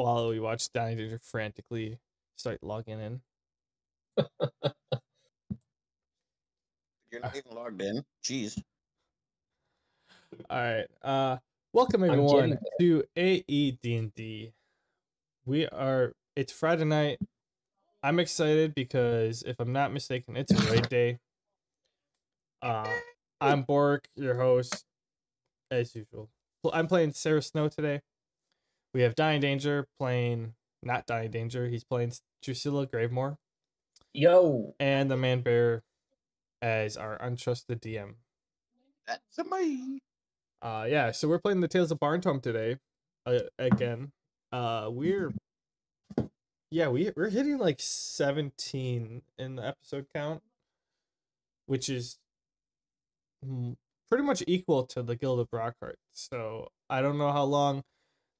while we watched Donny Danger frantically start logging in. You're not even logged in. Jeez. All right. Welcome everyone to AE D&D. We are. It's Friday night. I'm excited because if I'm not mistaken, it's a raid day. I'm Bork, your host, as usual. I'm playing Sarah Snow today. We have Donny Danger playing, not Donny Danger, he's playing Drusilla Gravemore. Yo! And the Man Bear as our untrusted DM. That's me! Yeah, so we're playing the Tales of Barntome today. Again. We're hitting like 17 in the episode count, which is pretty much equal to the Guild of Brockheart. So I don't know how long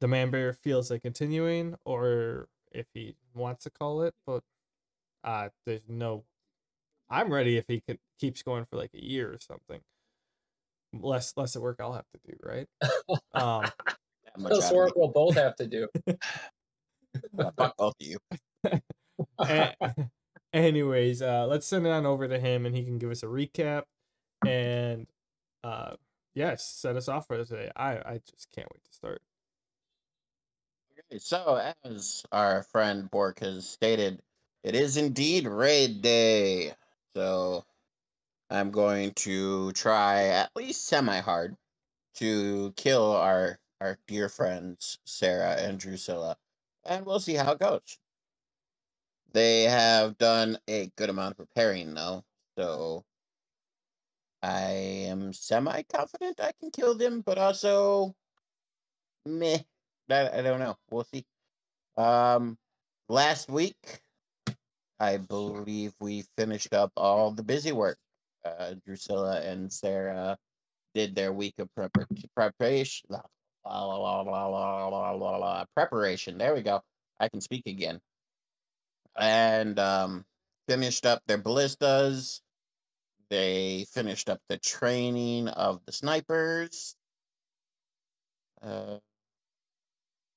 the Man Bear feels like continuing, or if he wants to call it, but there's no. I'm ready if he keeps going for like a year or something. Less at work I'll have to do, right? Less work we'll both have to do. Fuck both of you. Anyways, let's send it on over to him, and he can give us a recap, and set us off for today. I just can't wait to start. So, as our friend Bork has stated, it is indeed raid day. So, I'm going to try at least semi-hard to kill our dear friends, Sarah and Drusilla. And we'll see how it goes. They have done a good amount of preparing, though. So, I am semi-confident I can kill them, but also, meh. I don't know. We'll see. Last week, I believe we finished up all the busy work. Drusilla and Sarah did their week of preparation. Preparation. There we go. I can speak again. And finished up their ballistas. They finished up the training of the snipers.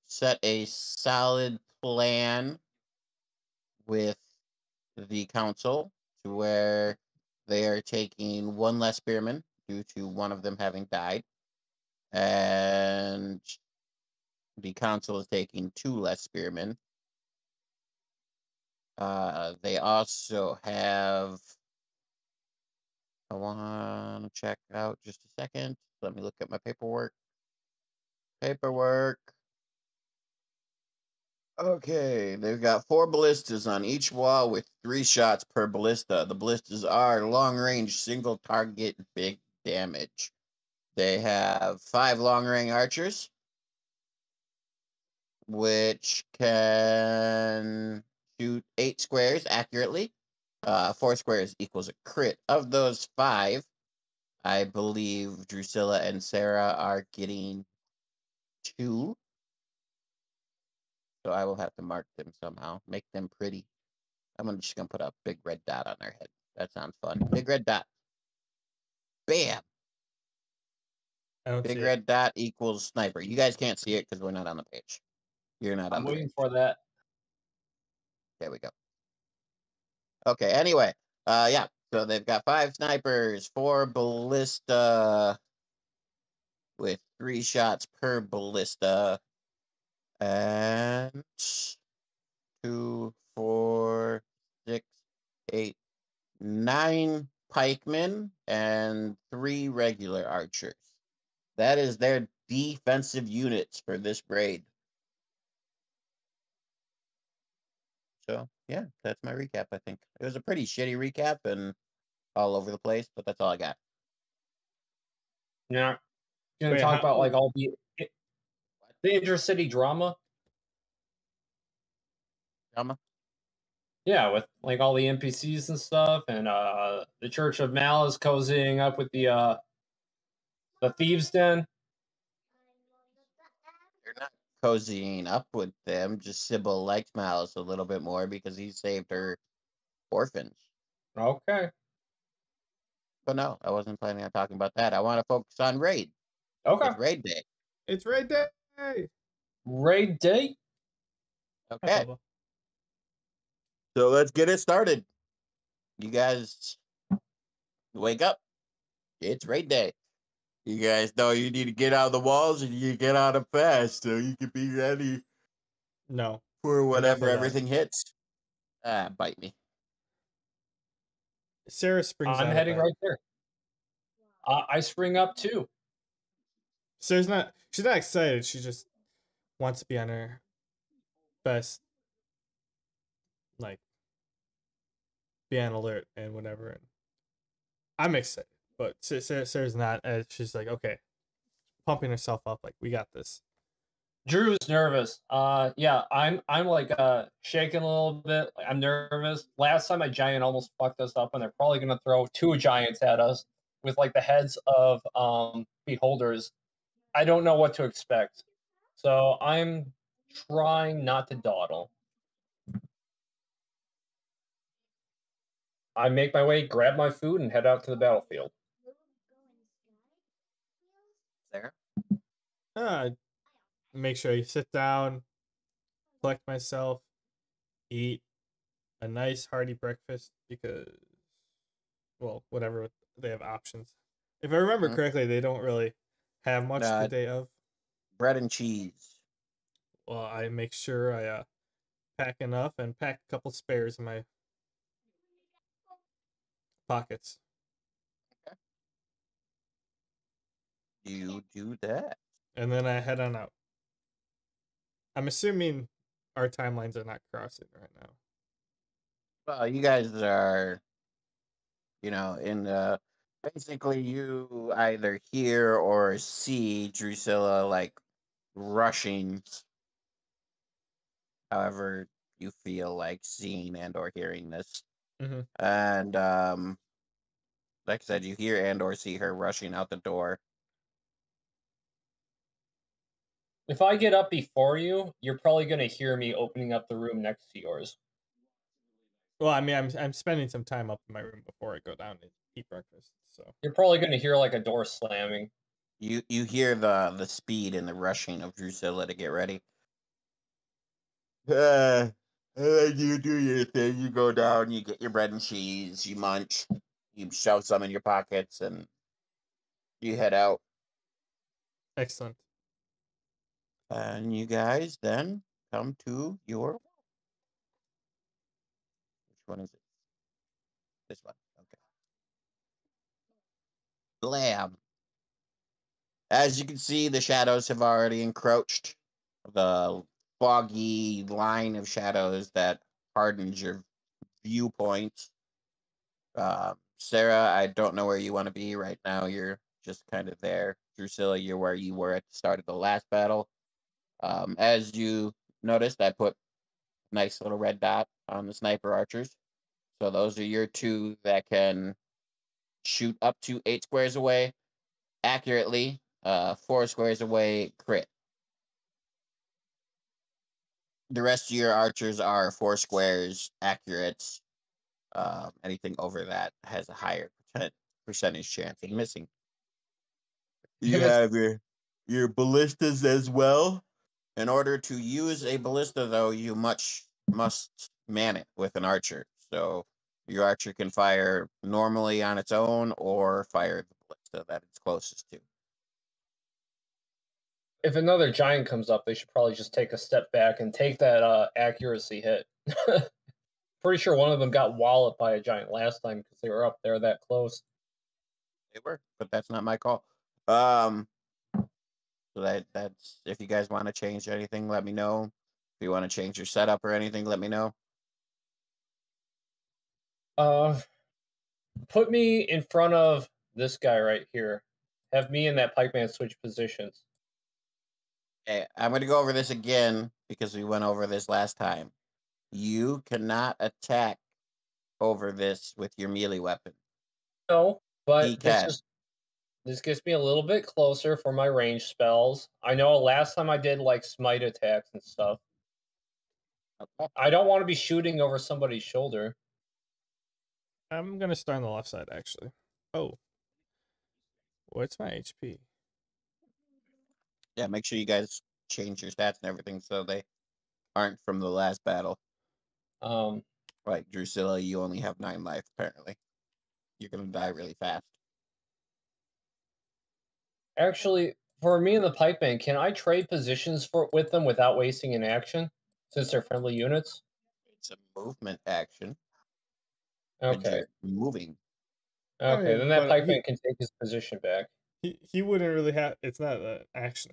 Set a solid plan with the council to where they are taking one less spearman due to one of them having died. And the council is taking two less spearmen. They also have... I want to check out just a second. Let me look at my paperwork. Okay, they've got four ballistas on each wall with 3 shots per ballista. The ballistas are long-range, single-target, big damage. They have 5 long-range archers, which can shoot 8 squares accurately. 4 squares equals a crit. Of those 5, I believe Drusilla and Sarah are getting 2. So I will have to mark them somehow. Make them pretty. I'm just going to put a big red dot on their head. That sounds fun. Big red dot. Bam! Big red dot equals sniper. You guys can't see it because we're not on the page. You're not on the page. I'm waiting for that. There we go. Okay, anyway. So they've got 5 snipers, 4 ballista with 3 shots per ballista. And 2, 4, 6, 8, 9 pikemen and 3 regular archers. That is their defensive units for this raid. So, yeah, that's my recap, I think. It was a pretty shitty recap and all over the place, but that's all I got. Yeah. You're going to talk about, like, all the... Danger City drama? Yeah, with like all the NPCs and stuff, and the Church of Malice cozying up with the Thieves' Den. They're not cozying up with them, just Sybil liked Malice a little bit more because he saved her orphans. Okay. But no, I wasn't planning on talking about that. I want to focus on Raid. Okay. It's Raid Day. Raid Day? Okay. So let's get it started. You guys wake up. It's raid day. You guys know you need to get out of the walls and you get out of fast so you can be ready. No. For whatever everything hits. Ah, bite me. Sarah springs up. I'm heading right there. I spring up too. Sarah's not, she's not excited. She just wants to be on her best, like, be on alert and whatever. And I'm excited, but Sarah's not. She's like, okay, pumping herself up, like, we got this. Drew's nervous. Yeah, I'm like shaking a little bit. I'm nervous. Last time a giant almost fucked us up, and they're probably gonna throw two giants at us with like the heads of beholders. I don't know what to expect, so I'm trying not to dawdle. I make my way, grab my food, and head out to the battlefield. There. Make sure you sit down, collect myself, eat a nice hearty breakfast because, well, whatever, they have options. If I remember correctly, they don't really have much the day of. Bread and cheese. Well, I make sure I pack enough and pack a couple spares in my pockets. Okay. You do that. And then I head on out. I'm assuming our timelines are not crossing right now. Well, you guys are, you know, in basically you either hear or see Drusilla like rushing. However you feel like seeing and or hearing this. Mm-hmm. And like I said, you hear and or see her rushing out the door. If I get up before you, you're probably going to hear me opening up the room next to yours. Well, I mean, I'm spending some time up in my room before I go down and eat breakfast, so you're probably going to hear like a door slamming. You hear the speed and the rushing of Drusilla to get ready. You do your thing. You go down. You get your bread and cheese. You munch. You shove some in your pockets, and you head out. Excellent. And you guys then come to your... Which one is it? This one. Okay. Blam. As you can see, the shadows have already encroached. The foggy line of shadows that hardens your viewpoint. Sarah, I don't know where you want to be right now. You're just kind of there. Drusilla, you're where you were at the start of the last battle. As you noticed, I put a nice little red dot on the sniper archers. So those are your two that can shoot up to 8 squares away accurately, 4 squares away crit. The rest of your archers are 4 squares accurate. Anything over that has a higher percentage chance of missing. You have your ballistas as well. In order to use a ballista, though, you must man it with an archer. So your archer can fire normally on its own or fire the ballista that it's closest to. If another giant comes up, they should probably just take a step back and take that accuracy hit. Pretty sure one of them got walloped by a giant last time because they were up there that close. They were, but that's not my call. So that's if you guys want to change anything, let me know. If you want to change your setup or anything, let me know. Put me in front of this guy right here. Have me and that pikeman switch positions. Okay, I'm going to go over this again because we went over this last time. You cannot attack over this with your melee weapon. No, but this gets me a little bit closer for my range spells. I know last time I did like smite attacks and stuff. Okay. I don't want to be shooting over somebody's shoulder. I'm going to start on the left side, actually. Oh. What's my HP? Yeah, make sure you guys change your stats and everything so they aren't from the last battle. Like Drusilla, you only have 9 life, apparently. You're gonna die really fast. Actually, for me and the pipeman, can I trade positions with them without wasting an action, since they're friendly units? It's a movement action. Okay. Moving. Okay, then that pipeman can take his position back. He wouldn't really have. It's not an action.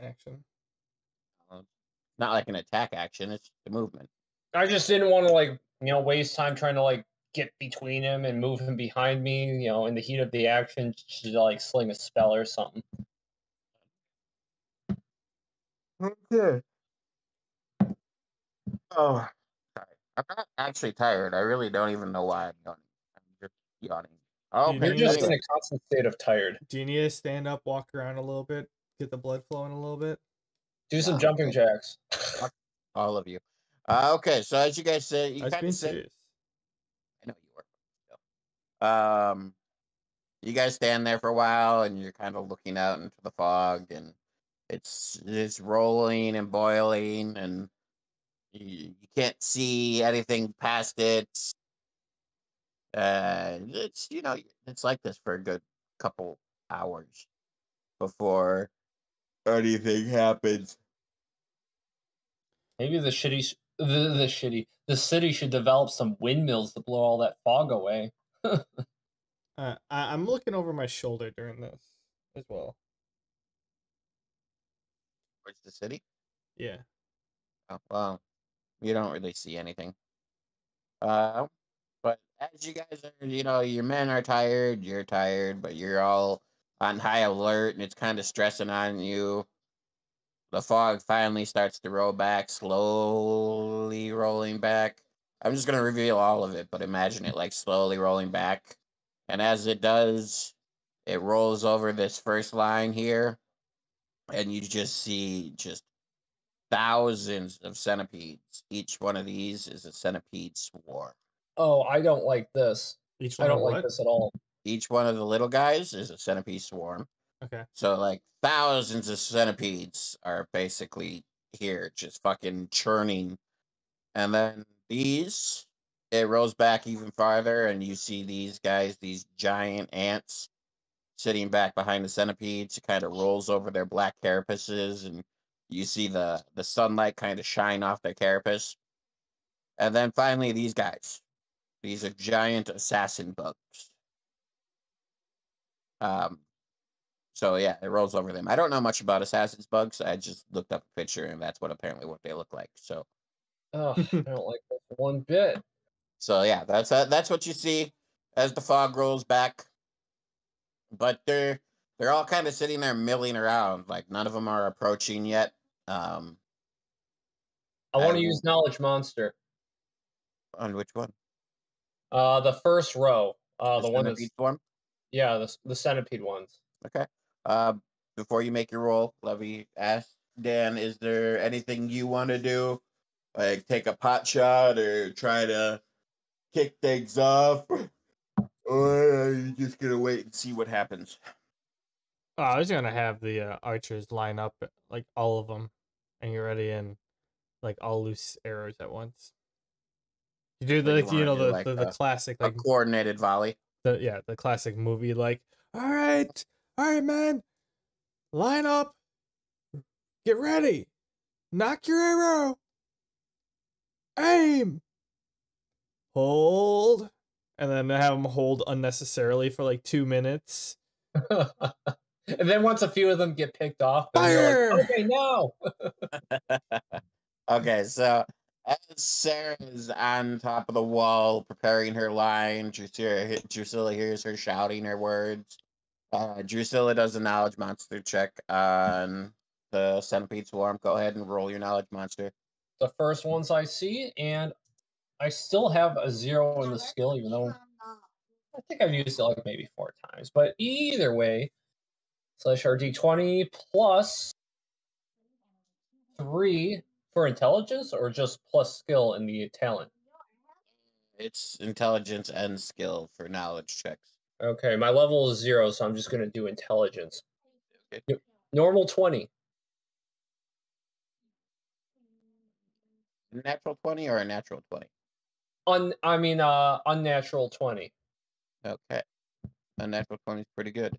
Not like an attack action. It's the movement. I just didn't want to, like, you know, waste time trying to, like, get between him and move him behind me, you know, in the heat of the action to, like, sling a spell or something. Okay. Oh, sorry. I'm not actually tired. I really don't even know why I'm yawning. I'm just yawning. Oh, you're just in a constant state of tired. Do you need to stand up, walk around a little bit, get the blood flowing a little bit? Do some jumping jacks. All of you. Okay, so as you guys said, you kind of sit. I know you were. You guys stand there for a while, and you're kind of looking out into the fog, and it's rolling and boiling, and you can't see anything past it. It's, you know, it's like this for a good couple hours before anything happens. Maybe the city should develop some windmills to blow all that fog away. I'm looking over my shoulder during this as well. Where's the city? Yeah. Oh, well, you don't really see anything. But as you guys are, you know, your men are tired, you're tired, but you're all on high alert, and it's kind of stressing on you. The fog finally starts to roll back, slowly rolling back. I'm just going to reveal all of it, but imagine it like slowly rolling back. And as it does, it rolls over this first line here, and you just see just thousands of centipedes. Each one of these is a centipede swarm. Oh, I don't like this. I don't like this at all. Each one of the little guys is a centipede swarm. Okay. So, like, thousands of centipedes are basically here, just fucking churning. And then these, it rolls back even farther, and you see these guys, these giant ants, sitting back behind the centipedes. It kind of rolls over their black carapaces, and you see the sunlight kind of shine off their carapace. And then, finally, these guys. These are giant assassin bugs. So, yeah, it rolls over them. I don't know much about assassin's bugs. I just looked up a picture, and that's what they look like. So, oh, I don't like that one bit. So, yeah, that's what you see as the fog rolls back. But they're all kind of sitting there milling around. Like, none of them are approaching yet. I want to use Knowledge Monster. On which one? The first row. The one that's... Form? Yeah, the centipede ones. Okay. Before you make your roll, let me ask Dan, is there anything you want to do? Like, take a pot shot or try to kick things off? Or are you just going to wait and see what happens? Oh, I was going to have the archers line up, like, all of them, and you're ready in, like, all loose arrows at once. You do, like, you know, the classic, like, coordinated volley. Yeah, the classic movie, like, all right, man, line up, get ready, knock your arrow, aim, hold, and then have them hold unnecessarily for like 2 minutes. And then once a few of them get picked off, fire! Like, okay, no. Okay, so as Sarah's on top of the wall preparing her line, Drusilla hears her shouting her words. Drusilla does a Knowledge Monster check on the centipede swarm. Go ahead and roll your Knowledge Monster. The first ones I see, and I still have a 0 in the skill, even though I think I've used it like maybe 4 times. But either way, slash our d20 plus 3 for intelligence, or just plus skill in the talent? It's intelligence and skill for knowledge checks. Okay, my level is 0, so I'm just going to do intelligence. Okay. Normal 20. Natural 20 or a natural 20? Unnatural 20. Okay. Unnatural 20 is pretty good.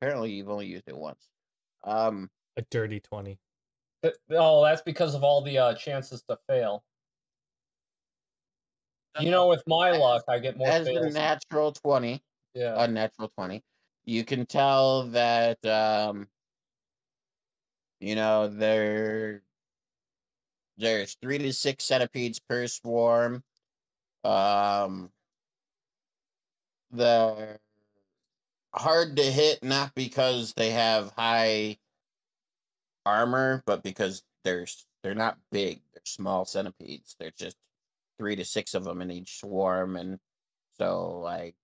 Apparently you've only used it once. A dirty 20. Oh, that's because of all the chances to fail. You know, with my luck, I get more fails. As a natural 20, yeah, a natural 20, you can tell that, you know, there's 3 to 6 centipedes per swarm. They're hard to hit, not because they have high armor, but because they're not big. They're small centipedes. They're just 3 to 6 of them in each swarm, and so like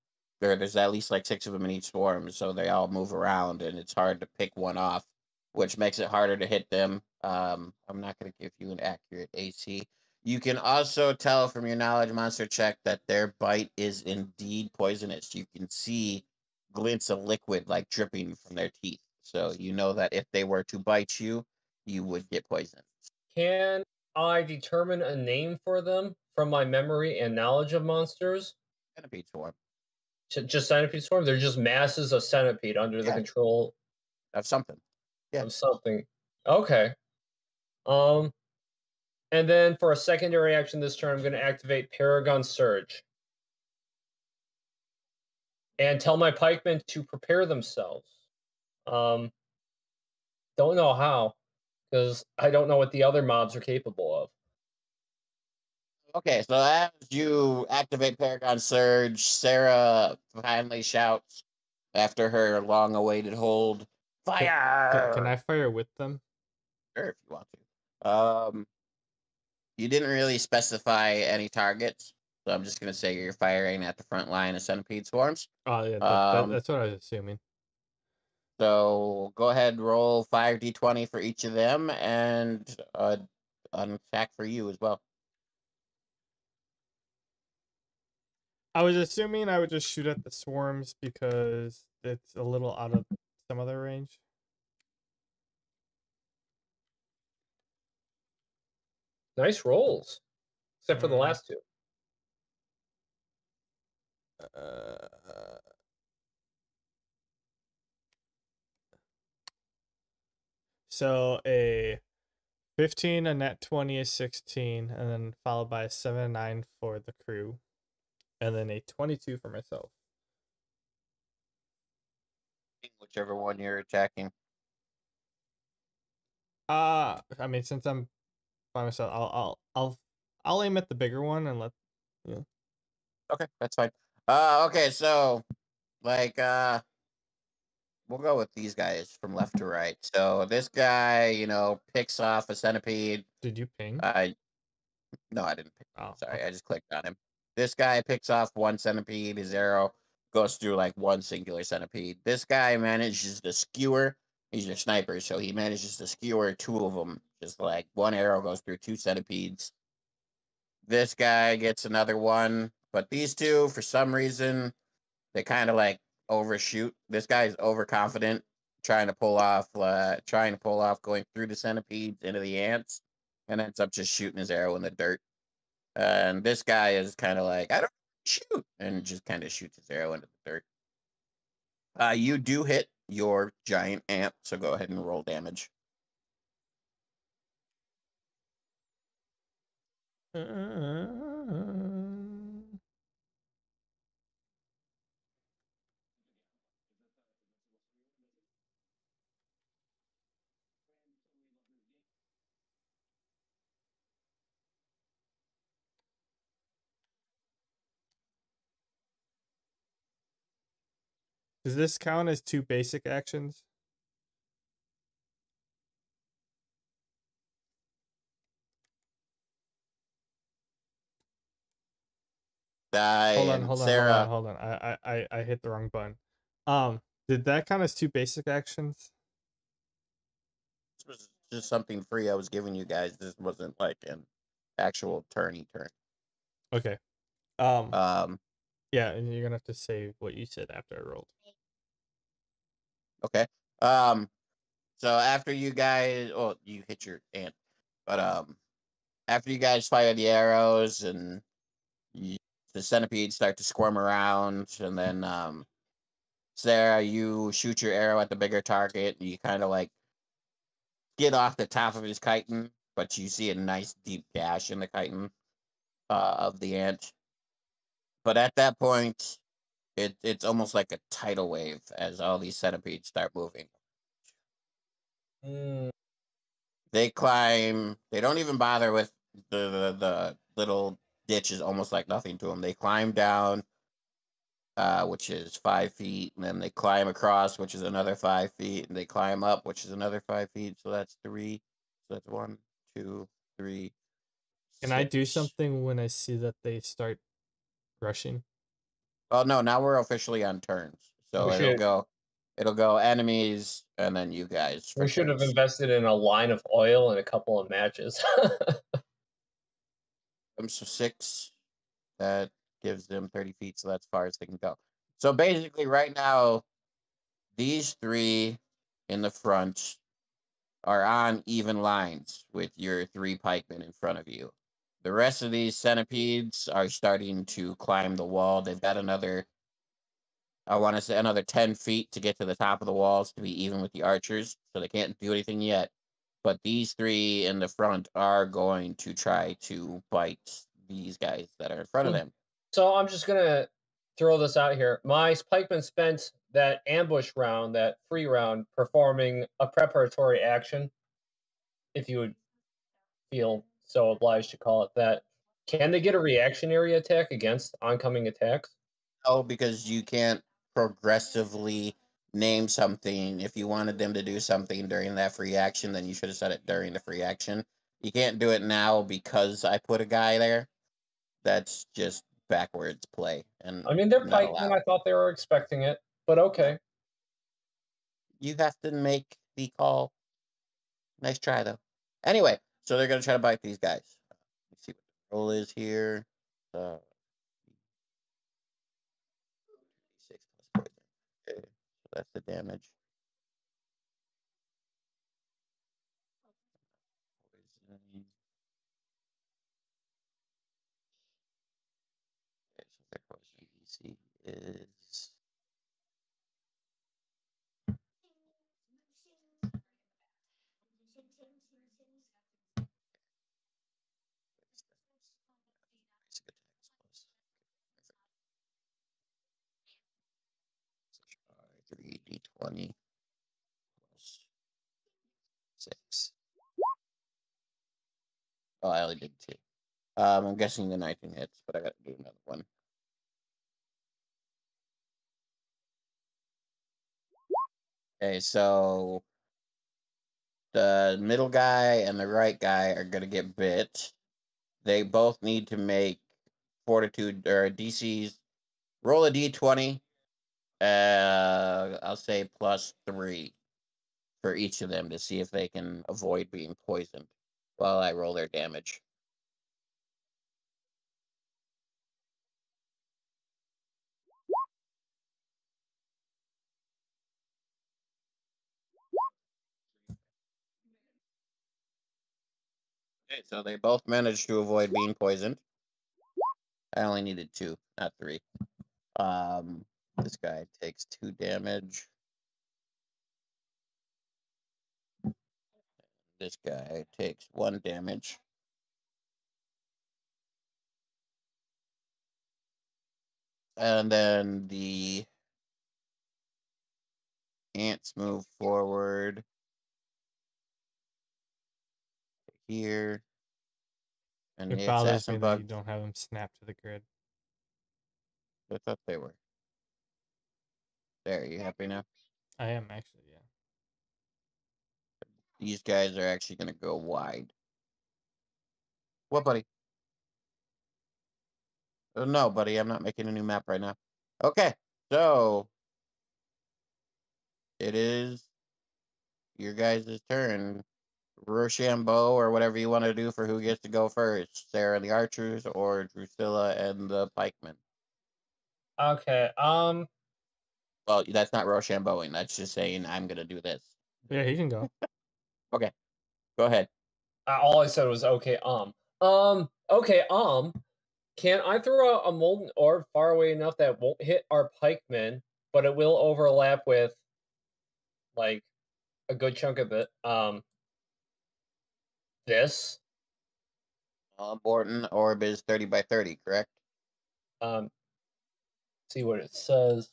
there's at least like 6 of them in each swarm, so they all move around and it's hard to pick one off, which makes it harder to hit them. I'm not going to give you an accurate AC. You can also tell from your knowledge monster check that their bite is indeed poisonous. You can see glints of liquid like dripping from their teeth, so you know that if they were to bite you, you would get poisoned. Can I determine a name for them from my memory and knowledge of monsters? Centipede swarm. Just centipede swarm? They're just masses of centipede under the control of something. Yeah. Of something. Okay. And then for a secondary action this turn, I'm going to activate Paragon Surge. And tell my pikemen to prepare themselves. Don't know how, because I don't know what the other mobs are capable of. Okay, so as you activate Paragon Surge, Sarah finally shouts after her long-awaited hold, "Fire!" Can I fire with them? Sure, if you want to. You didn't really specify any targets, so I'm just going to say you're firing at the front line of centipede swarms. Oh, yeah, that's what I was assuming. So go ahead, roll 5d20 for each of them, and an attack for you as well. I was assuming I would just shoot at the swarms because it's a little out of some other range. Nice rolls. Except for the last two. So a 15, a net 20 is 16, and then followed by a 7-9 for the crew. And then a 22 for myself. Whichever one you're attacking. I mean, since I'm by myself, I'll aim at the bigger one and let. Yeah. Okay, that's fine. Okay, so like we'll go with these guys from left to right. So this guy, you know, picks off a centipede. Did you ping? No, I didn't ping. Oh, sorry, okay. I just clicked on him. This guy picks off one centipede. His arrow goes through like one singular centipede. This guy manages to skewer. He's a sniper, so he manages to skewer 2 of them. Just like one arrow goes through 2 centipedes. This guy gets another one. But these two, for some reason, they kind of like overshoot. This guy's overconfident, trying to pull off going through the centipedes into the ants, and ends up just shooting his arrow in the dirt. And this guy is kind of like, I don't shoot, and just kind of shoots his arrow into the dirt. You do hit your giant ant, so go ahead and roll damage. Does this count as 2 basic actions? Hold on. I hit the wrong button. Did that count as 2 basic actions? This was just something free I was giving you guys. This wasn't like an actual turn. Okay. Yeah, and you're gonna have to say what you said after I rolled. Okay. So after you guys, you hit your ant. But after you guys fire the arrows and the centipedes start to squirm around, and then Sarah, you shoot your arrow at the bigger target, and you kind of like get off the top of his chitin, but you see a nice deep gash in the chitin of the ant. But at that point, it's almost like a tidal wave as all these centipedes start moving. Mm. They climb. They don't even bother with the little ditch is almost like nothing to them. They climb down, which is 5 feet, and then they climb across, which is another 5 feet, and they climb up, which is another 5 feet. So that's 3. So that's 1, 2, 3. Can 6. I do something when I see that they start rushing? Oh no! Now we're officially on turns, so it'll go enemies, and then you guys. We should have invested in a line of oil and a couple of matches. So 6. That gives them 30 feet, so that's as far as they can go. So basically right now, these 3 in the front are on even lines with your 3 pikemen in front of you. The rest of these centipedes are starting to climb the wall. They've got another, I want to say another 10 feet to get to the top of the walls to be even with the archers, so they can't do anything yet. But these 3 in the front are going to try to bite these guys that are in front of them. So I'm just going to throw this out here. My pikeman spent that ambush round, that free round, performing a preparatory action, if you would feel so obliged to call it that. Can they get a reactionary attack against oncoming attacks? Oh, because you can't progressively name something. If you wanted them to do something during that free action, then you should have said it during the free action. You can't do it now because I put a guy there. That's just backwards play. And I mean, they're fighting. I thought they were expecting it, but okay. You have to make the call. Nice try, though. Anyway, so they're going to try to bite these guys. Let's see what the roll is here. So... that's the damage. Okay, so their poison DC is 3d20 plus 6. Oh, I only did 2. I'm guessing the 19 hits, but I gotta do another one. Okay, so the middle guy and the right guy are gonna get bit. They both need to make fortitude or DCs. Roll a d20. I'll say +3 for each of them to see if they can avoid being poisoned while I roll their damage. Okay, so they both managed to avoid being poisoned. I only needed 2, not 3. This guy takes 2 damage. This guy takes 1 damage. And then the ants move forward here. And it bothers me that you don't have them snapped to the grid. I thought they were. There, are you happy now? I am, actually, yeah. These guys are actually going to go wide. What, buddy? Oh, no, buddy, I'm not making a new map right now. Okay, so... it is your guys' turn. Rochambeau, or whatever you want to do for who gets to go first. Sarah and the archers, or Drusilla and the pikemen. Okay, well, that's not Rochambeauing. That's just saying I'm going to do this. Yeah, he can go. Okay. Go ahead. All I said was, okay, can I throw a molten orb far away enough that it won't hit our pikemen, but it will overlap with, like, a good chunk of it? This? Molten orb is 30 by 30, correct? See what it says.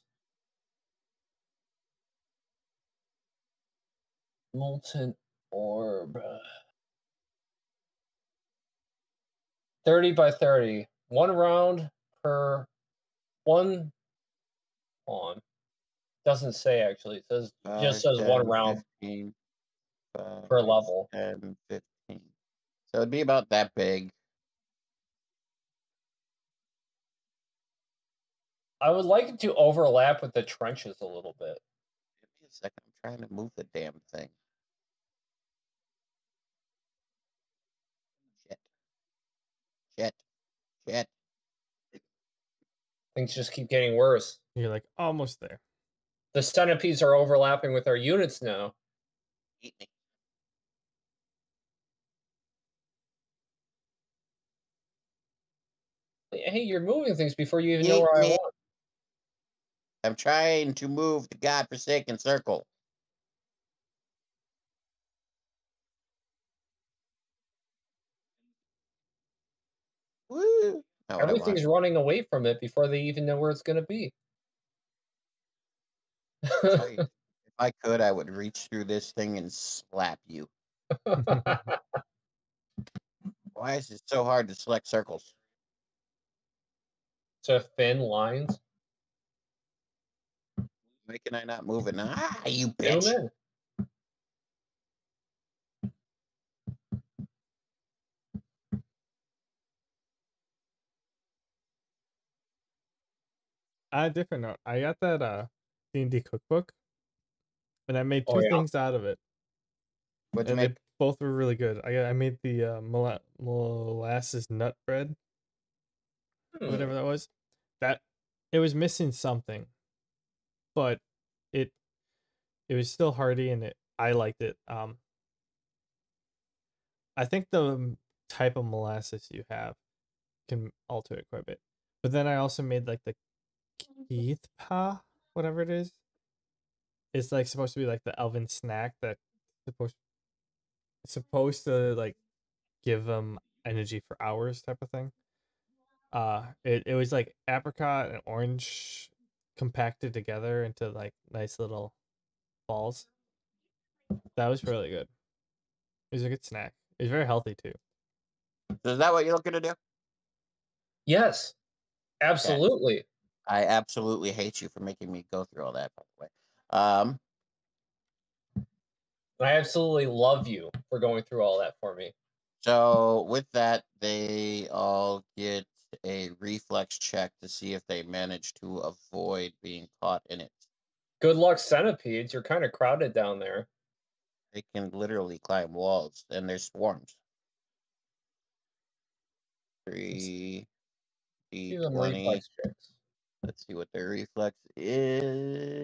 Molten orb. 30 by 30. One round per one. On. Doesn't say, actually. It says, just says 10, one round 15, per level. 10, 15. So it'd be about that big. I would like it to overlap with the trenches a little bit. Give me a second. I'm trying to move the damn thing. Shit. Things just keep getting worse. You're like almost there. The centipedes are overlapping with our units now. Eat me. Hey, you're moving things before you even know where I want. I'm trying to move the godforsaken circle. Woo! Everything's running away from it before they even know where it's going to be. If I could, I would reach through this thing and slap you. Why is it so hard to select circles? So thin lines. Why can I not move it now? Ah, you bitch! On a different note, I got that D&D cookbook, and I made two things out of it. What'd you make? Both were really good. I made the molasses nut bread, whatever that was. That it was missing something, but it was still hearty, and I liked it. I think the type of molasses you have can alter it quite a bit. But then I also made like the Keithpa, whatever it is. It's like supposed to be like the elven snack that's supposed to like give them energy for hours type of thing. It was like apricot and orange compacted together into like nice little balls. That was really good. It was a good snack. It was very healthy too. Is that what you're looking to do? Yes. Absolutely. Okay. I absolutely hate you for making me go through all that, by the way. I absolutely love you for going through all that for me. So with that, they all get a reflex check to see if they manage to avoid being caught in it. Good luck, centipedes. You're kind of crowded down there. They can literally climb walls, and they're swarms. 3d20. Let's see what their reflex is.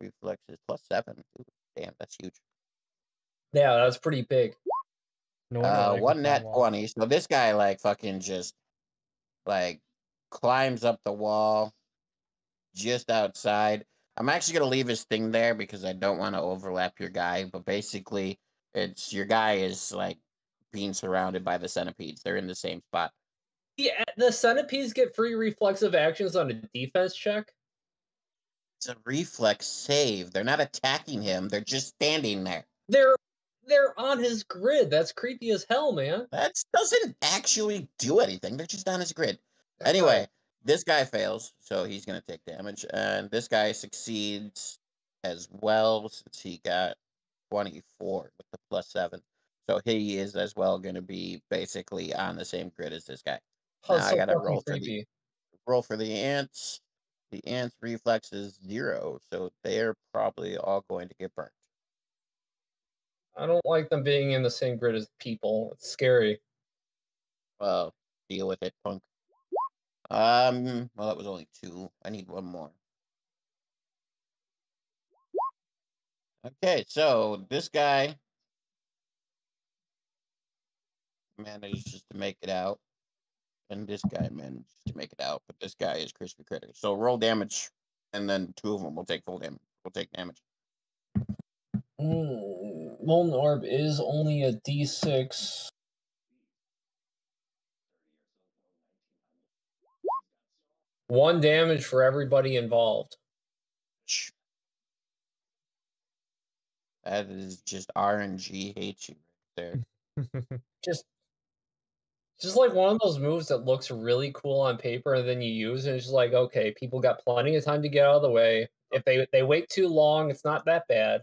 Reflex is +7. Ooh, damn, that's huge. Yeah, that's pretty big. No one net 20. So this guy, like, fucking just, like, climbs up the wall just outside. I'm actually going to leave his thing there because I don't want to overlap your guy. But basically, it's your guy is, like, being surrounded by the centipedes. They're in the same spot. Yeah, the centipedes get free reflexive actions on a defense check. It's a reflex save. They're not attacking him. They're just standing there. They're on his grid. That's creepy as hell, man. That doesn't actually do anything. They're just on his grid. Anyway, this guy fails, so he's going to take damage. And this guy succeeds as well, since he got 24 with the +7. So he is as well going to be basically on the same grid as this guy. Oh, now so I gotta roll for the ants. The ants' reflex is 0, so they're probably all going to get burnt. I don't like them being in the same grid as people. It's scary. Well, deal with it, punk. Well, that was only 2. I need one more. Okay, so this guy manages to make it out. And this guy manages to make it out. But this guy is crispy critter. So roll damage. And then two of them will take full damage. Will take damage. Molten Orb is only a D6. One damage for everybody involved. That is just RNG hate you right there. Just like one of those moves that looks really cool on paper and then you use it and it's just like, okay, people got plenty of time to get out of the way. If they wait too long, it's not that bad.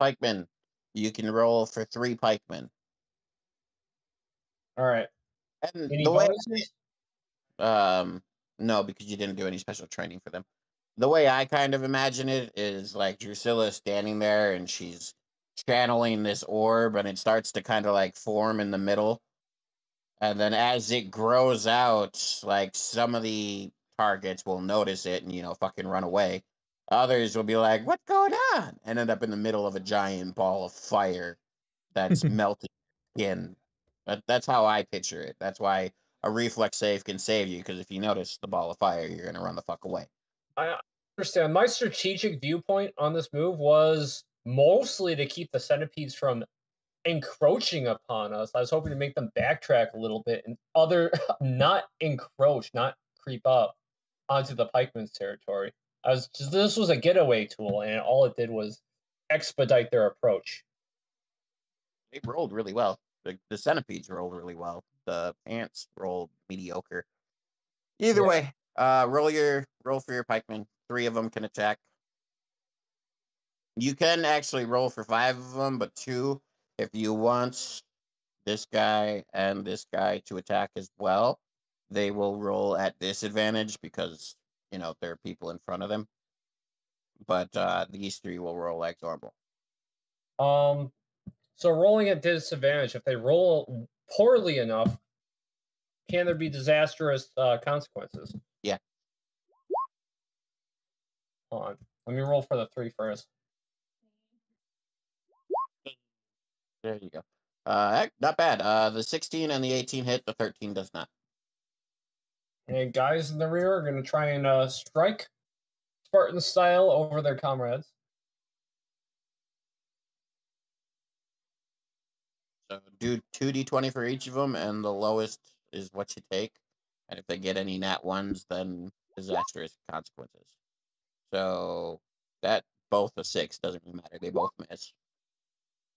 Pikemen. You can roll for 3 pikemen. All right. And any bonuses? No, because you didn't do any special training for them. The way I kind of imagine it is like Drusilla standing there and she's channeling this orb and it starts to kind of like form in the middle. And then as it grows out, like some of the targets will notice it and, you know, fucking run away. Others will be like, what's going on? And end up in the middle of a giant ball of fire that's melting in. That's how I picture it. That's why a reflex save can save you, because if you notice the ball of fire, you're going to run the fuck away. I understand. My strategic viewpoint on this move was mostly to keep the centipedes from encroaching upon us. I was hoping to make them backtrack a little bit and not encroach, not creep up onto the pikeman's territory. This was a getaway tool, and all it did was expedite their approach. They rolled really well. The centipedes rolled really well. The ants rolled mediocre. Either way, roll for your pikemen. 3 of them can attack. You can actually roll for 5 of them, but 2 if you want this guy and this guy to attack as well. They will roll at disadvantage because, you know, there are people in front of them. But these 3 will roll like normal. So rolling at disadvantage, if they roll poorly enough, can there be disastrous consequences? Yeah. Hold on. Let me roll for the 3 first. There you go. Not bad. The 16 and the 18 hit, the 13 does not. And guys in the rear are going to try and strike Spartan style over their comrades. So do 2d20 for each of them, and the lowest is what you take. And if they get any nat ones, then disastrous consequences. So that both a 6 doesn't really matter. They both miss.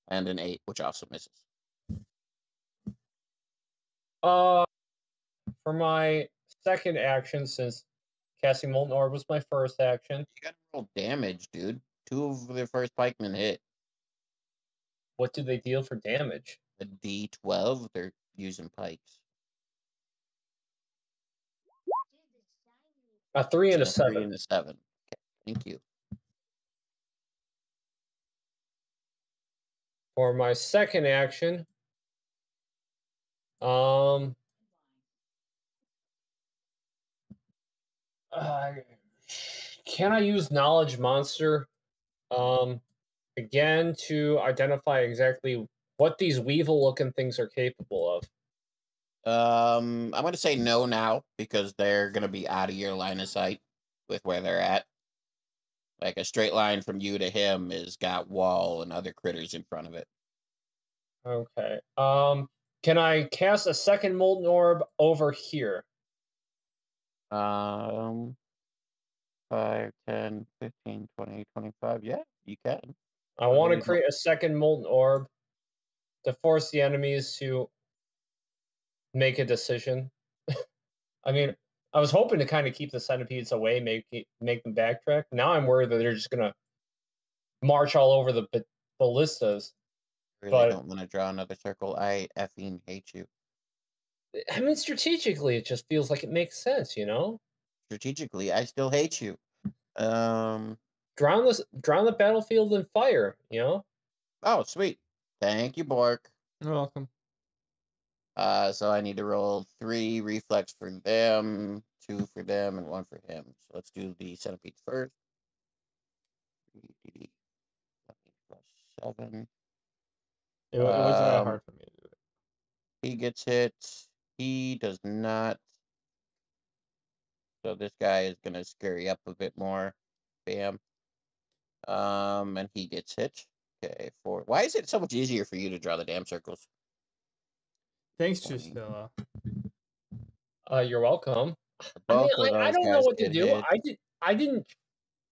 And an 8, which also misses. For my second action, since casting Molten Orb was my first action. You gotta roll damage, dude. 2 of their first pikemen hit. What do they deal for damage? A D12, they're using pikes. A 3 and a 7. 3 and a 7. Okay, thank you. For my second action, can I use Knowledge Monster again to identify exactly what these weevil-looking things are capable of? I'm going to say no now because they're going to be out of your line of sight with where they're at. Like a straight line from you to him is got wall and other critters in front of it. Okay. Can I cast a second Molten Orb over here? 5, 10, 15, 20, 25. Yeah, you can. I want to create a second Molten Orb to force the enemies to make a decision. I mean, I was hoping to kind of keep the centipedes away, make them backtrack. Now I'm worried that they're just going to march all over the ballistas. I don't want to draw another circle. I effing hate you. I mean, strategically, it just feels like it makes sense, you know? Strategically, I still hate you. Drown the battlefield in fire, you know? Oh, sweet. Thank you, Bork. You're welcome. So I need to roll 3 reflex for them, 2 for them, and 1 for him. So let's do the centipede first. 3D plus 7. It wasn't that hard for me to do it. He gets hit. He does not. So this guy is going to scurry up a bit more. Bam. And he gets hit. Okay, four. Why is it so much easier for you to draw the damn circles? Thanks, Drusilla. You're welcome. Both I mean, I don't know what to do. Hit.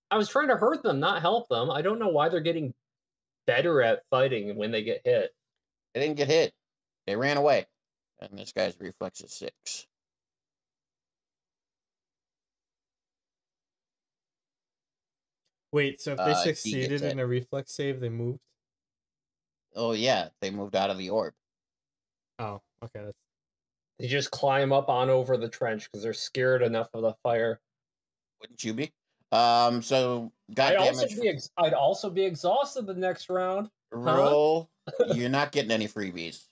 I was trying to hurt them, not help them. I don't know why they're getting better at fighting when they get hit. They didn't get hit. They ran away. And this guy's reflex is 6. Wait, so if they succeeded in a reflex save, they moved? Oh, yeah. They moved out of the orb. Oh, okay. They just climb up on over the trench because they're scared enough of the fire. Wouldn't you be? So, I'd also be exhausted the next round. Huh? Roll. You're not getting any freebies.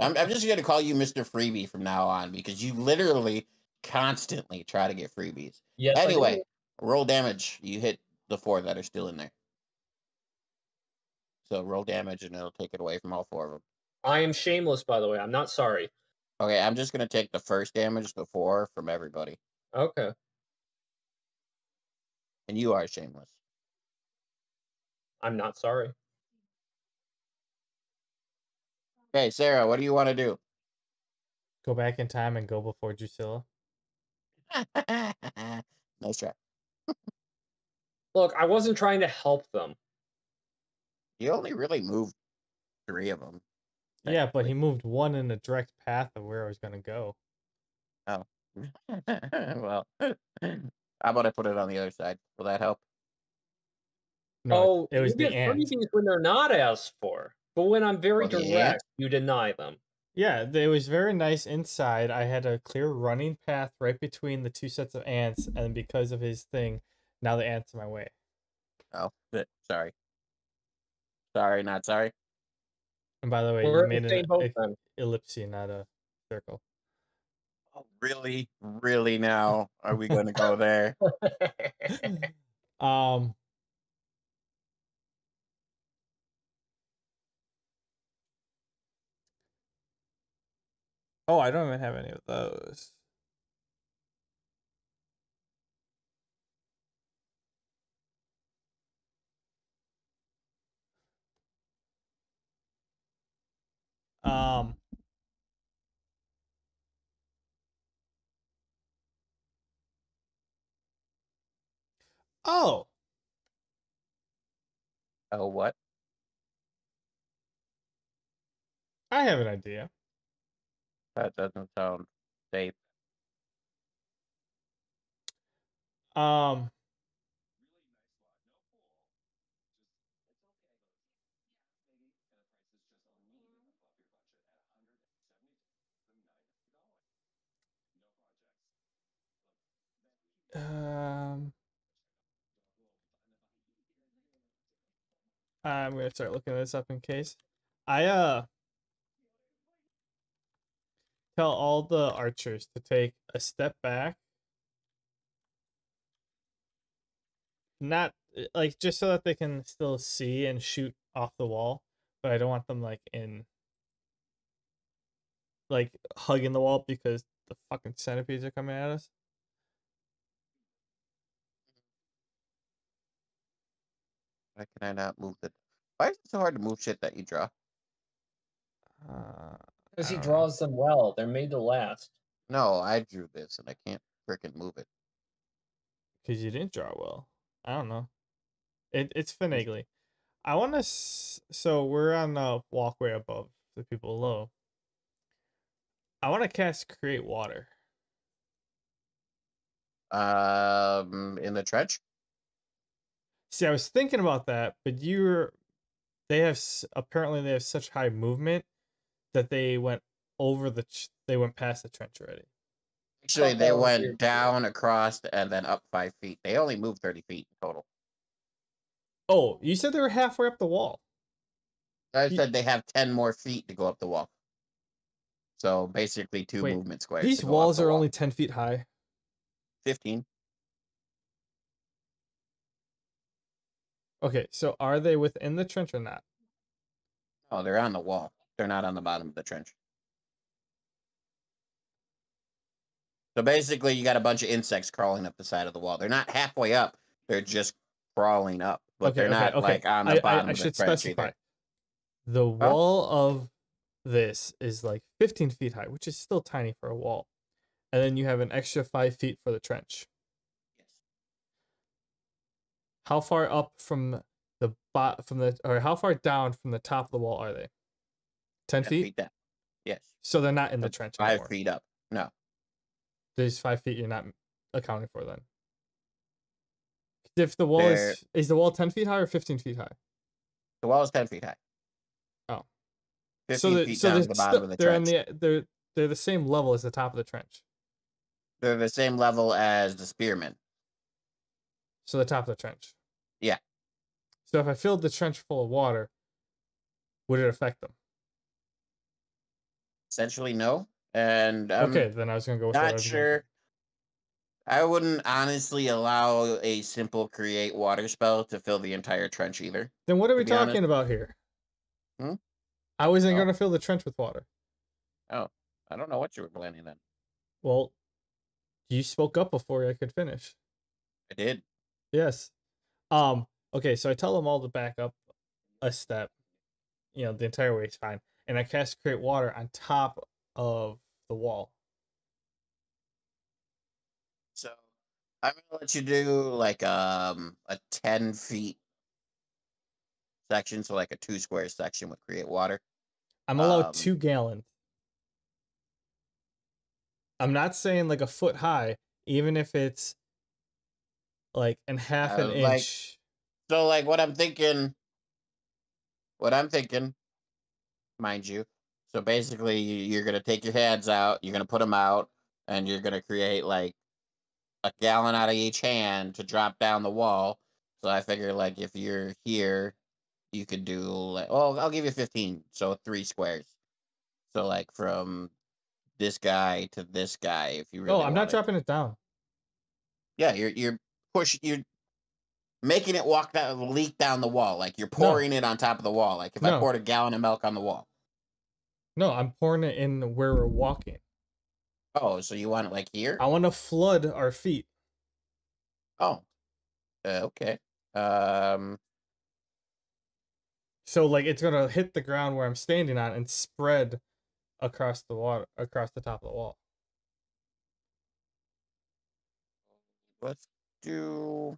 I'm just going to call you Mr. Freebie from now on because you literally constantly try to get freebies. Yes, anyway, roll damage. You hit the 4 that are still in there. So roll damage and it'll take it away from all 4 of them. I am shameless, by the way. I'm not sorry. Okay, I'm just going to take the first damage, the 4, from everybody. Okay. And you are shameless. I'm not sorry. Okay, Sarah, what do you want to do? Go back in time and go before Drusilla. Nice try. Look, I wasn't trying to help them. He only really moved 3 of them. Yeah, but he moved 1 in a direct path of where I was going to go. Oh. Well, how about I put it on the other side? Will that help? No, it was the end. When they're not asked for. But when I'm very direct, you deny them. Yeah, it was very nice inside. I had a clear running path right between the 2 sets of ants, and because of his thing, now the ants are my way. Oh, sorry. Sorry, not sorry. And by the way, you made an ellipsis, not a circle. Oh, really? Really now? Are we going to go there? Oh, I don't even have any of those. Oh. Oh, what? I have an idea. That doesn't sound safe. I'm gonna start looking this up in case. I tell all the archers to take a step back. Not like just so that they can still see and shoot off the wall, but I don't want them like in like hugging the wall because the fucking centipedes are coming at us. Why can I not move it? Why is it so hard to move shit that you draw? Because he draws them well. They're made to last. No, I drew this and I can't frickin' move it. Because you didn't draw well. I don't know. It's finagly. I want to... So we're on the walkway above the people below. I want to cast Create Water. In the trench? See, I was thinking about that, but they have such high movement that they went over they went past the trench already. Actually, they went down, across, and then up 5 feet. They only moved 30 feet total. Oh, you said they were halfway up the wall. I said they have 10 more feet to go up the wall. So basically 2 movement squares. These walls are only 10 feet high. 15. Okay, so are they within the trench or not? Oh, they're on the wall. They're not on the bottom of the trench. So basically, you got a bunch of insects crawling up the side of the wall. They're not halfway up. They're just crawling up. But okay, they're not like on the bottom of the trench. I should specify. Either. The wall of this is like 15 feet high, which is still tiny for a wall. And then you have an extra 5 feet for the trench. Yes. How far up from the how far down from the top of the wall are they? 10 feet? Down. Yes. So they're not in the trench anymore. 5 feet up. No. These 5 feet you're not accounting for then. If the wall is the wall 10 feet high or 15 feet high? The wall is 10 feet high. Oh. 15 feet down to the bottom of the trench. They're the same level as the top of the trench. They're the same level as the spearmen. So the top of the trench. Yeah. So if I filled the trench full of water, would it affect them? Essentially, no. And okay, then I was going to go with not sure. I wouldn't honestly allow a simple create water spell to fill the entire trench either. Then what are we talking about here? Hmm? I wasn't going to fill the trench with water. Oh, I don't know what you were planning then. Well, you spoke up before I could finish. I did. Yes. Okay, so I tell them all to back up a step. You know, the entire way is fine. And I cast create water on top of the wall. So I'm going to let you do like a 10 feet section. So like a 2 square section would create water. I'm allowed 2 gallons. I'm not saying like a foot high, even if it's like half an inch. So like what I'm thinking, mind you. So basically you're going to take your hands out, you're going to put them out, and you're going to create like a gallon out of each hand to drop down the wall. So I figure like if you're here, you could do like, oh, I'll give you 15. So 3 squares. So like from this guy to this guy, if you really I'm not dropping it down. Yeah, you're making it leak down the wall. Like you're pouring it on top of the wall. Like if I poured a gallon of milk on the wall. No, I'm pouring it in where we're walking. Oh, so you want it like here? I want to flood our feet. Oh. Okay. So like it's going to hit the ground where I'm standing on and spread across the water, across the top of the wall. Let's do...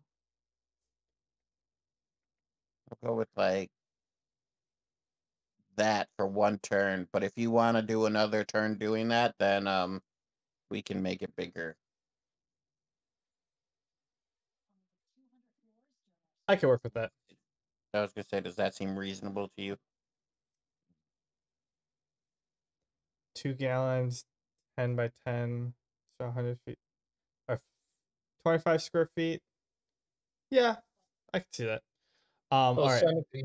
I'll go with like that for 1 turn, but if you want to do another turn doing that, then we can make it bigger. I can work with that. I was going to say, does that seem reasonable to you? 2 gallons, 10 by 10, so 100 feet, 25 square feet. Yeah, I can see that. All right. 70.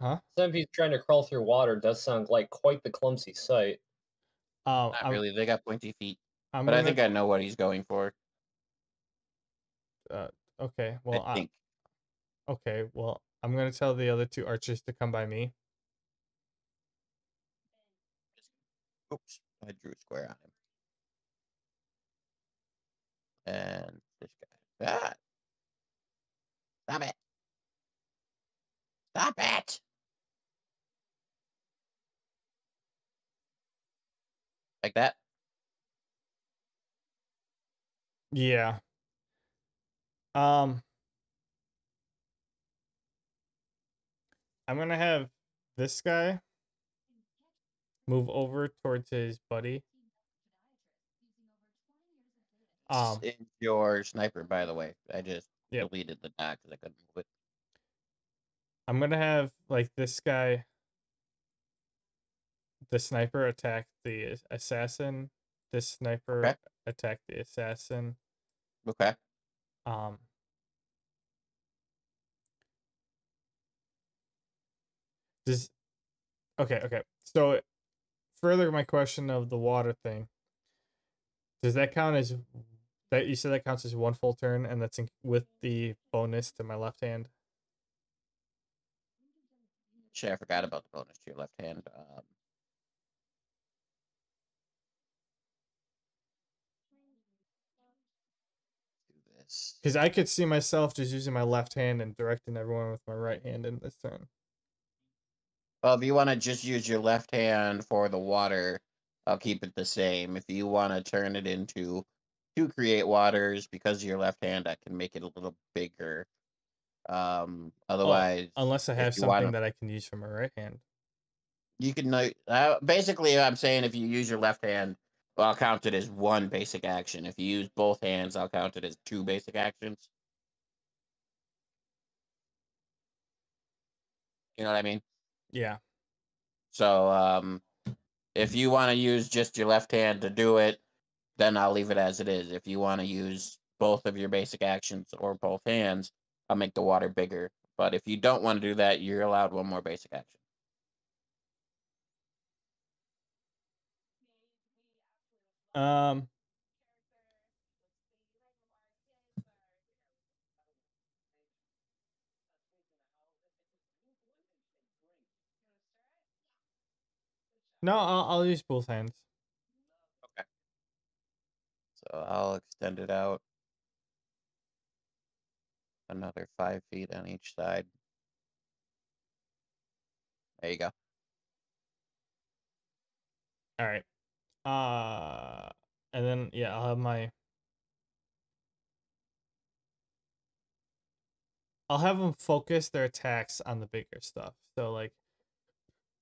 Huh? Some of you trying to crawl through water does sound like quite the clumsy sight. Not really. They got pointy feet. But I think I know what he's going for. Okay. Well, okay. Well, I'm gonna tell the other 2 archers to come by me. Oops! I drew a square on him. And this guy. Ah! Stop it! Stop it! Like that? Yeah. I'm gonna have this guy move over towards his buddy. It's your sniper, by the way. I just deleted the dot because I couldn't move it. I'm going to have, like, this guy, the sniper, attack the assassin. This sniper attack the assassin. Okay. Okay. So, further my question of the water thing, does that count as, that you said that counts as 1 full turn, and that's in, with the bonus to my left hand? Shit, I forgot about the bonus to your left hand. this. Because I could see myself just using my left hand and directing everyone with my right hand in this turn. Well, if you want to just use your left hand for the water, I'll keep it the same. If you want to turn it into to create waters, because of your left hand, I can make it a little bigger. Otherwise... Oh, unless I have something that I can use from my right hand. You can... basically, I'm saying if you use your left hand, well, I'll count it as one basic action. If you use both hands, I'll count it as two basic actions. You know what I mean? Yeah. So, if you want to use just your left hand to do it, then I'll leave it as it is. If you want to use both of your basic actions or both hands, I'll make the water bigger. But if you don't want to do that, you're allowed one more basic action. No, I'll use both hands. Okay. So I'll extend it out another 5 feet on each side. There you go. All right. And then, yeah, I'll have them focus their attacks on the bigger stuff. So, like,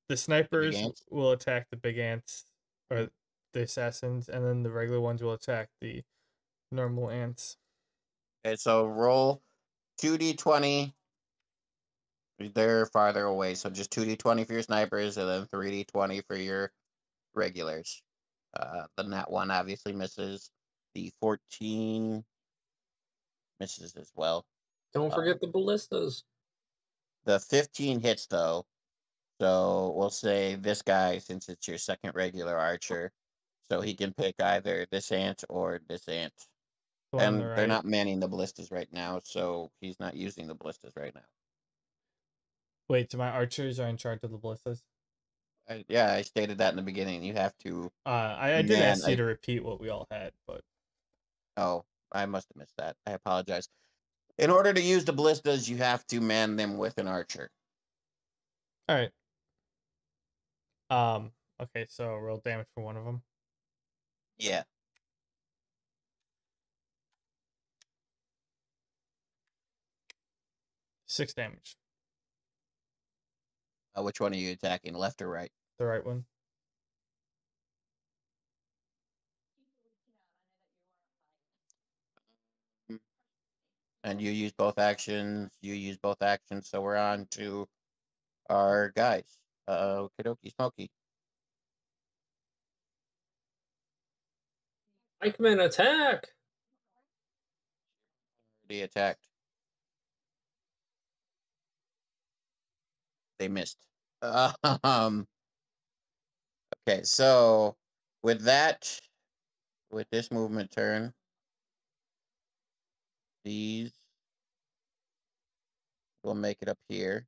the snipers will attack the big ants, or the assassins, and then the regular ones will attack the normal ants. Okay, so roll 2d20. They're farther away, so just 2d20 for your snipers, and then 3d20 for your regulars. Then that one obviously misses. The 14 misses as well. Don't forget the ballistas. The 15 hits, though. So we'll say this guy, since it's your second regular archer, so he can pick either this ant or this ant. And they're not manning the ballistas right now, so he's not using the ballistas right now. Wait, so my archers are in charge of the ballistas? Yeah, I stated that in the beginning. You have to... I did ask you to repeat what we all had, but... Oh, I must have missed that. I apologize. In order to use the ballistas, you have to man them with an archer. All right. Okay, so roll damage for one of them. Yeah. Six damage. Which one are you attacking, left or right? The right one. And you use both actions. You use both actions, so we're on to our guys. Okie dokie, Smokey. Pikeman, attack! Already attacked. They missed. Okay, so with this movement turn, these will make it up here.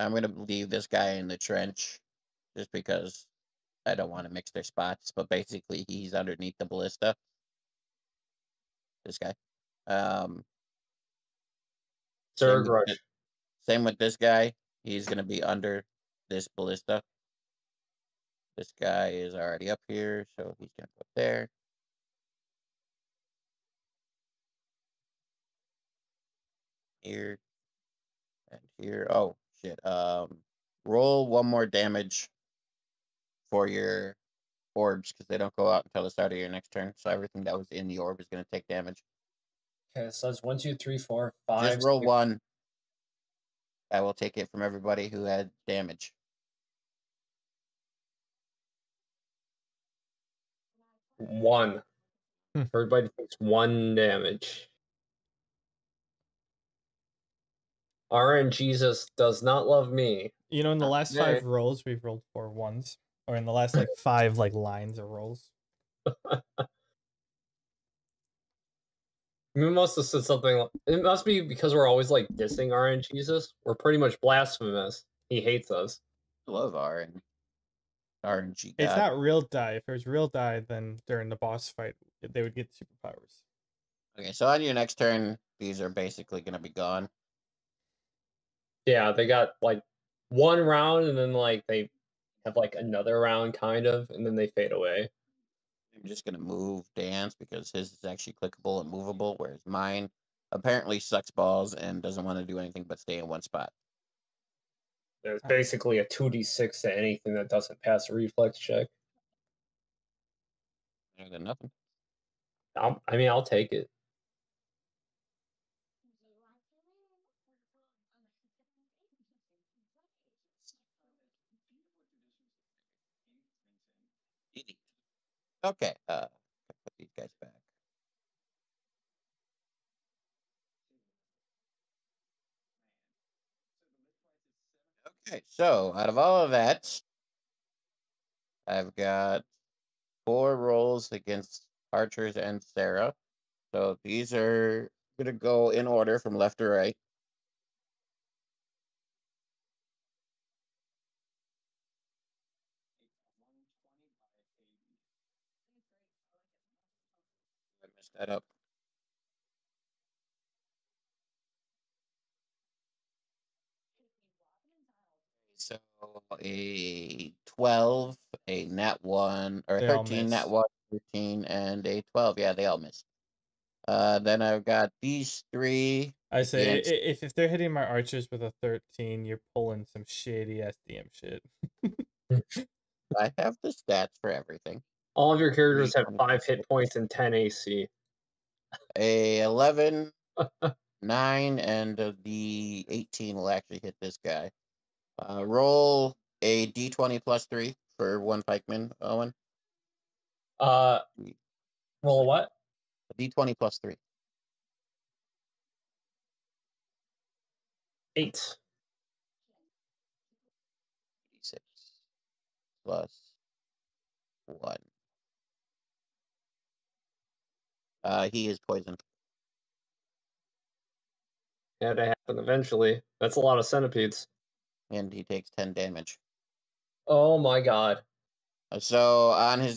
I'm gonna leave this guy in the trench just because I don't want to mix their spots, but basically he's underneath the ballista. This guy. Same with this guy. He's going to be under this ballista. This guy is already up here, so he's going to go up there. Here. And here. Oh, shit. Roll one more damage for your orbs, because they don't go out until the start of your next turn. So everything that was in the orb is going to take damage. Okay, so it's 1, 2, 3, 4, 5. Just roll 1. I will take it from everybody who had damage. One. Everybody takes 1 damage. RNG Jesus does not love me. You know, in the last 5 rolls, we've rolled 4 ones. Or in the last, like, 5, like, lines or rolls. We must have said something. Like, it must be because we're always like dissing RNG Jesus. We're pretty much blasphemous. He hates us. I love RNG. RNG. It's not real die. If it was real die, then during the boss fight, they would get superpowers. Okay, so on your next turn, these are basically going to be gone. Yeah, they got like one round, and then like they have like another round, kind of, and then they fade away. I'm just going to move Dan's because his is actually clickable and movable, whereas mine apparently sucks balls and doesn't want to do anything but stay in one spot. There's basically a 2d6 to anything that doesn't pass a reflex check. Better than nothing. I mean, I'll take it. Okay, put these guys back. Okay, so out of all of that, I've got 4 rolls against archers and Sarah. So these are going to go in order from left to right. That up. So a 12, a nat 1, or 13, nat 1, 13, and a 12. Yeah, they all missed. Then I've got these 3. I say, if they're hitting my archers with a 13, you're pulling some shady SDM shit. I have the stats for everything. All of your characters have 5 hit points and 10 AC. A 11, 9, and the 18 will actually hit this guy. Roll a d20 plus 3 for one pikeman, Owen. Roll what? A d20 plus 3. 8. 6 plus 1. He is poisoned. Had to happen eventually. That's a lot of centipedes. And he takes 10 damage. Oh my god. So on his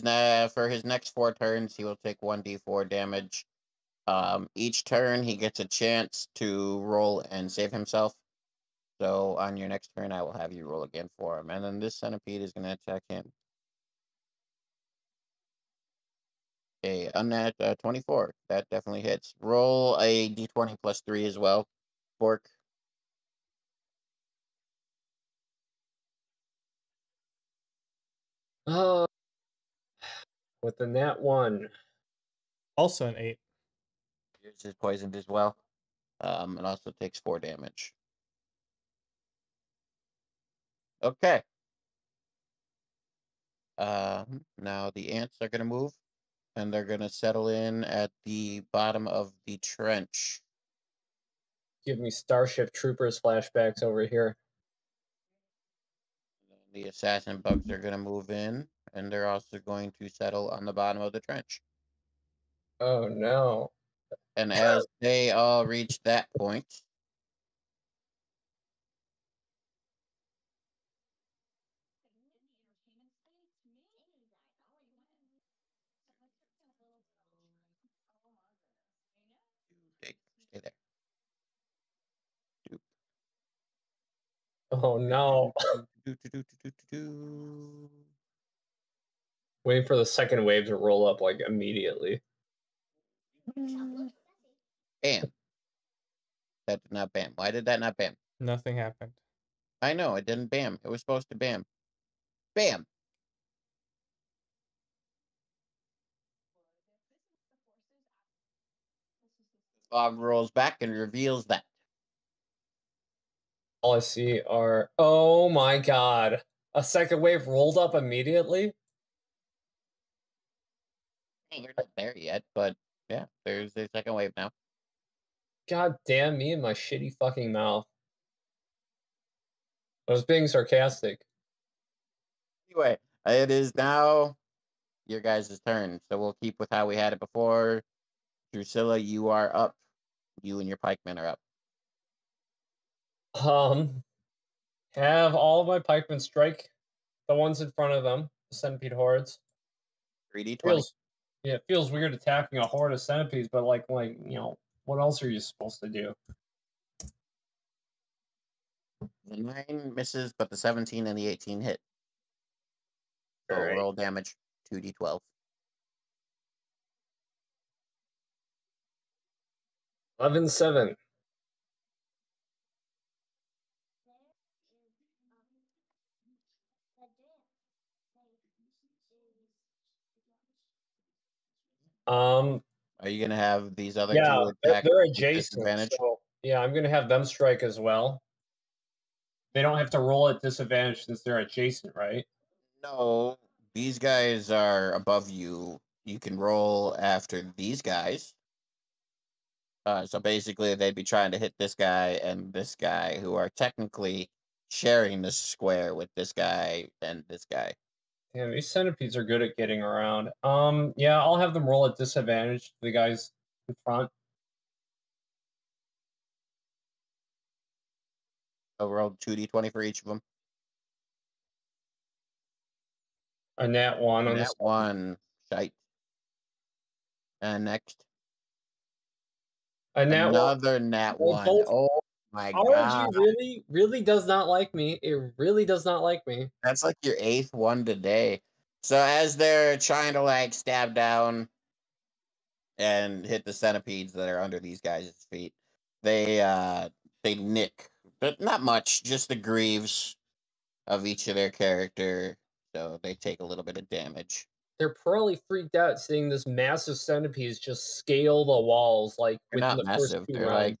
for his next 4 turns, he will take 1d4 damage. Each turn, he gets a chance to roll and save himself. So on your next turn, I will have you roll again for him. And then this centipede is going to attack him. Okay, on that 24, that definitely hits. Roll a d20 plus 3 as well, Bork. With the nat 1. Also an 8. Yours is poisoned as well. It also takes 4 damage. Okay. Now the ants are going to move. And they're going to settle in at the bottom of the trench. Give me Starship Troopers flashbacks over here. The assassin bugs are going to move in, and they're also going to settle on the bottom of the trench. Oh, no. And as they all reach that point... Oh no. Wait for the second wave to roll up like immediately. Bam. That did not bam. Why did that not bam? Nothing happened. I know, it didn't bam. It was supposed to bam. Bam. Bob rolls back and reveals that. All I see are, oh my god, a second wave rolled up immediately? Hey, you're not there yet, but yeah, there's a second wave now. God damn me and my shitty fucking mouth. I was being sarcastic. Anyway, it is now your guys' turn, so we'll keep with how we had it before. Drusilla, you are up. You and your pikemen are up. Have all of my pikemen strike the ones in front of them, the centipede hordes. 3d20. Yeah, it feels weird attacking a horde of centipedes, but like you know, what else are you supposed to do? 9 misses, but the 17 and the 18 hit. So right. Roll damage, 2d12. Seven. Are you gonna have these other two attack? They're adjacent. So, yeah, I'm gonna have them strike as well. They don't have to roll at disadvantage since they're adjacent, right? No, these guys are above you. You can roll after these guys. So basically, they'd be trying to hit this guy and this guy, who are technically sharing this square with this guy and this guy. Yeah, these centipedes are good at getting around. Yeah, I'll have them roll at disadvantage, the guys in front. I'll roll 2d20 for each of them. A nat one. A nat one. Shite. And next. Another nat one. Oh my god! RNG really, really does not like me. It really does not like me. That's like your 8th one today. So as they're trying to like stab down and hit the centipedes that are under these guys' feet, they nick, but not much. Just the greaves of each of their character, so they take a little bit of damage. They're probably freaked out seeing this massive centipede just scale the walls. Like they're not the massive; they're like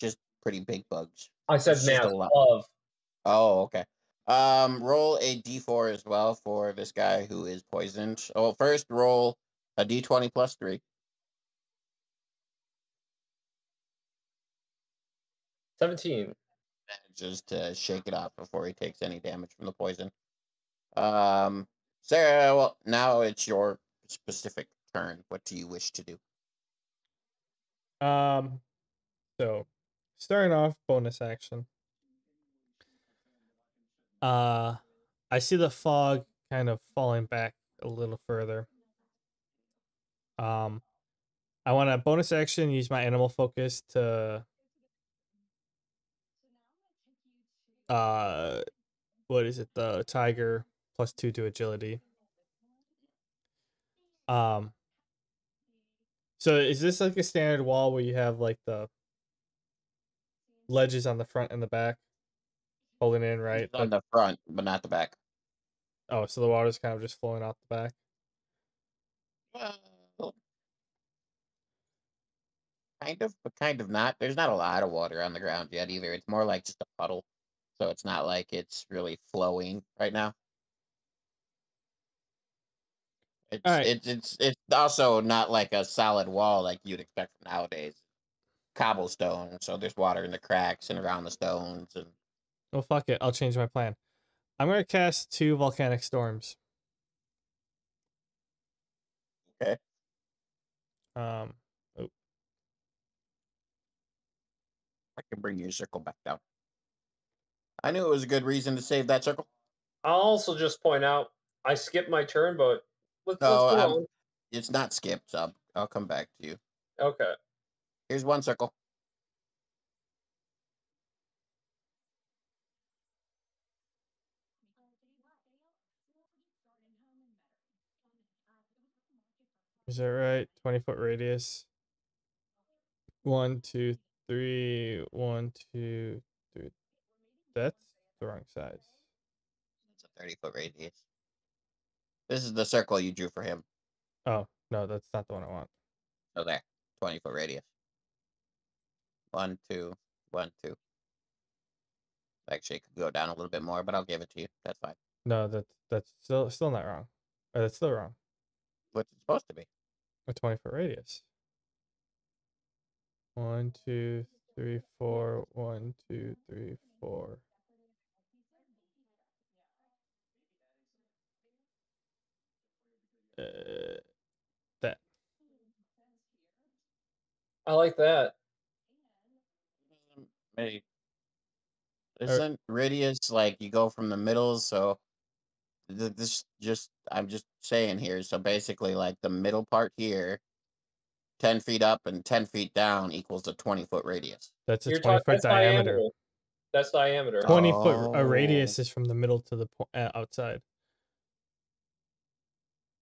just pretty big bugs. I said massive. Oh, okay. Roll a d4 as well for this guy who is poisoned. Oh, first roll a d20 plus 3. 17. Just to shake it off before he takes any damage from the poison. Sarah, well, now it's your specific turn. What do you wish to do? So, starting off, bonus action. I see the fog kind of falling back a little further. I want to bonus action, use my animal focus to... what is it? The tiger... Plus 2 to agility. So is this like a standard wall where you have like the ledges on the front and the back holding in, right? It's on the front, but not the back. Oh, so the water's kind of just flowing out the back. Well, kind of, but kind of not. There's not a lot of water on the ground yet either. It's more like just a puddle. So it's not like it's really flowing right now. It's, right. It's also not like a solid wall like you'd expect from nowadays. Cobblestone, so there's water in the cracks and around the stones. And well, fuck it. I'll change my plan. I'm going to cast 2 volcanic storms. Okay. Oh. I can bring your circle back down. I knew it was a good reason to save that circle. I'll also just point out, I skipped my turn, but no, it's not skipped. So I'll come back to you. Okay. Here's one circle. Is that right? 20-foot radius. 1, 2, 3. 1, 2, 3. That's the wrong size. That's a 30-foot radius. This is the circle you drew for him. Oh, no, that's not the one I want. Oh, there. 20-foot radius. 1, 2, 1, 2. Actually, it could go down a little bit more, but I'll give it to you. That's fine. No, that's still not wrong. Or that's still wrong. What's it supposed to be? A 20-foot radius. 1, 2, 3, 4. 1, 2, 3, 4. That. I like that. Maybe. Isn't radius like you go from the middle, so this just, I'm just saying here, so basically like the middle part here, 10 feet up and 10 feet down equals a 20-foot radius. That's a 20-foot diameter. That's diameter. 20-foot a radius is from the middle to the outside.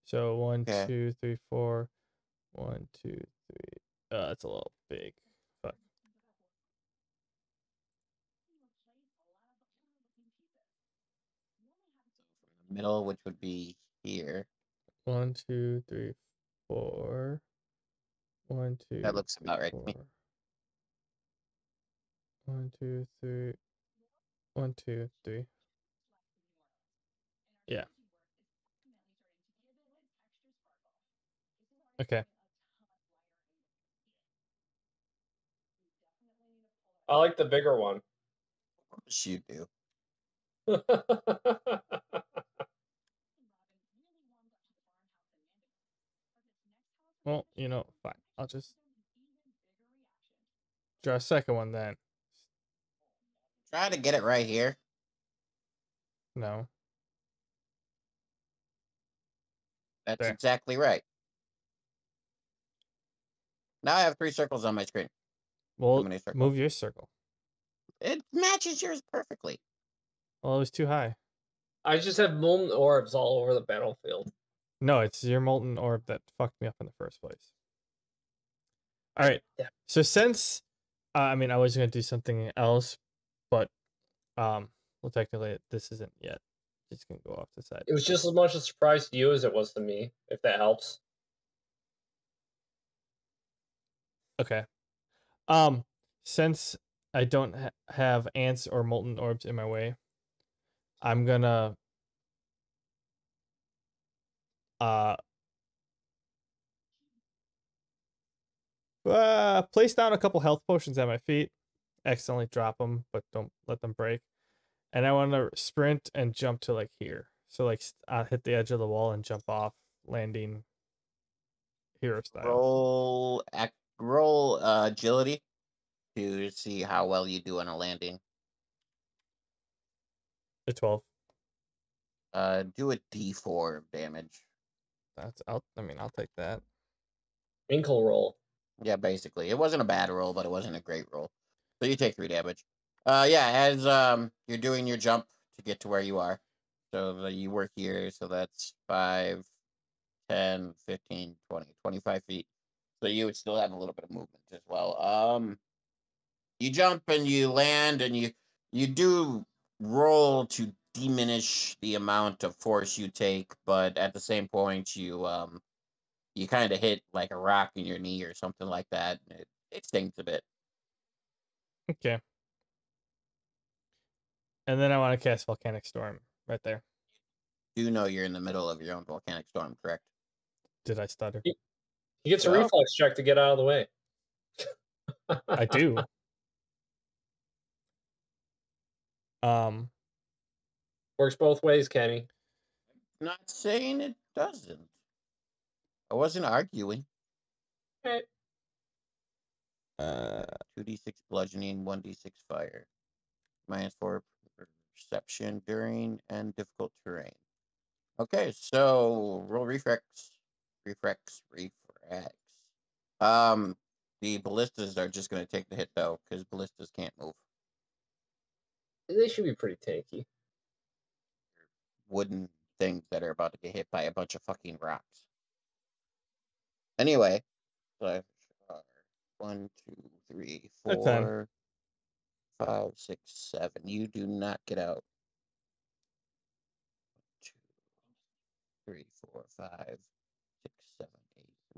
So 1, 2, 3, 4. 1, 2, 3. That's a little big. Fuck. Middle, which would be here. 1, 2, 3, 4. 1, 2. That looks about right to me. 1, 2, 3. 1, 2, 3. Yeah. Okay. I like the bigger one. Of course you do. Well, you know, fine. I'll just draw a second one then. Try to get it right here. No. That's there. Exactly right. Now I have 3 circles on my screen. Well, move your circle. It matches yours perfectly. Well, it was too high. I just have molten orbs all over the battlefield. No, it's your molten orb that fucked me up in the first place. All right. Yeah. So since, I mean, I was going to do something else, but, well, technically this isn't yet. It's going to go off the side. It was just as much a surprise to you as it was to me, if that helps. Okay. Since I don't have ants or molten orbs in my way, I'm gonna place down a couple health potions at my feet. Accidentally drop them, but don't let them break. And I want to sprint and jump to like here. So like I'll hit the edge of the wall and jump off, landing hero style. Roll agility to see how well you do on a landing. A 12. Do a D4 damage. That's out. I mean, I'll take that. Ankle roll. Yeah, basically, it wasn't a bad roll, but it wasn't a great roll. So you take 3 damage. Yeah, as you're doing your jump to get to where you are. So you were here. So that's 5, 10, 15, 20, 25 feet. So you would still have a little bit of movement as well. You jump and you land and you do roll to diminish the amount of force you take, but at the same point you kind of hit like a rock in your knee or something like that, and it stings a bit. Okay. And then I want to cast Volcanic Storm right there. You know you're in the middle of your own Volcanic Storm, correct? Did I stutter? He gets a reflex check to get out of the way. I do. Works both ways, Kenny. I'm not saying it doesn't. I wasn't arguing. Okay. 2d6 bludgeoning, 1d6 fire. -4 perception during and difficult terrain. Okay, so roll reflex. Reflex. The ballistas are just going to take the hit though, because ballistas can't move. They should be pretty tanky. Wooden things that are about to get hit by a bunch of fucking rocks. Anyway, so 1, 2, 3, 4, 5, 6, 7. You do not get out. 1, 2, 3, 4, 5, 6, 7,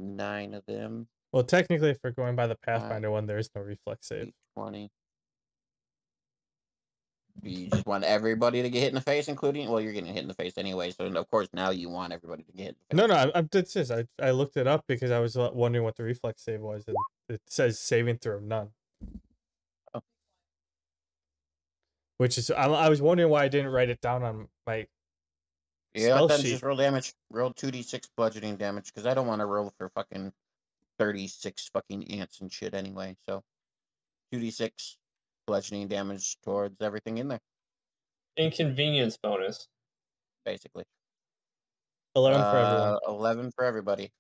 8, 9 of them. Well, technically, if we're going by the Pathfinder one, there is no reflex save. 20. You just want everybody to get hit in the face, including... Well, you're getting hit in the face anyway, so of course now you want everybody to get hit in the face. No, no, that's just... I looked it up because I was wondering what the reflex save was, and it says saving throw none. Oh. Which is... I was wondering why I didn't write it down on my spell sheet. Just roll damage. Roll 2d6 bludgeoning damage, because I don't want to roll for fucking 36 fucking ants and shit anyway, so... 2d6... bludgeoning damage towards everything in there. Inconvenience bonus. Basically. 11 for everyone. 11 for everybody.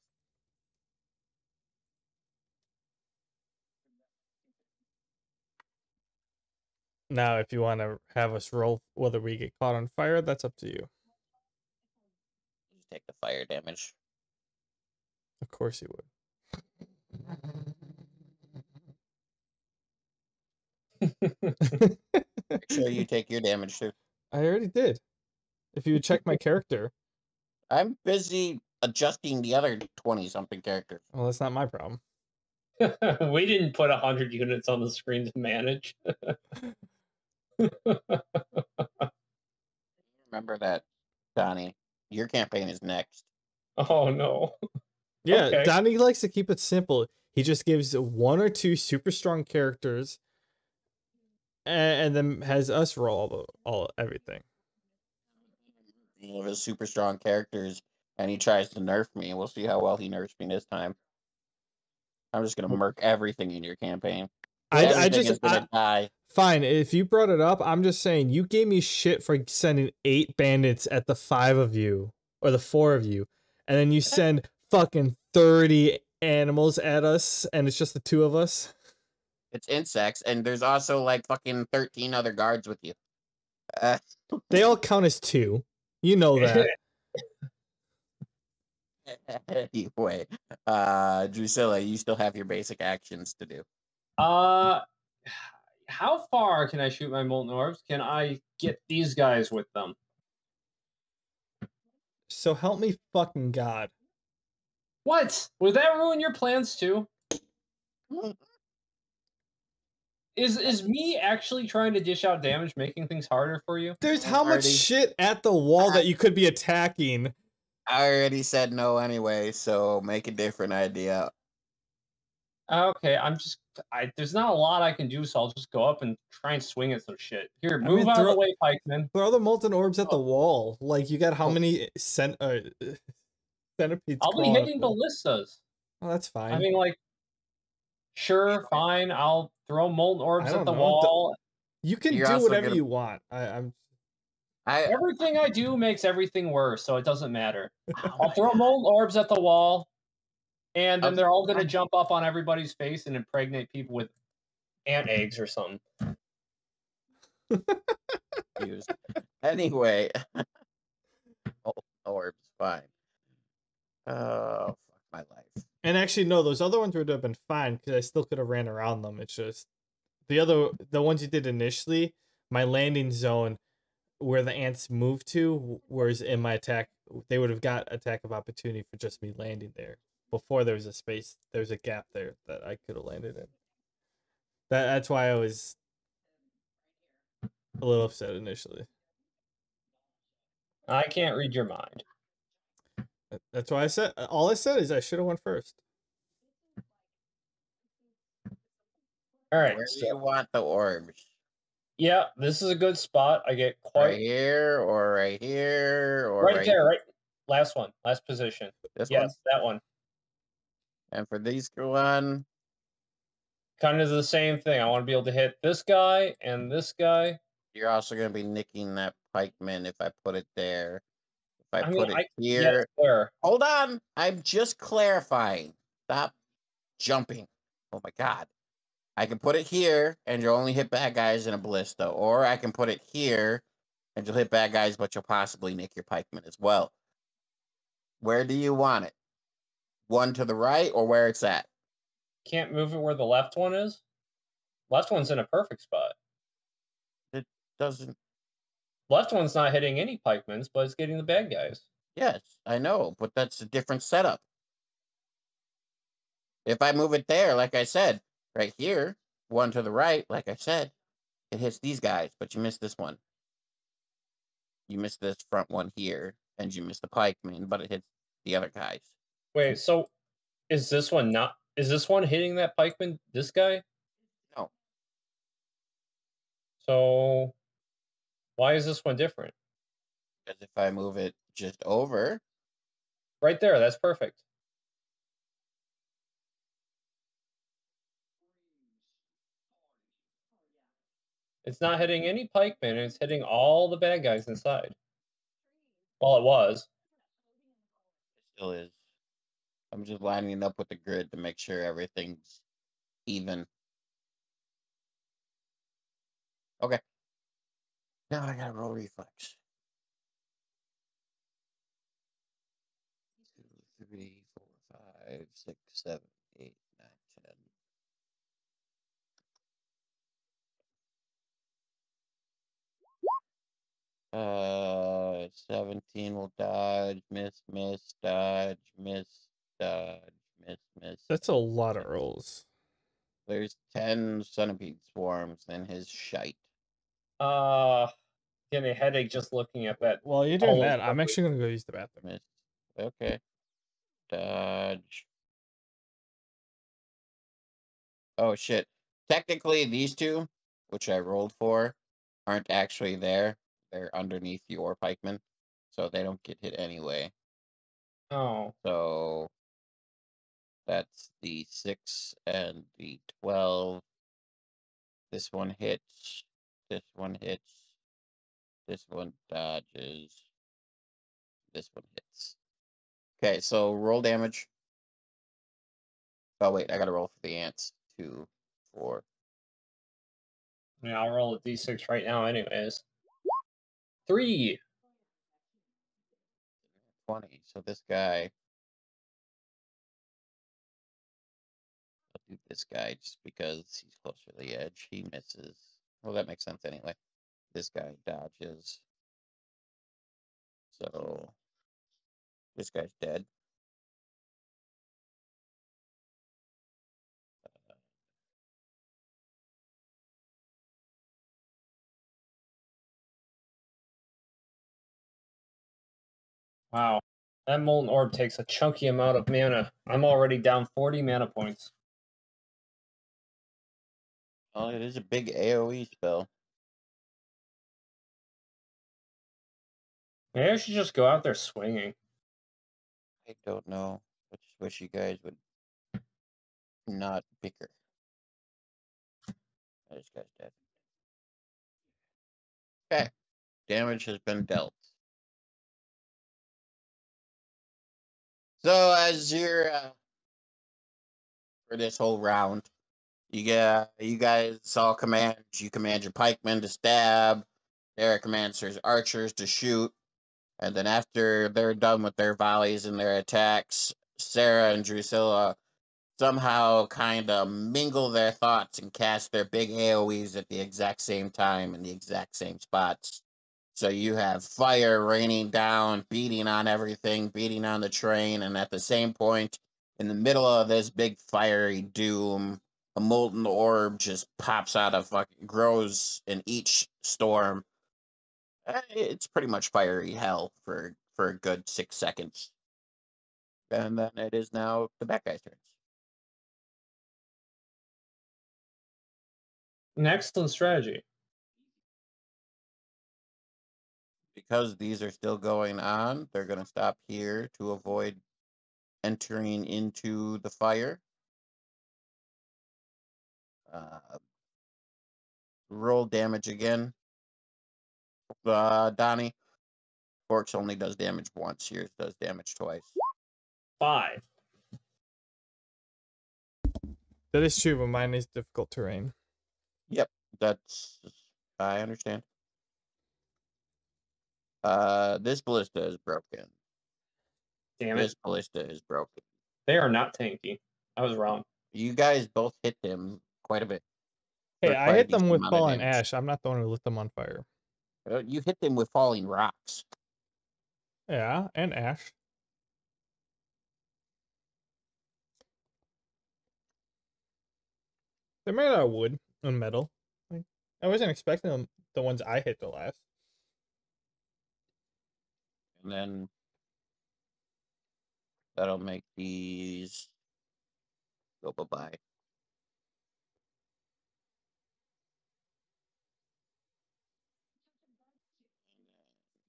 Now, if you want to have us roll whether we get caught on fire, that's up to you. You take the fire damage. Of course you would. Make sure you take your damage too. I already did. If you would check my character. I'm busy adjusting the other 20-something character. Well, that's not my problem. We didn't put 100 units on the screen to manage. Remember that, Donny. Your campaign is next. Oh, no. Yeah, okay. Donny likes to keep it simple. He just gives one or two super strong characters and then has us roll everything. One of his super strong characters, and he tries to nerf me. We'll see how well he nerfs me this time. I'm just going to murk everything in your campaign. I just die. Fine, if you brought it up, I'm just saying you gave me shit for sending 8 bandits at the 5 of you, or the 4 of you, and then you send fucking 30 animals at us, and it's just the 2 of us. It's insects, and there's also like fucking 13 other guards with you. They all count as 2. You know that. Anyway, Drusilla, you still have your basic actions to do. How far can I shoot my molten orbs? Can I get these guys with them? So help me fucking God. What? Would that ruin your plans too? Is me actually trying to dish out damage making things harder for you? There's how much shit at the wall that you could be attacking. I already said no anyway, so make a different idea. Okay, there's not a lot I can do, so I'll just go up and try and swing at some shit. Here, move out of the way, pikeman. Throw the molten orbs at the wall. Like, you got how many centipedes? I'll be hitting ballistas. Oh, that's fine. I mean, like, sure, fine, I'll throw molten orbs at the wall. You can do whatever you want. Everything I do makes everything worse, so it doesn't matter. I'll throw molten orbs at the wall, and then they're all going to jump up on everybody's face and impregnate people with ant eggs or something. Anyway, molten orbs, fine. Oh, fuck my life. And actually, no, those other ones would have been fine because I still could have ran around them. It's just the ones you did initially, my landing zone. Where the ants move to, whereas in my attack, they would have got attack of opportunity for just me landing there. Before there was a space, there's a gap there that I could have landed in. That's why I was a little upset initially. I can't read your mind. That's why I said all I said is I should have went first. All right. Where do you want the orbs? Yeah, this is a good spot. I get quite right here, or right here, or right there. Right, last one, last position. Yes, that one. And for these one, kind of the same thing. I want to be able to hit this guy and this guy. You're also going to be nicking that pikeman if I put it there. If I put it here, yeah, hold on. I'm just clarifying. Stop jumping. Oh my God. I can put it here, and you'll only hit bad guys in a ballista. Or I can put it here, and you'll hit bad guys, but you'll possibly nick your pikeman as well. Where do you want it? One to the right, or where it's at? Can't move it where the left one is? Left one's in a perfect spot. It doesn't... Left one's not hitting any pikemans, but it's getting the bad guys. Yes, I know, but that's a different setup. If I move it there, like I said... Right here, one to the right, like I said, it hits these guys, but you miss this one. You miss this front one here, and you miss the pikeman, but it hits the other guys. Wait, so is this one not? Is this one hitting that pikeman? This guy? No. So why is this one different? Because if I move it just over, right there, that's perfect. It's not hitting any pikemen, and it's hitting all the bad guys inside. Well, it was. still is. I'm just lining it up with the grid to make sure everything's even. Okay. Now I gotta roll reflex. 2, 3, 4, 5, 6, 7, 8, 9, 10. $17 will dodge, miss, dodge, miss. That's a lot of rolls. There's 10 centipede swarms and his shite. Getting a headache just looking at that. Well, you're doing that. I'm actually gonna go use the bathroom. Miss. Okay. Dodge. Oh shit. Technically, these two, which I rolled for, aren't actually there. They're underneath your pikemen, so they don't get hit anyway. Oh. So that's the 6 and the 12. This one hits. This one hits. This one dodges. This one hits. Okay, so roll damage. Oh wait, I gotta roll for the ants. 2, 4. Yeah, I'll roll a d6 right now anyways. 3. 20. So this guy. I'll do this guy just because he's closer to the edge. He misses. Well, that makes sense anyway. This guy dodges. So this guy's dead. Wow, that molten orb takes a chunky amount of mana. I'm already down 40 mana points. Oh, it is a big AoE spell. Maybe I should just go out there swinging. I don't know. I just wish you guys would not bicker. Oh, this guy's dead. Okay. Damage has been dealt. So, as you're, for this whole round, you guys all command, you command your pikemen to stab, Derek commands his archers to shoot, and then after they're done with their volleys and their attacks, Sarah and Drusilla somehow kind of mingle their thoughts and cast their big AoEs at the exact same time in the exact same spots. So you have fire raining down, beating on everything, beating on the train, and at the same point, in the middle of this big fiery doom, a molten orb just pops out of fucking, grows in each storm. It's pretty much fiery hell for a good 6 seconds. And then it is now the bad guy's turn. An excellent strategy. Because these are still going on, they're going to stop here to avoid entering into the fire. Roll damage again. Donnie. Bork's only does damage once. Yours does damage twice. 5. That is true, but mine is difficult terrain. Yep, that's... I understand. This ballista is broken. Damn it. This ballista is broken. They are not tanky. I was wrong. You guys both hit them quite a bit. Hey, I hit them with falling ash. I'm not the one who lit them on fire. You hit them with falling rocks. Yeah, and ash. They're made out of wood and metal. Like, I wasn't expecting them, the ones I hit to last. And then that'll make these go bye-bye.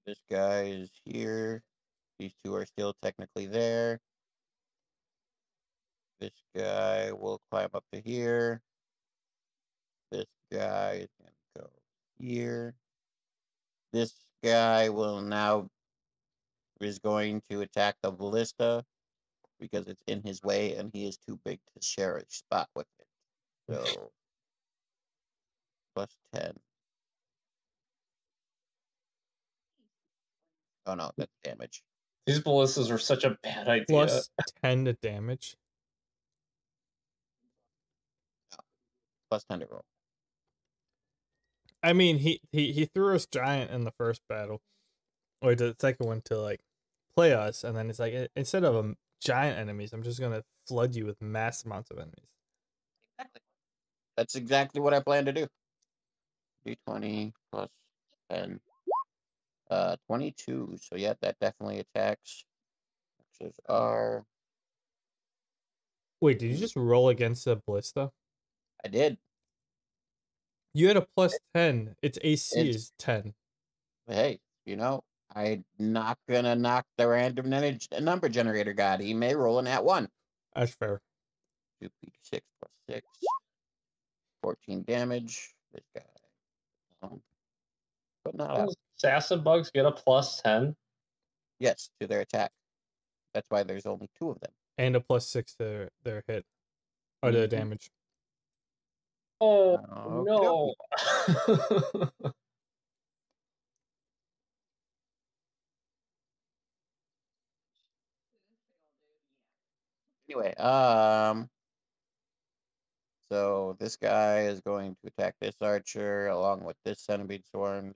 This guy is here. These two are still technically there. This guy will climb up to here. This guy is gonna go here. This guy will now is going to attack the ballista because it's in his way and he is too big to share a spot with it. So, +10. Oh no, that's damage. These ballistas are such a bad idea. +10 to damage. No. +10 to roll. I mean, he threw us giant in the first battle, or the second one, to like play us, and then it's like, instead of giant enemies, I'm just gonna flood you with mass amounts of enemies. Exactly. That's exactly what I plan to do. D20 +10. 22. So yeah, that definitely attacks. Which is our... Wait, did you just roll against a ballista? I did. You had a +10. Its AC is 10. Hey, you know, I'm not gonna knock the random number generator god. He may roll an @1. That's fair. 2d6 +6. 14 damage. This guy. But not out. Assassin bugs get a +10. Yes, to their attack. That's why there's only 2 of them. And a +6 to their hit. Or their damage. Oh, no. Anyway, so this guy is going to attack this archer along with this centipede swarm,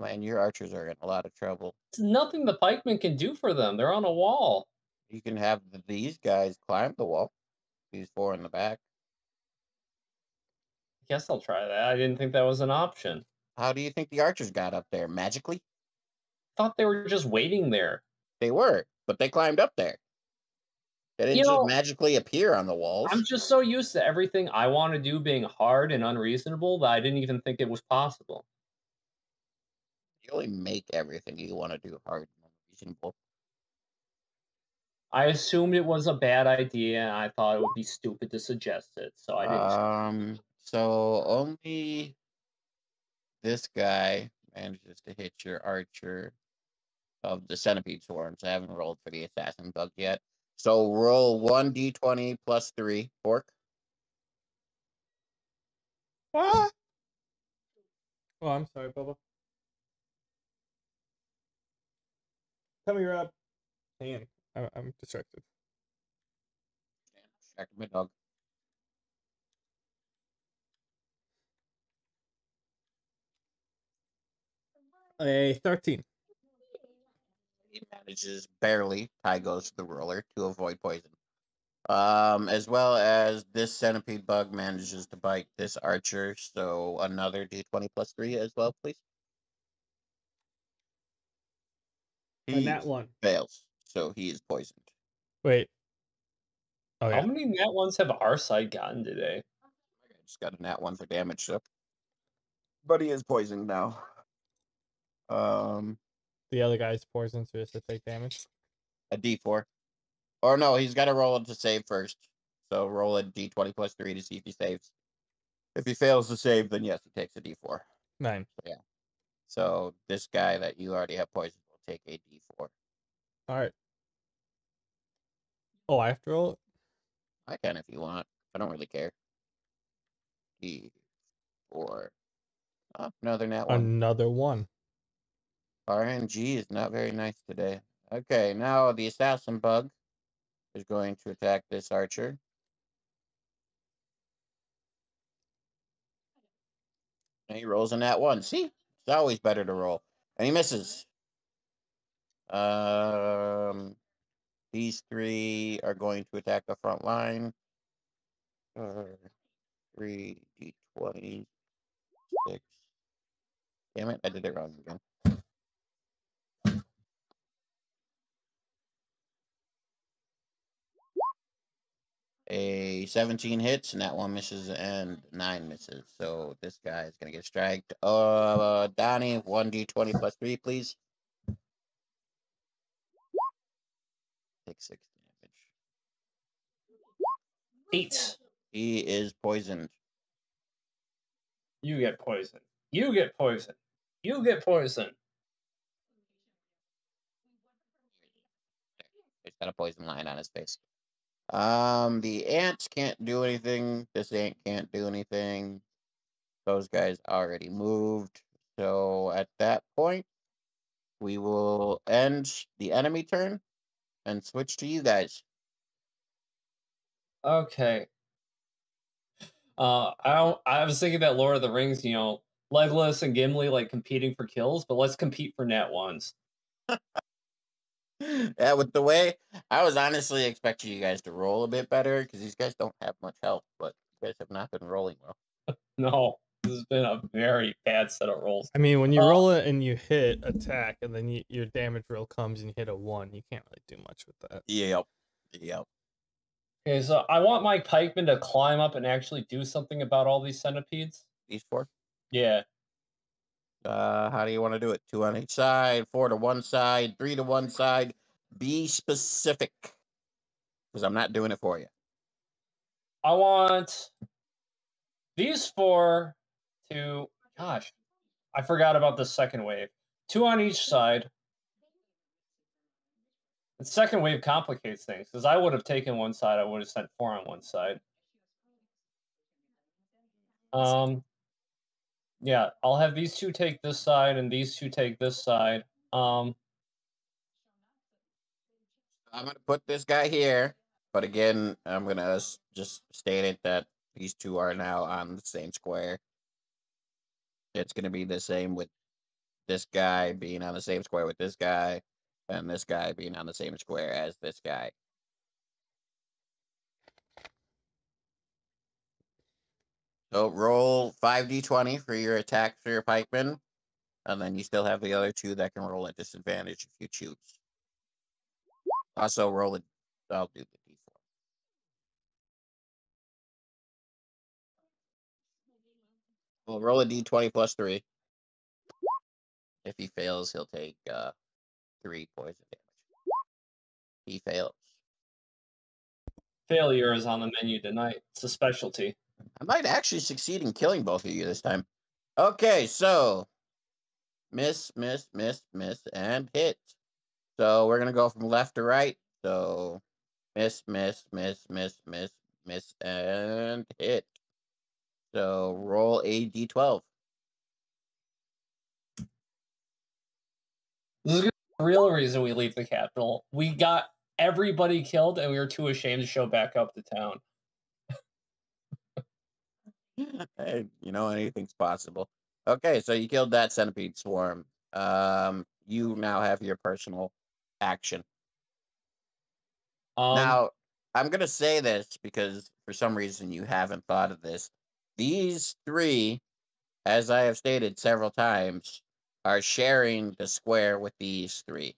Man, your archers are in a lot of trouble. It's nothing the pikemen can do for them. They're on a wall. You can have these guys climb the wall. These 4 in the back. I guess I'll try that. I didn't think that was an option. How do you think the archers got up there? Magically? I thought they were just waiting there. They were, but they climbed up there. They didn't just magically appear on the walls. I'm just so used to everything I want to do being hard and unreasonable that I didn't even think it was possible. You only make everything you want to do hard and unreasonable. I assumed it was a bad idea, and I thought it would be stupid to suggest it, so I didn't. So only this guy manages to hit your archer of the centipede swarms. I haven't rolled for the assassin bug yet. So roll 1d20 +3, Bork. What? Oh, I'm sorry, Bubba. Tell me, Rob. Hang on. I'm distracted. Distracted my dog. A 13. He manages barely, tie goes to the ruler, to avoid poison. As well as this centipede bug manages to bite this archer, so another d20 +3 as well, please. And that one fails, so he is poisoned. Wait. Oh, yeah. How many nat ones have our side gotten today? I just got a nat 1 for damage, so. But he is poisoned now. The other guy's poisoned, so he has to take damage. A d4. Or no, he's got to roll it to save first. So roll a d20 +3 to see if he saves. If he fails to save, then yes, he takes a d4. 9. So, yeah. So this guy that you already have poisoned will take a d4. All right. Oh, I have to roll it? I can if you want. I don't really care. D4. Oh, another nat 1. Another one. RNG is not very nice today. Okay, now the assassin bug is going to attack this archer. And he rolls a nat 1. See? It's always better to roll. And he misses. These 3 are going to attack the front line. 3 d20. 6. Damn it, I did it wrong again. A 17 hits, and that one misses, and 9 misses. So this guy is going to get striked. Donny, 1d20 +3, please. Take 6 damage. 8. He is poisoned. You get poisoned. You get poisoned. You get poisoned. He's got a poison line on his face. The ants can't do anything. This ant can't do anything. Those guys already moved. So at that point, we will end the enemy turn and switch to you guys. Okay. I was thinking that Lord of the Rings, you know, Legolas and Gimli like competing for kills, but let's compete for net ones. Yeah, with the way I was honestly expecting you guys to roll a bit better because these guys don't have much health, but you guys have not been rolling well. No, this has been a very bad set of rolls. I mean, when you roll it and you hit attack, and then your damage roll comes and you hit a 1, you can't really do much with that. Yep, yep. Okay, so I want my pikemen to climb up and actually do something about all these centipedes. These 4? Yeah. How do you want to do it? 2 on each side, 4 to one side, 3 to one side. Be specific, because I'm not doing it for you. I want these 4 to... Gosh, I forgot about the second wave. 2 on each side. The second wave complicates things, because I would have taken one side, I would have sent 4 on one side. Yeah, I'll have these 2 take this side, and these 2 take this side. I'm going to put this guy here, but again, I'm going to just state it that these 2 are now on the same square. It's going to be the same with this guy being on the same square with this guy. And this guy being on the same square as this guy. So roll 5d20 for your attack for your pikeman. And then you still have the other 2 that can roll at disadvantage if you choose. Also roll it. I'll do the d4. We'll roll a d20 plus 3. If he fails, he'll take... 3 poison damage. He fails. Failure is on the menu tonight. It's a specialty. I might actually succeed in killing both of you this time. Okay, so miss, miss, miss, miss, and hit. So we're gonna go from left to right. So miss, miss, miss, miss, miss, miss, and hit. So roll a d12. This is good. The real reason we leave the capital, we got everybody killed and we were too ashamed to show back up to town. Hey, you know, anything's possible. Okay, so you killed that centipede swarm. You now have your personal action. Now, I'm going to say this because for some reason you haven't thought of this. These 3, as I have stated several times, are sharing the square with these 3.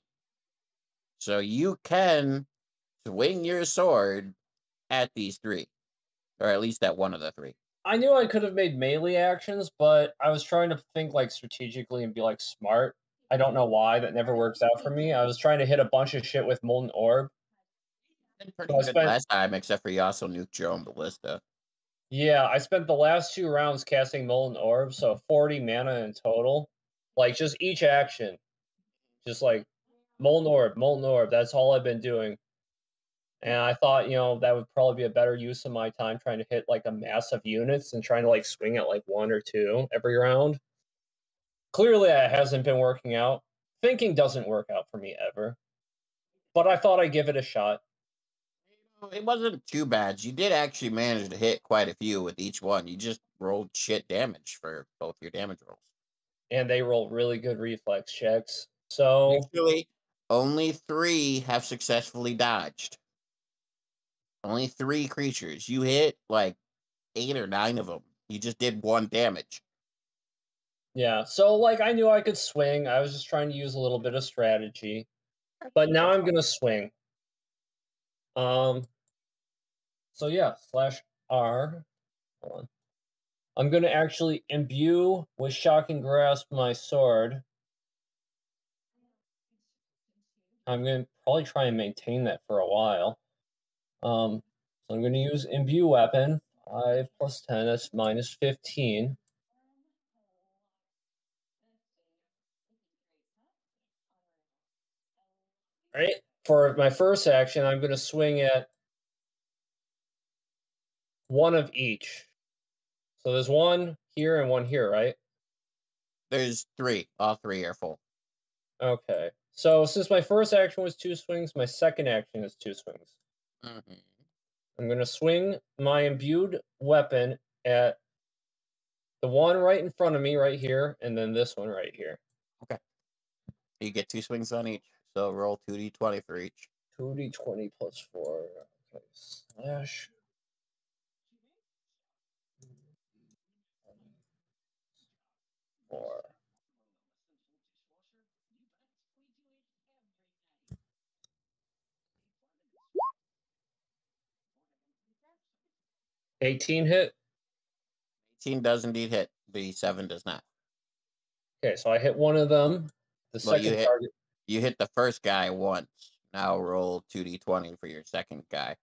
So you can swing your sword at these 3. Or at least at one of the 3. I knew I could have made melee actions, but I was trying to think like strategically and be like smart. I don't know why. That never works out for me. I was trying to hit a bunch of shit with Molten Orb. Pretty good last time, except for you also nuked your own ballista. Yeah, I spent the last 2 rounds casting Molten Orb, so 40 mana in total. Like, just each action. Just like, Molten Orb, Molten Orb. That's all I've been doing. And I thought, you know, that would probably be a better use of my time trying to hit, like, a mass of units and trying to, like, swing at, like, 1 or 2 every round. Clearly, that hasn't been working out. Thinking doesn't work out for me ever. But I thought I'd give it a shot. It wasn't too bad. You did actually manage to hit quite a few with each one. You just rolled shit damage for both your damage rolls. And they roll really good reflex checks. So actually, only 3 have successfully dodged. Only 3 creatures. You hit like 8 or 9 of them. You just did 1 damage. Yeah. So like I knew I could swing. I was just trying to use a little bit of strategy. But now I'm gonna swing. So yeah, /R. Hold on. I'm going to actually imbue with Shocking Grasp my sword. I'm going to probably try and maintain that for a while. So I'm going to use imbue weapon. 5 plus 10, that's -15. All right, for my first action, I'm going to swing at one of each. So there's one here and one here, right? There's three. All three are full. Okay. So since my first action was two swings, my second action is two swings. Mm-hmm. I'm going to swing my imbued weapon at the one right in front of me right here, and then this one right here. Okay. You get two swings on each, so roll 2d20 for each. 2d20 plus 4. Okay. Slash. Four. $18 hit? 18 does indeed hit. The 7 does not. Okay, so I hit one of them. The second target. You hit the first guy once. Now roll 2d20 for your second guy.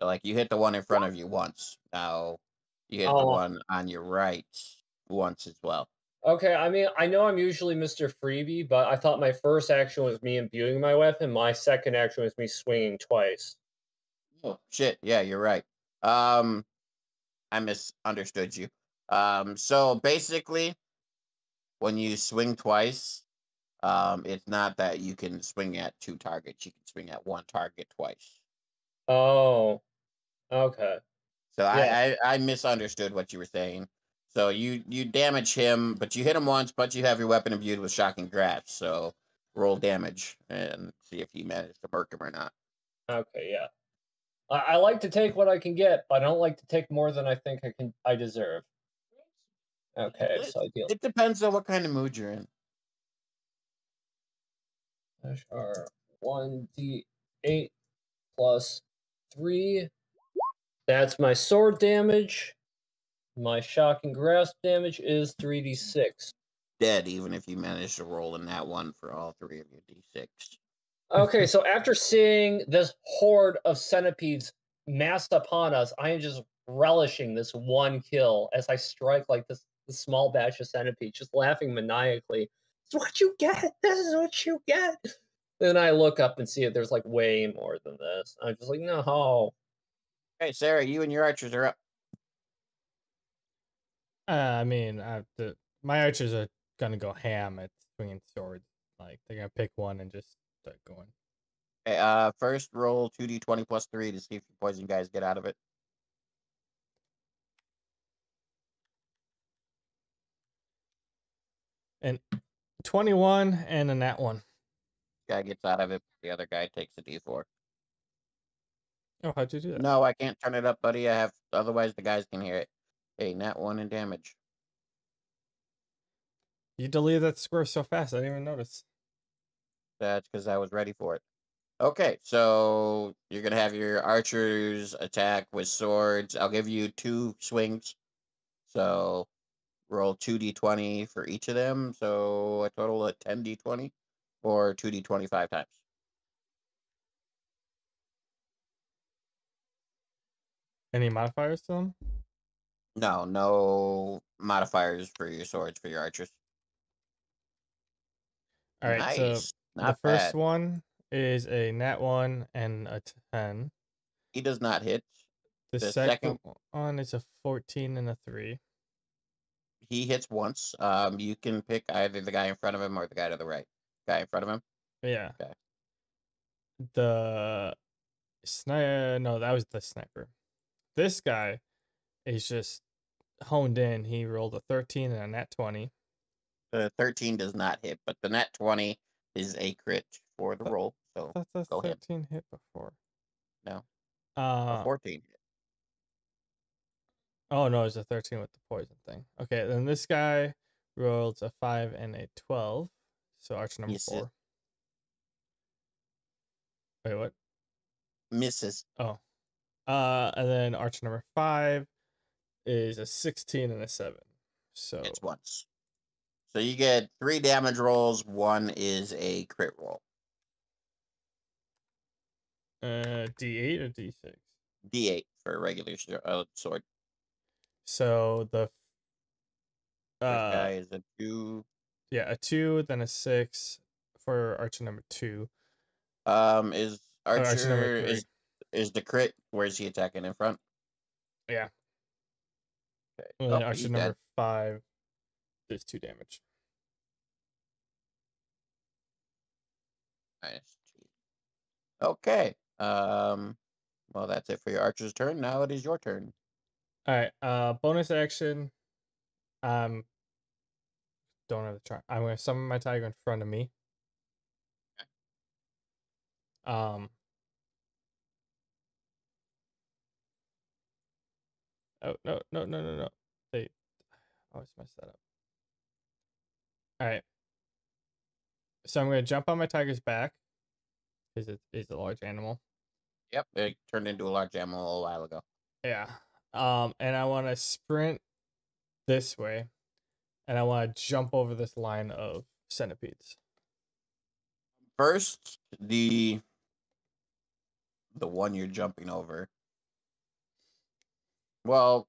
So, like, you hit the one in front of you once. Now you hit the one on your right once as well. Okay, I mean, I know I'm usually Mr. Freebie, but I thought my first action was me imbuing my weapon. My second action was me swinging twice. Oh, shit. Yeah, you're right. I misunderstood you. So basically, when you swing twice, it's not that you can swing at two targets. You can swing at one target twice. Oh, okay. So yeah. I misunderstood what you were saying. So you damage him, but you hit him once, but you have your weapon imbued with shocking grasp. So roll damage and see if you manage to murk him or not. Okay, yeah. I like to take what I can get, but I don't like to take more than I think I deserve. Okay, so I deal. It depends on what kind of mood you're in. Dash R 1d8 plus 3. That's my sword damage. My shocking grasp damage is 3d6. Dead, even if you manage to roll in that one for all three of your d6. Okay, so after seeing this horde of centipedes massed upon us, I am just relishing this one kill as I strike like this small batch of centipedes, just laughing maniacally. It's what you get! This is what you get! Then I look up and see if there's like way more than this. I'm just like, no. Hey, Sarah, you and your archers are up. I mean, my archers are going to go ham at swinging swords. Like, they're going to pick one and just start going. Hey, first roll 2d20 plus 3 to see if your poison guys get out of it. And 21 and a nat 1. Guy gets out of it, but the other guy takes a d4. Oh, how'd you do that? No, I can't turn it up, buddy. I have, otherwise the guys can hear it. Hey, nat 1 in damage. You deleted that square so fast, I didn't even notice. That's because I was ready for it. Okay, so you're going to have your archers attack with swords. I'll give you two swings. So roll 2d20 for each of them. So a total of 10d20 or 2d20 5 times. Any modifiers to them? No, no modifiers for your swords, for your archers. All right, nice. So not the first one is a nat 1 and a 10. He does not hit. The second one is a 14 and a 3. He hits once. You can pick either the guy in front of him or the guy to the right. Guy in front of him? Yeah. Okay. The sniper... No, that was the sniper. This guy is just... honed in. He rolled a 13 and a nat 20. The 13 does not hit, but the nat 20 is a crit for the roll. So I thought the 13 hit before. No. 14 hit. Oh no, it's a 13 with the poison thing. Okay, then this guy rolled a 5 and a 12. So arch number 4. Wait, what? Misses. Oh. And then arch number 5 is a 16 and a 7. So it's once. So you get 3 damage rolls. 1 is a crit roll. D8 or D6? D8 for a regular sword. So the guy is a 2. Yeah, a 2, then a 6 for archer number 2. Is archer is the crit? Where is he attacking? In front? Yeah. Okay. Well, then archer number 5 does 2 damage. Nice. Okay. Well, that's it for your archer's turn. Now it is your turn. All right. Bonus action. Don't have the charm. I'm gonna summon my tiger in front of me. Okay. Oh no! They always mess that up. All right. So I'm gonna jump on my tiger's back. Is a large animal. Yep, it turned into a large animal a little while ago. Yeah. And I want to sprint this way, and I want to jump over this line of centipedes. First, the one you're jumping over. Well,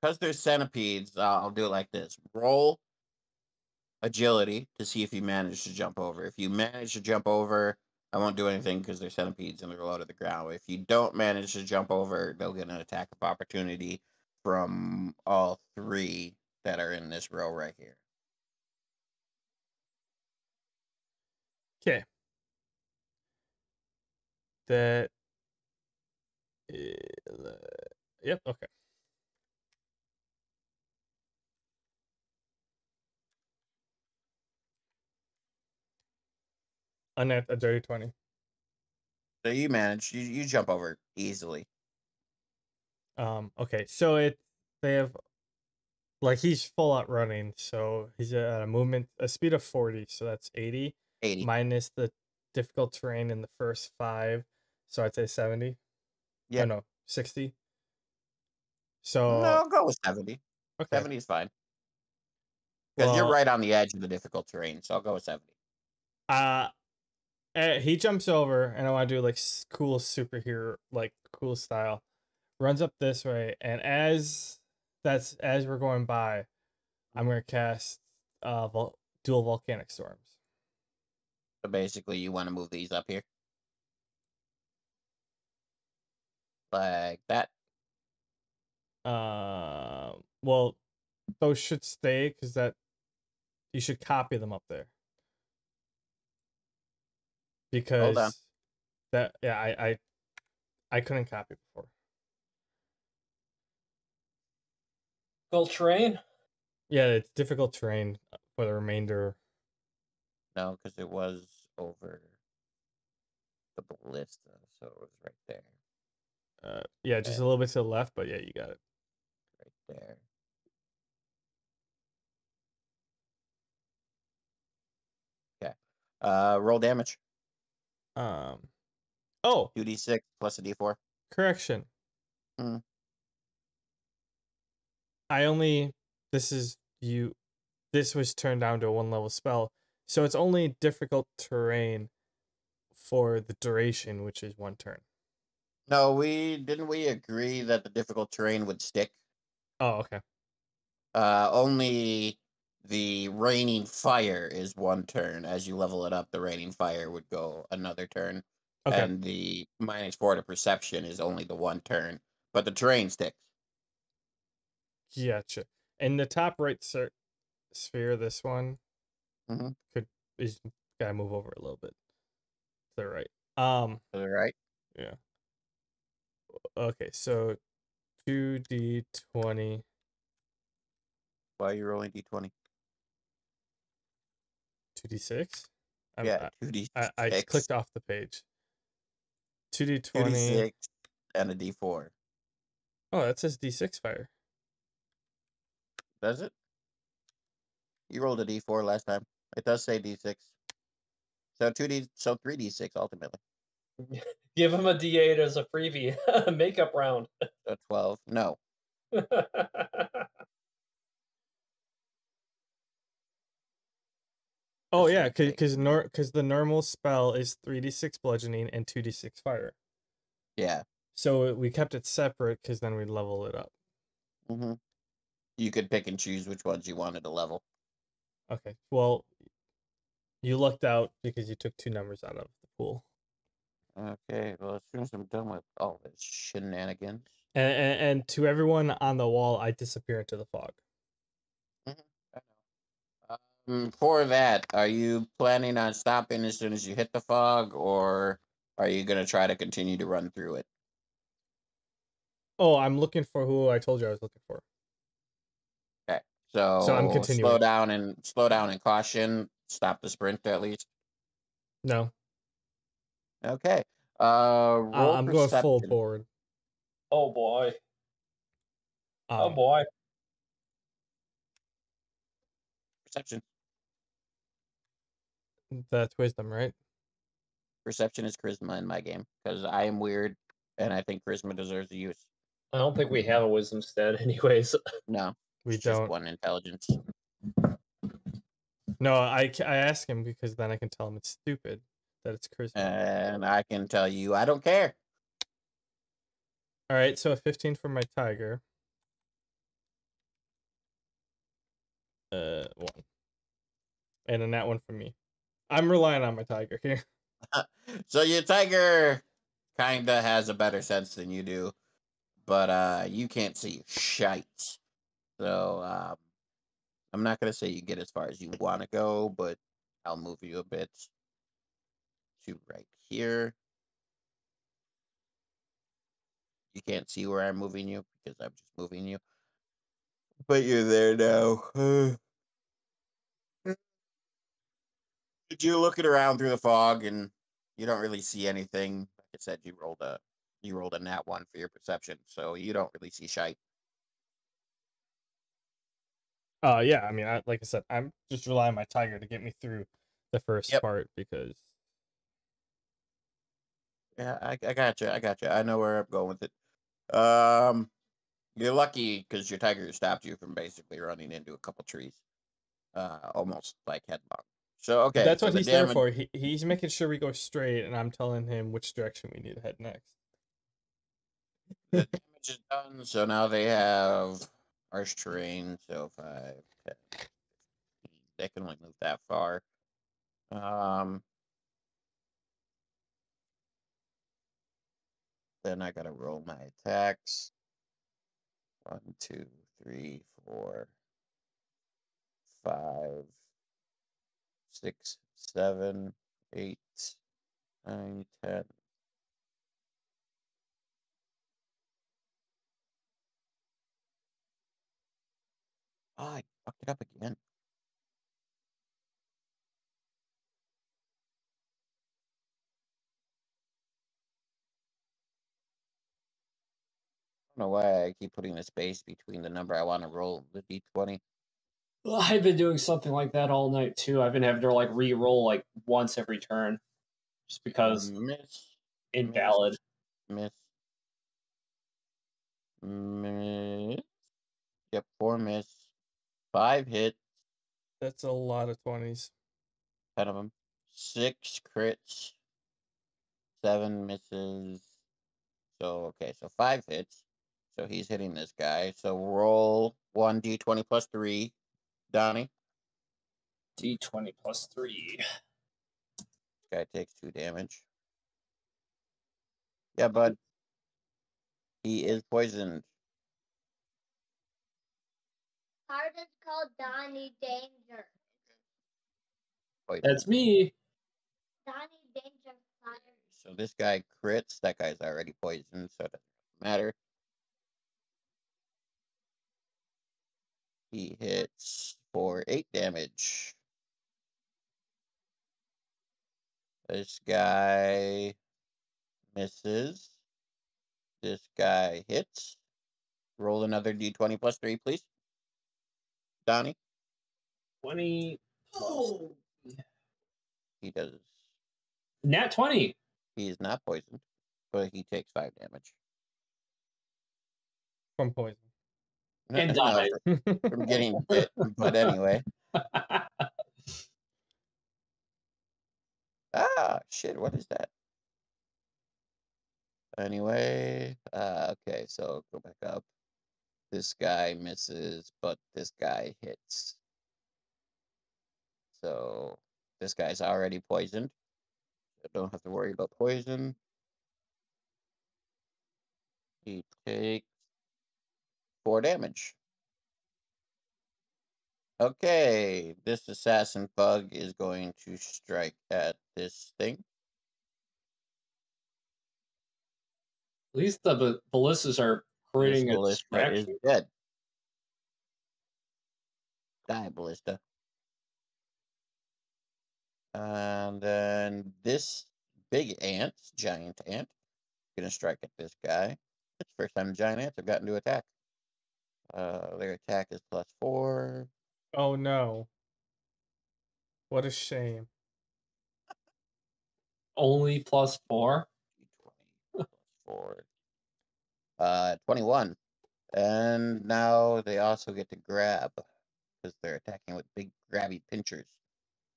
because there's centipedes, I'll do it like this. Roll agility to see if you manage to jump over. If you manage to jump over, I won't do anything because they're centipedes and they're low to the ground. If you don't manage to jump over, they'll get an attack of opportunity from all three that are in this row right here. Okay. That. Yep, okay. Unnat a dirty 20. So you manage. You jump over easily. Okay. So they have, like, he's full out running. So he's at a speed of 40. So that's 80. 80 minus the difficult terrain in the first 5. So I'd say 70. Yeah. Oh, no, 60. So no, I'll go with 70. Okay. 70 is fine. Because you're right on the edge of the difficult terrain. So I'll go with 70. He jumps over, and I want to do, like, cool superhero, like, cool style. Runs up this way, and as we're going by, I'm going to cast dual volcanic storms. So basically, you want to move these up here? Like that? Well, those should stay, because you should copy them up there. Because I couldn't copy before. Difficult terrain? Yeah, it's difficult terrain for the remainder. No, because it was over the ballista, so it was right there. Yeah, just a little bit to the left, but yeah, you got it. Right there. Okay. Roll damage. 2d6 plus a d4. Correction. This was turned down to a 1-level spell, so it's only difficult terrain for the duration, which is 1 turn. No, we agree that the difficult terrain would stick? Oh, okay. Only the raining fire is 1 turn. As you level it up, the raining fire would go another turn. Okay. And the -4 to perception is only the 1 turn. But the terrain sticks. Gotcha. And the top right sphere, this one, is gotta move over a little bit. To the right. To the right? Yeah. Okay, so 2d20. Why are you rolling d20? 2d6? Yeah, 2d6. I clicked off the page. 2d20. 2d6 and a d4. Oh, that says d6 fire. Does it? You rolled a d4 last time. It does say d6. So 3d6 ultimately. Give him a d8 as a freebie. Makeup round. So 12. No. Oh yeah, because the normal spell is 3d6 bludgeoning and 2d6 fire. Yeah. So we kept it separate because then we'd level it up. You could pick and choose which ones you wanted to level. Okay, well, you lucked out because you took 2 numbers out of the pool. Okay, well, as soon as I'm done with all this shenanigans. And to everyone on the wall, I disappear into the fog. For that, are you planning on stopping as soon as you hit the fog, or are you going to try to continue to run through it? Oh, I'm looking for who I told you I was looking for. Okay, so I'm continuing. Slow down and caution. Stop the sprinter at least. No. Okay. I'm going full board. Oh boy. Oh boy. Perception. That's wisdom, right? Perception is charisma in my game because I am weird, and I think charisma deserves a use. I don't think we have a wisdom stat, anyways. No, we don't. Just one intelligence. No, I ask him because then I can tell him it's stupid that it's charisma, and I can tell you I don't care. All right, so a 15 for my tiger. 1, and a nat 1 for me. I'm relying on my tiger here. So your tiger kind of has a better sense than you do, but you can't see shite. So I'm not going to say you get as far as you want to go, but I'll move you a bit to right here. You can't see where I'm moving you because I'm just moving you. But you're there now. You're looking around through the fog, and you don't really see anything. Like I said, you rolled a nat 1 for your perception, so you don't really see shite. Yeah, I mean, like I said, I'm just relying on my tiger to get me through the first part because. Yeah, I gotcha. I know where I'm going with it. You're lucky because your tiger stopped you from basically running into a couple trees, almost like headlong. So, okay. That's what he's there for. He's making sure we go straight, and I'm telling him which direction we need to head next. The damage is done, so now they have harsh terrain, so 5, 10, 15. They can only move that far. Then I gotta roll my attacks. 1, 2, 3, 4, 5. 6, 7, 8, 9, 10. Oh, I fucked it up again. I don't know why I keep putting a space between the number I want to roll and the D20. Well, I've been doing something like that all night too. I've been having to like re-roll like once every turn, just because invalid. Miss. Yep, 4 miss, 5 hit. That's a lot of 20s. 10 of them. 6 crits, 7 misses. So okay, so 5 hits. So he's hitting this guy. So roll 1d20 plus 3. Donnie. D20 plus 3. This guy takes 2 damage. Yeah, bud. He is poisoned. Artist called Donny Danger. Poison. That's me. Donny Danger fire. So this guy crits. That guy's already poisoned, so it doesn't matter. He hits for 8 damage. This guy misses. This guy hits. Roll another d20 plus 3, please. Donnie. 20. Oh. He does. Nat 20. He is not poisoned, but he takes 5 damage. From poison. And died from getting bit, but anyway. Ah, shit, what is that? Anyway, okay, so go back up. This guy misses, but this guy hits. So this guy's already poisoned. I don't have to worry about poison. He takes 4 damage. Okay, this assassin bug is going to strike at this thing. At least the ballistas are creating a distraction. Is dead. Die, ballista. And then this big ant, giant ant, gonna strike at this guy. It's the first time giant ants have gotten to attack. Their attack is +4. Oh no. What a shame. Only +4? 4. 21. And now they also get to grab, because they're attacking with big grabby pinchers.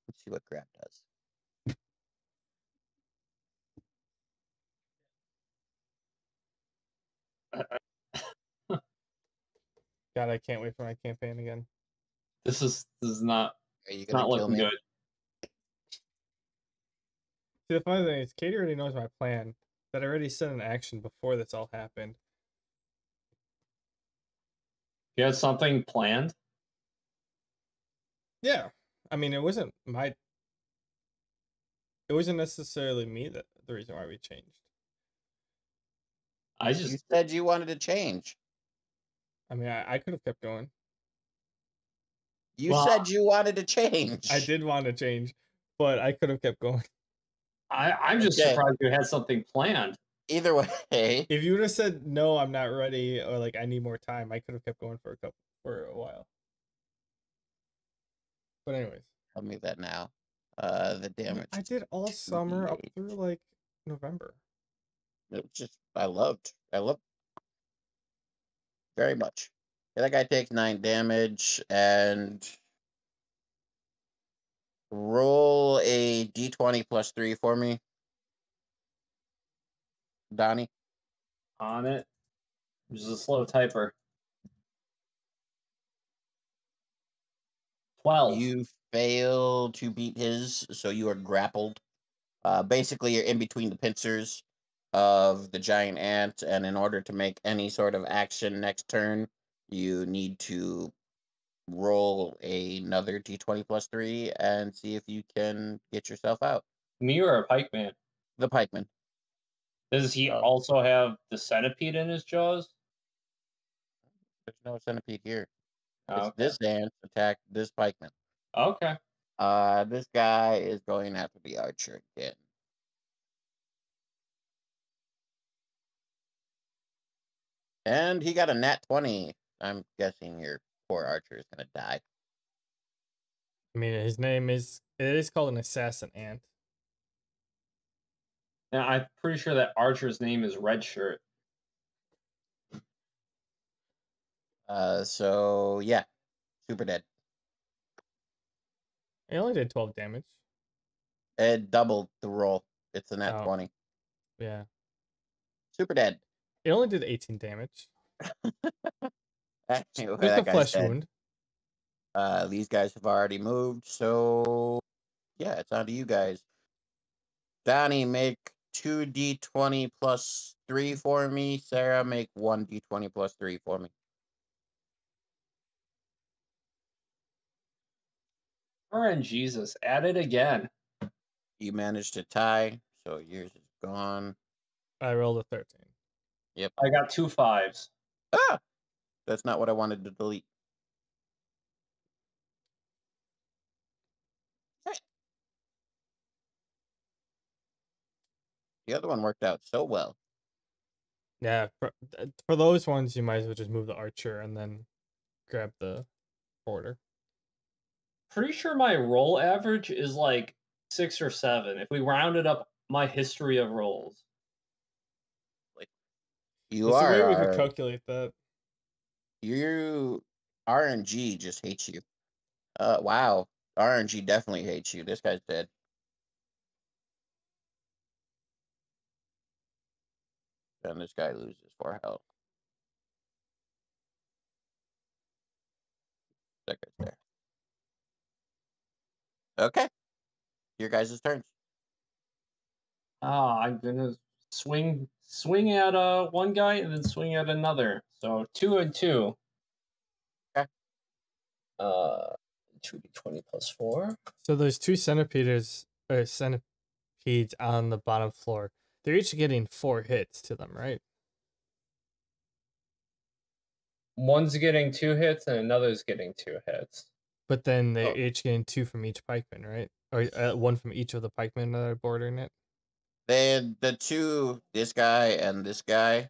Let's see what grab does. God, I can't wait for my campaign again. This is not, not looking good. See, the funny thing is, Katie already knows my plan. That I already set in action before this all happened. You had something planned? Yeah. I mean, it wasn't my... It wasn't necessarily me that the reason why we changed. I just... You said you wanted to change. I mean, I could have kept going. You said you wanted to change. I did want to change, but I could have kept going. I'm just surprised you had something planned. Either way. If you would have said, no, I'm not ready, or like, I need more time, I could have kept going for a while. But anyways. Tell me that now. The damage. I did all summer up through like November. It just, I loved very much. Yeah, that guy takes 9 damage and... Roll a d20 +3 for me, Donnie. On it. Just a slow typer. 12. You fail to beat his, so you are grappled. Basically, you're in between the pincers of the giant ant, and in order to make any sort of action next turn, you need to roll another d20 +3 and see if you can get yourself out. Me or a pikeman? The pikeman. Does he also have the centipede in his jaws? There's no centipede here. Okay. This ant attacked this pikeman. Okay. This guy is going to have to be archer again. And he got a nat 20. I'm guessing you're poor archer is gonna die. I mean, his name is... It is called an assassin ant. Now, I'm pretty sure that archer's name is Redshirt. So, yeah. Super dead. It only did 12 damage. It doubled the roll. It's a nat 20. Yeah. Super dead. It only did 18 damage. Anyway, that a flesh wound. These guys have already moved, so yeah, it's on to you guys. Donnie, make 2d20 +3 for me. Sarah, make 1d20 +3 for me. And Jesus, at it again. You managed to tie, so yours is gone. I rolled a 13. Yep, I got 2 5s. Ah. That's not what I wanted to delete. The other one worked out so well. Yeah, for those ones, you might as well just move the archer and then grab the border. Pretty sure my roll average is like 6 or 7. If we rounded up my history of rolls. That's the way we could calculate that. You RNG just hates you. Wow. RNG definitely hates you. This guy's dead. And this guy loses 4 health. That guy's there. Okay. Your guys' turns. I'm gonna swing at one guy and then swing at another. So 2 and 2. Okay. 2d20 plus 4. So there's two centipedes on the bottom floor. They're each getting 4 hits to them, right? One's getting 2 hits and another's getting 2 hits. But then they're each getting 2 from each pikeman, right? Or 1 from each of the pikemen that are bordering it? The two, this guy and this guy,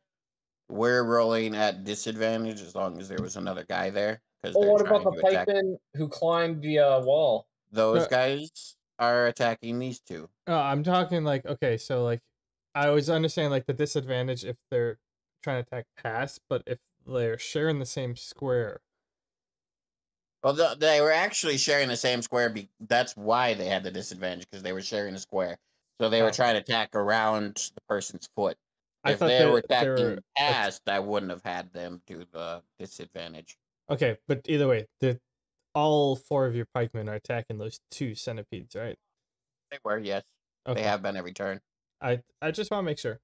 we're rolling at disadvantage as long as there was another guy there. Oh, what about the pikemen who climbed the wall? Those guys are attacking these two. I'm talking like, okay, so like, I was understanding like the disadvantage if they're trying to attack past, but if they're sharing the same square. Well, they were actually sharing the same square. That's why they had the disadvantage, because they were sharing a square. So they were trying to attack around the person's foot. If they were attacking past, I wouldn't have had them do the disadvantage. Okay, but either way, all 4 of your pikemen are attacking those 2 centipedes, right? They were, yes. Okay. They have been every turn. I just want to make sure.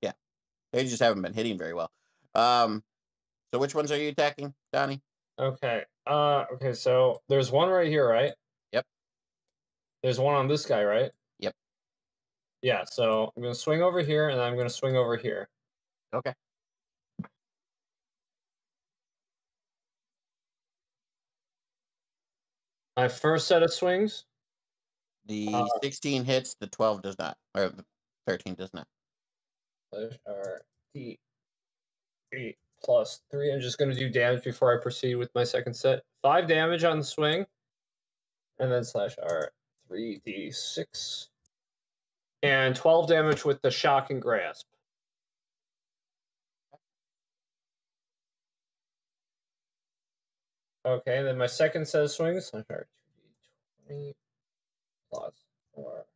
Yeah. They just haven't been hitting very well. So which ones are you attacking, Donny? Okay. Okay, so there's one right here, right? Yep. There's one on this guy, right? Yep. Yeah, so I'm going to swing over here, and I'm going to swing over here. Okay. My first set of swings. The 16 hits, the 12 does not, or the 13 does not. Those are the 8 plus 3. I'm just going to do damage before I proceed with my second set. 5 damage on the swing, and then slash R 3d6, and 12 damage with the shock and grasp. Okay, then my second set of swings. 2d20 plus 4.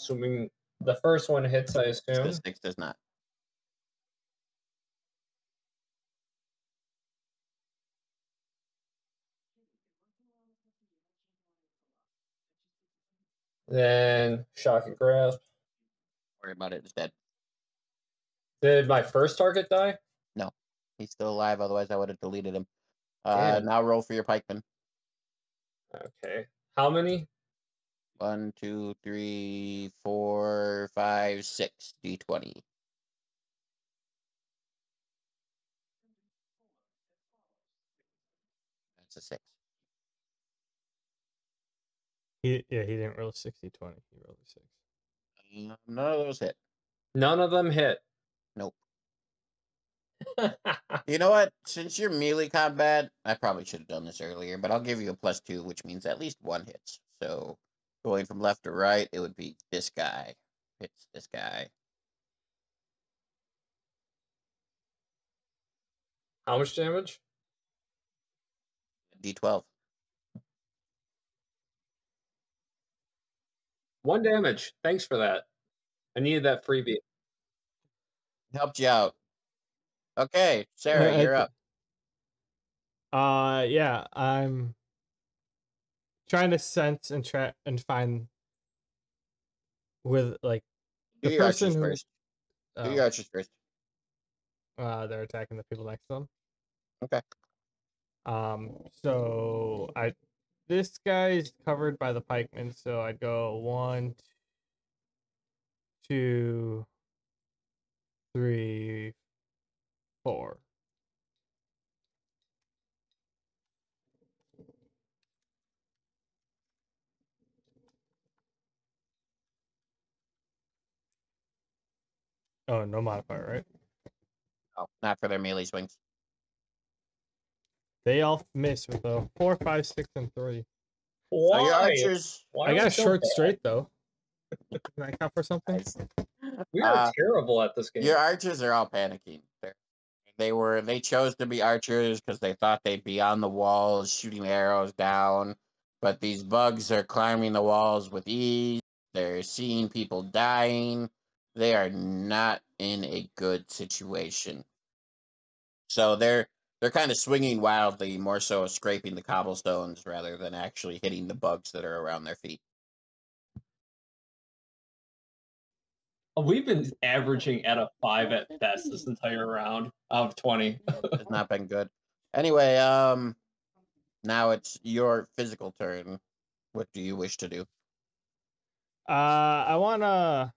Assuming the first one hits, I assume. The 6 does not. Then shock and grasp. Don't worry about it, it's dead. Did my first target die? No. He's still alive, otherwise I would have deleted him. Now roll for your pikeman. Okay. How many? 1, 2, 3, 4, 5, 6. D20. That's a 6. He didn't roll 60-20. He rolled a 6. None of those hit. None of them hit. Nope. You know what? Since you're melee combat, I probably should have done this earlier, but I'll give you a +2, which means at least 1 hits. So going from left to right, it would be this guy hits this guy. How much damage? D12. 1 damage. Thanks for that. I needed that freebie. Helped you out. Okay, Sarah, you're up. Yeah, I'm trying to sense and track and find with like the person who. Do your archers first. They're attacking the people next to them. Okay. So this guy's covered by the pikemen, so I'd go 1, 2, 3, 4. Oh, no modifier, right? Oh, not for their melee swings. They all miss with a 4, 5, 6, and 3. Why? So your archers, I got short straight though. Can I count for something? Nice. We are terrible at this game. Your archers are all panicking. They chose to be archers because they thought they'd be on the walls shooting arrows down, but these bugs are climbing the walls with ease. They're seeing people dying. They are not in a good situation. So they're They're kind of swinging wildly, more so scraping the cobblestones rather than actually hitting the bugs that are around their feet. We've been averaging at a 5 at best this entire round out of 20. It's not been good. Anyway, now it's your physical turn. What do you wish to do? I want to...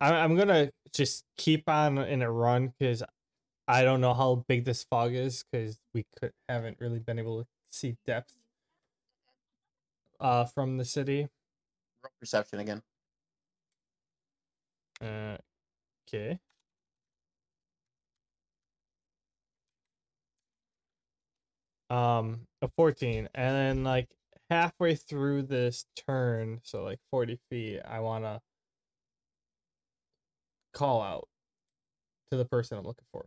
I'm going to just keep on in a run because I don't know how big this fog is because we haven't really been able to see depth from the city. Perception again. Okay. A 14. And then like halfway through this turn, so like 40 feet, I want to call out to the person I'm looking for.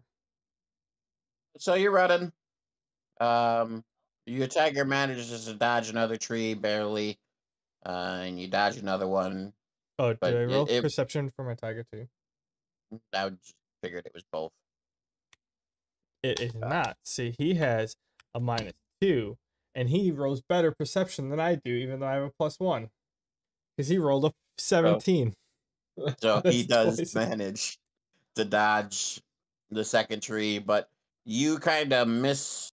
So you're running. Your tiger manages to dodge another tree barely, and you dodge another one. Oh, do I roll perception for my tiger too? I just figured it was both. It is not. See, he has a -2, and he rolls better perception than I do, even though I have a +1, because he rolled a 17. Oh. So he does manage to dodge the second tree, but you kind of miss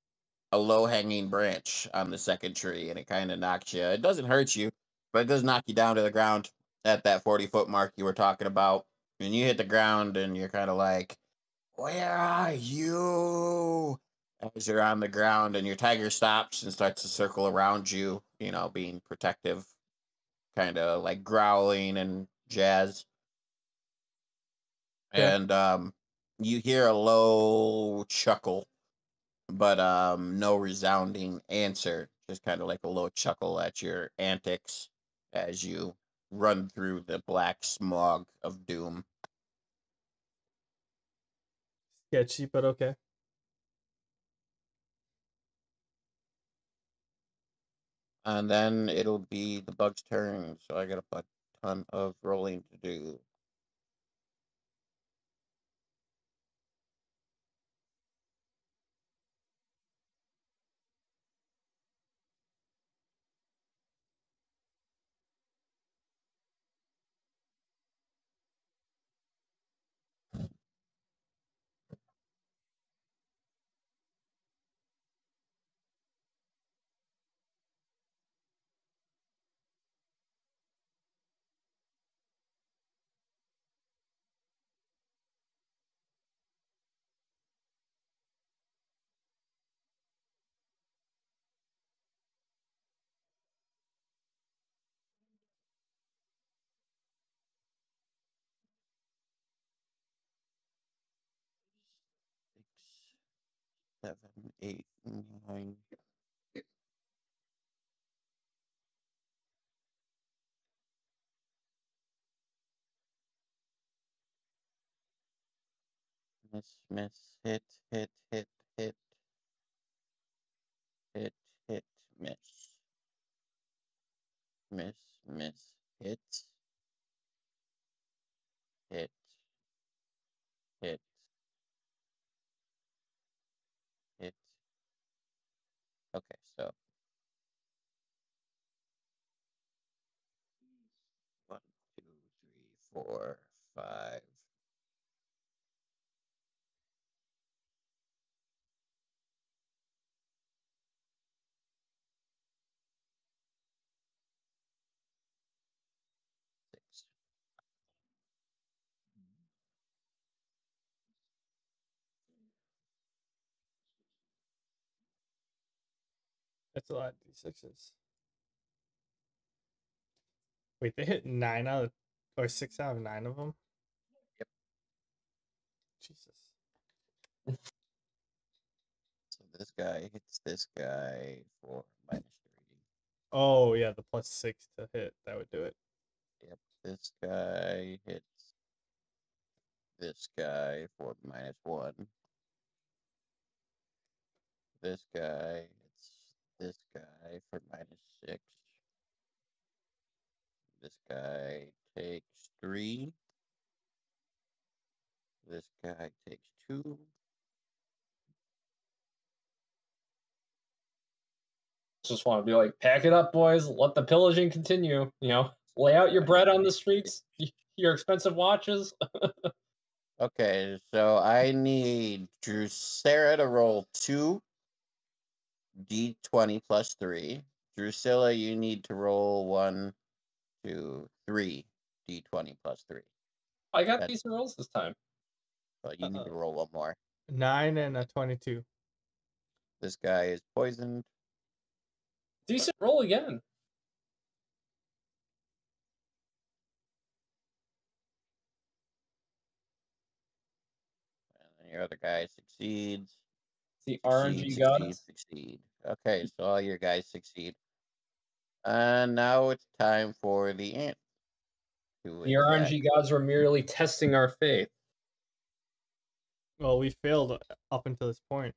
a low-hanging branch on the second tree, and it kind of knocks you. It doesn't hurt you, but it does knock you down to the ground at that 40-foot mark you were talking about. And you hit the ground, and you're kind of like, where are you? As you're on the ground, and your tiger stops and starts to circle around you, you know, being protective, kind of like growling and jazz. Yeah. And you hear a low chuckle, but no resounding answer, just kind of like a low chuckle at your antics as you run through the black smog of doom. Sketchy, but okay. And then it'll be the bug's turn, so I got a ton of rolling to do. Seven, 8, 9. Miss, hit. Hit, miss. Miss, hit. Okay, so 1, 2, 3, 4, 5. That's a lot of D6s. Wait, they hit 6 out of 9 of them? Yep. Jesus. So this guy hits this guy for -3. Oh, yeah, the +6 to hit. That would do it. Yep, this guy hits this guy for -1. This guy... this guy for -6. This guy takes 3. This guy takes 2. Just want to be like, pack it up, boys. Let the pillaging continue. You know, lay out your bread on the streets, your expensive watches. Okay, so I need Drusilla to roll 2 D20 plus 3. Drusilla, you need to roll 1, 2, 3 D20 plus 3. I got these rolls this time. But you need to roll one more. 9 and a 22. This guy is poisoned. Decent roll again. And then your other guy succeeds. The RNG gods succeed. Okay, so all your guys succeed. And now it's time for the ant. The RNG gods were merely testing our faith. Well, we failed up until this point.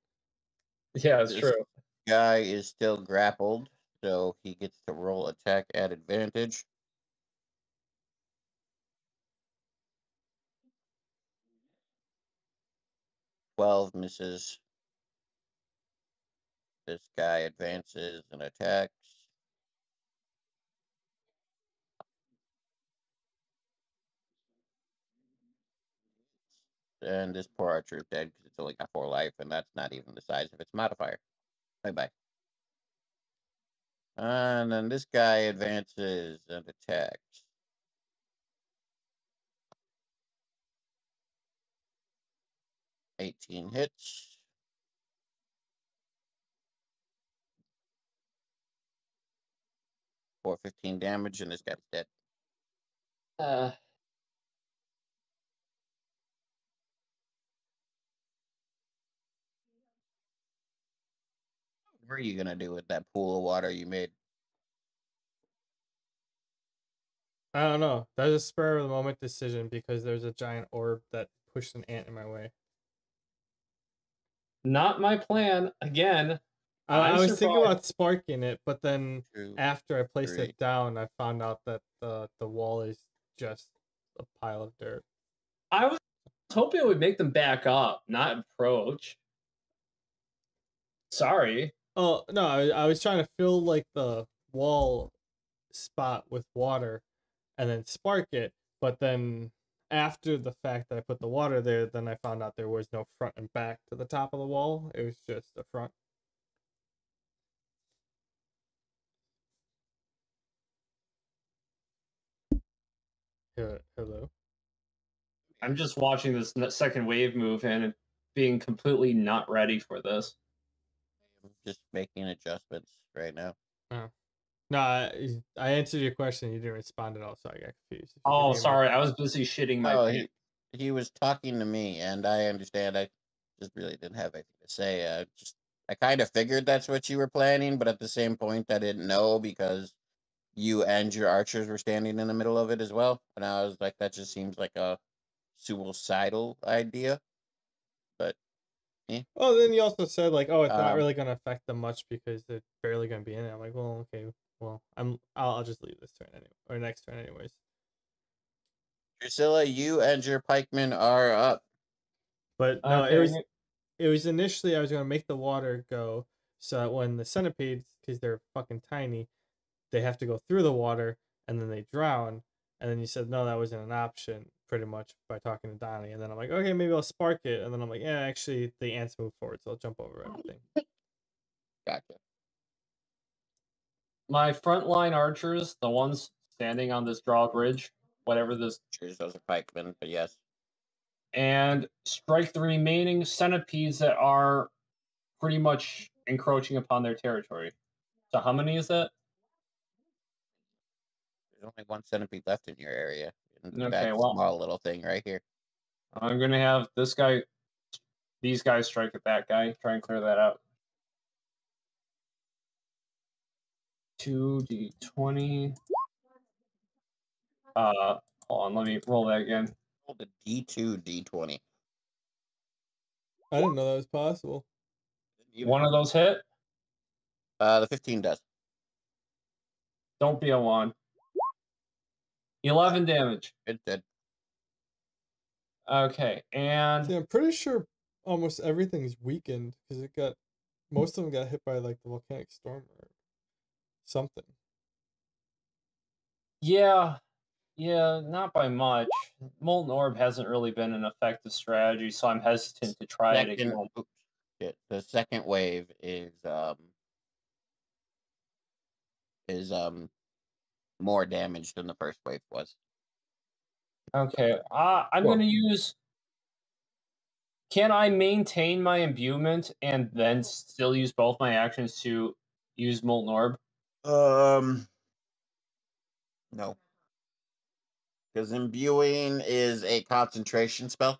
Yeah, that's true. Guy is still grappled. So he gets to roll attack at advantage. Twelve misses. This guy advances and attacks. And this poor archer is dead because it's only got 4 life, and that's not even the size of its modifier. Bye-bye. And then this guy advances and attacks. Eighteen hits. For 15 damage, and this guy's dead. What are you gonna do with that pool of water you made? I don't know. That was a spur of the moment decision because there's a giant orb that pushed an ant in my way. Not my plan. Again, I was thinking about sparking it, but then after I placed it down, I found out that the wall is just a pile of dirt. I was hoping it would make them back up, not approach. Sorry. Oh, no, I was trying to fill, like, the wall spot with water and then spark it, but then after the fact that I put the water there, then I found out there was no front and back to the top of the wall. It was just the front. Hello? I'm just watching this second wave move and being completely not ready for this. Just making adjustments right now. Oh. No, I answered your question. You didn't respond at all, so I got confused. Oh, sorry. I was busy shitting my pants. He was talking to me, and I understand. I just really didn't have anything to say. I kind of figured that's what you were planning, but at the same point, I didn't know because you and your archers were standing in the middle of it as well. And I was like, that just seems like a suicidal idea. But yeah. Well, then you also said, like, oh, it's not really going to affect them much because they're barely going to be in it. I'm like, well, okay, well, I'll just leave this turn anyway, or next turn anyways. Drusilla, you and your pikemen are up. But no, it was initially I was going to make the water go so that when the centipedes, because they're fucking tiny, they have to go through the water and then they drown. And then you said, no, that wasn't an option. Pretty much by talking to Donny, and then I'm like, okay, maybe I'll spark it, and then I'm like, yeah, actually, the ants move forward, so I'll jump over everything. Gotcha. My frontline archers, the ones standing on this drawbridge, whatever this. Cheers, those are pikemen, but yes. And strike the remaining centipedes that are pretty much encroaching upon their territory. So how many is that? There's only 1 centipede left in your area. Okay, well, small little thing right here. I'm gonna have this guy, these guys strike at that guy. Try and clear that out. 2d20. Hold on, let me roll that again. Roll the d2 d20. I didn't know that was possible. One of those hit. The 15 does. Don't be a 1. 11 damage. It did. Okay, and... Yeah, I'm pretty sure almost everything's weakened, because it got... Most of them got hit by, like, the volcanic storm or something. Yeah. Yeah, not by much. Molten Orb hasn't really been an effective strategy, so I'm hesitant to try it again. The second wave is more damage than the first wave was. Okay, I'm going to use... Can I maintain my imbuement and then still use both my actions to use Molten Orb? No. Because imbuing is a concentration spell.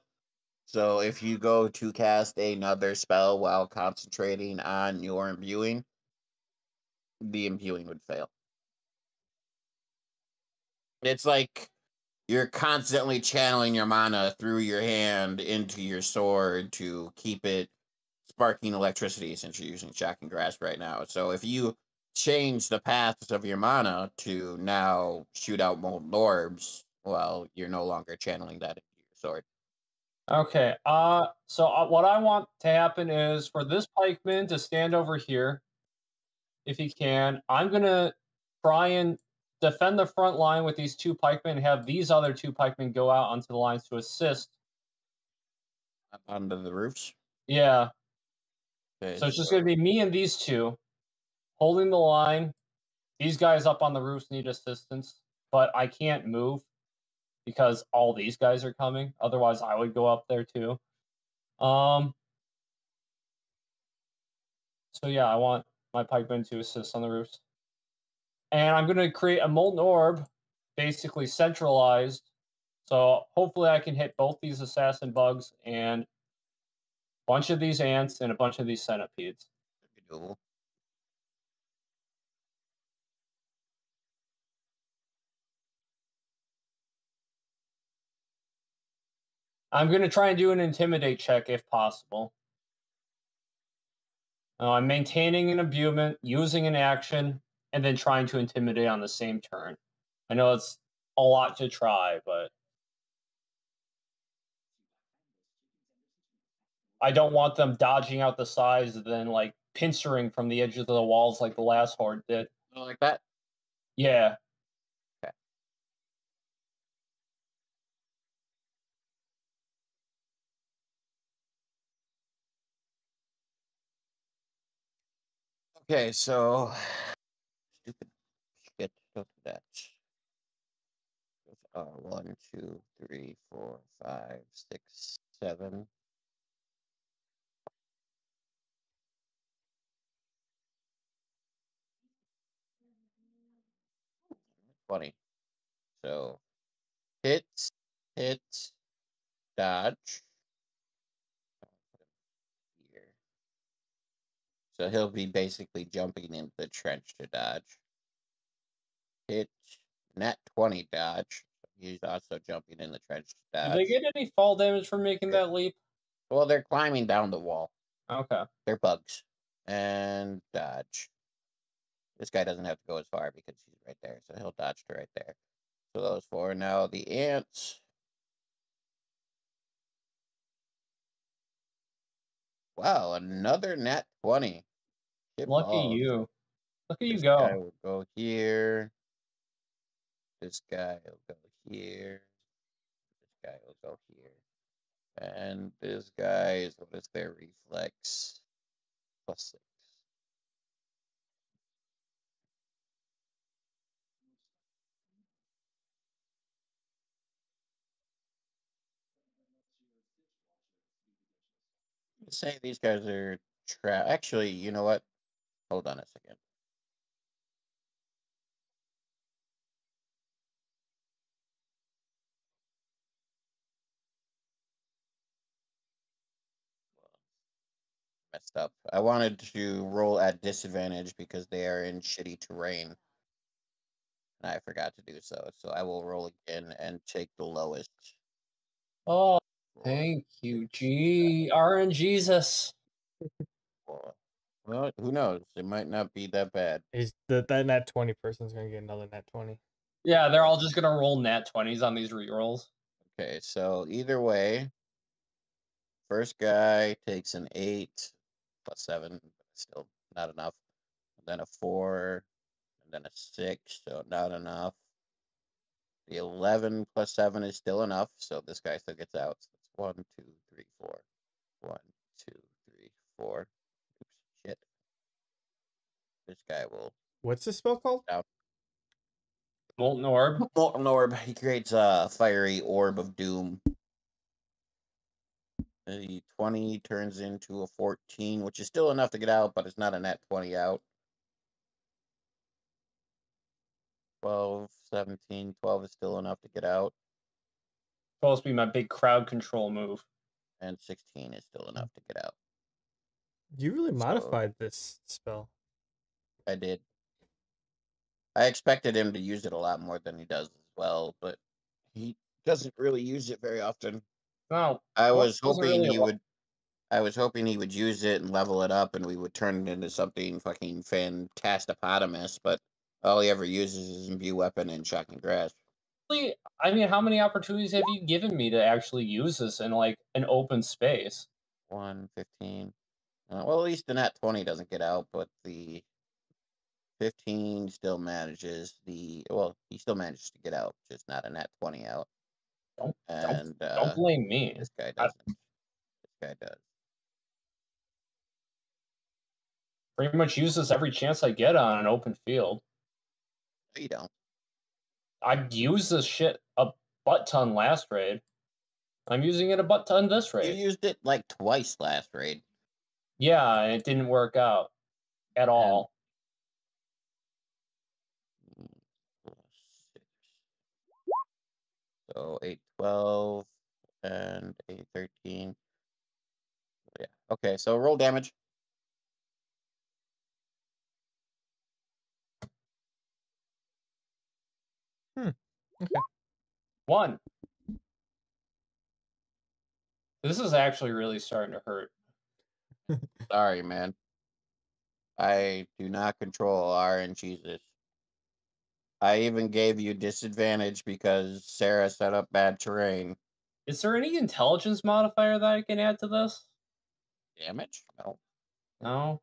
So if you go to cast another spell while concentrating on your imbuing, the imbuing would fail. It's like... You're constantly channeling your mana through your hand into your sword to keep it sparking electricity since you're using Shocking Grasp right now. So if you change the paths of your mana to now shoot out Molten Orbs, well, you're no longer channeling that into your sword. Okay, so what I want to happen is for this pikeman to stand over here, if he can. I'm going to try and defend the front line with these two pikemen, and have these other two pikemen go out onto the lines to assist. Up onto the roofs? Yeah. Okay, so it's just going to be me and these two holding the line. These guys up on the roofs need assistance, but I can't move because all these guys are coming. Otherwise, I would go up there too. So yeah, I want my pikemen to assist on the roofs. And I'm going to create a Molten Orb, basically centralized. So hopefully I can hit both these assassin bugs and a bunch of these ants and a bunch of these centipedes. Cool. I'm going to try and do an Intimidate check if possible. I'm maintaining an imbuement, using an action, and then trying to intimidate on the same turn. I know it's a lot to try, but I don't want them dodging out the sides and then like pincering from the edges of the walls like the last horde did. Like that? Yeah. Okay. Okay, so... Stupid shit, look at that. 1, 2, 3, 4, 5, 6, 7. Funny. So, hit, dodge. So he'll be basically jumping into the trench to dodge. Hit, nat 20 dodge. He's also jumping in the trench to dodge. Did they get any fall damage from making that leap? Well, they're climbing down the wall. Okay. They're bugs. And dodge. This guy doesn't have to go as far because he's right there. So he'll dodge to right there. So those four. Now the ants. Wow, another nat 20. Lucky you. Look at you go. This guy will go here. This guy will go here. This guy will go here. And this guy is, what is their reflex? +6. Say these guys are trapped. Actually, you know what? Hold on a second. Messed up. I wanted to roll at disadvantage because they are in shitty terrain. And I forgot to do so. So I will roll again and take the lowest. Oh. Thank you, G. RNGesus. Well, who knows? It might not be that bad. Is that nat 20 person's going to get another nat 20? Yeah, they're all just going to roll nat 20s on these rerolls. Okay, so either way, first guy takes an 8 plus 7, but still not enough. And then a 4, and then a 6, so not enough. The 11 plus 7 is still enough, so this guy still gets out. So it's 1, 2, 3, 4. 1, 2, 3, 4. Oops, shit. This guy will... What's this spell called? Out. Molten Orb. Molten Orb. He creates a fiery orb of doom. The 20 turns into a 14, which is still enough to get out, but it's not a net 20 out. 12, 17, 12 is still enough to get out. Supposed to be my big crowd control move. And 16 is still enough to get out. You really modified this spell. I did. I expected him to use it a lot more than he does as well, but he doesn't really use it very often. No, I was hoping he would. I was hoping he would use it and level it up, and we would turn it into something fucking fantastipotamus. But all he ever uses is imbue weapon and shocking grasp. I mean, how many opportunities have you given me to actually use this in like an open space? 1, 15. Well, at least the nat 20 doesn't get out, but the 15 still manages the... Well, he still manages to get out, just not a nat 20 out. Don't blame me. This guy doesn't. This guy does. Pretty much uses every chance I get on an open field. No, you don't. I've used this shit a butt-ton last raid. I'm using it a butt-ton this raid. You used it like twice last raid. Yeah, and it didn't work out. At all. So 8, 12 and 8, 13. Yeah. Okay. So roll damage. Okay. 1. This is actually really starting to hurt. Sorry, man. I do not control RNGs. I even gave you disadvantage because Sarah set up bad terrain. Is there any intelligence modifier that I can add to this? Damage? No. No.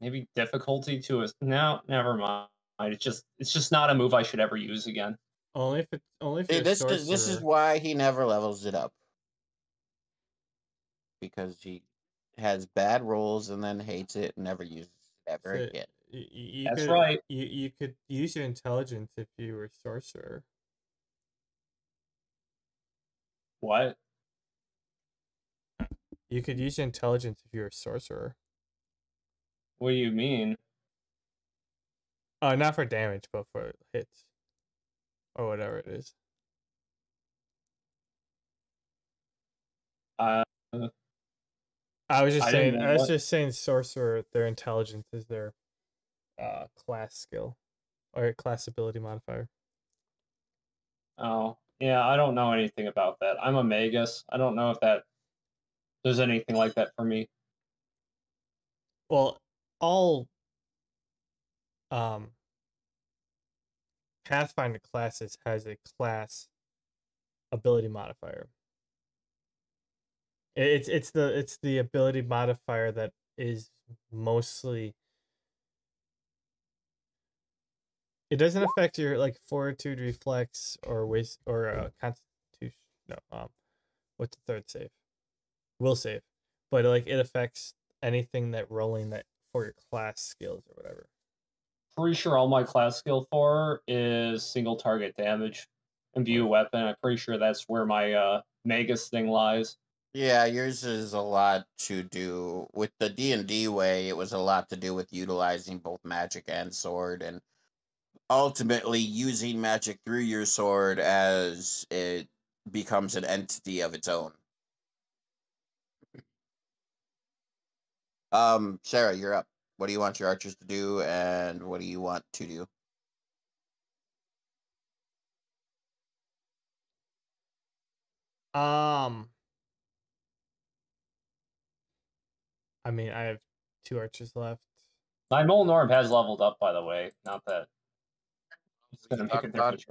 Maybe difficulty to us. No, never mind. It's just not a move I should ever use again. Only if See, this is why he never levels it up. Because he has bad rolls and then hates it and never uses it ever again. That's right. You could use your intelligence if you were sorcerer. What? You could use your intelligence if you were sorcerer. What do you mean? Not for damage, but for hits. Or whatever it is. I was just saying sorcerer, their intelligence is their class skill or class ability modifier. Oh yeah, I don't know anything about that. I'm a magus. I don't know if that there's anything like that for me. Well, all Pathfinder classes has a class ability modifier. It's the ability modifier that is mostly... It doesn't affect your like fortitude, reflex, or waste, or constitution. No, what's the third save? Will save, but like it affects anything that rolling that for your class skills or whatever. Pretty sure all my class skill for is single target damage, imbue weapon. I'm pretty sure that's where my magus thing lies. Yeah, yours is a lot to do with the D&D way. It was a lot to do with utilizing both magic and sword, and ultimately using magic through your sword as it becomes an entity of its own. Sarah, you're up. What do you want your archers to do, and what do you want to do? I mean, I have 2 archers left. My Molten Orb has leveled up, by the way. Not that... It's gonna make a difference.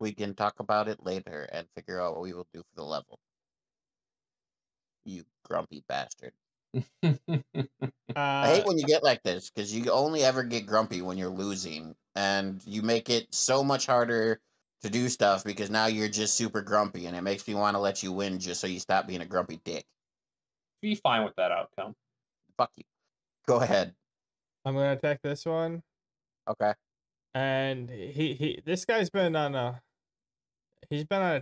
We can talk about it later and figure out what we will do for the level. You grumpy bastard. I hate when you get like this, because you only ever get grumpy when you're losing, and you make it so much harder to do stuff because now you're just super grumpy, and it makes me want to let you win just so you stop being a grumpy dick. Be fine with that outcome. Fuck you. Go ahead. I'm gonna attack this one. Okay. And this guy's been on a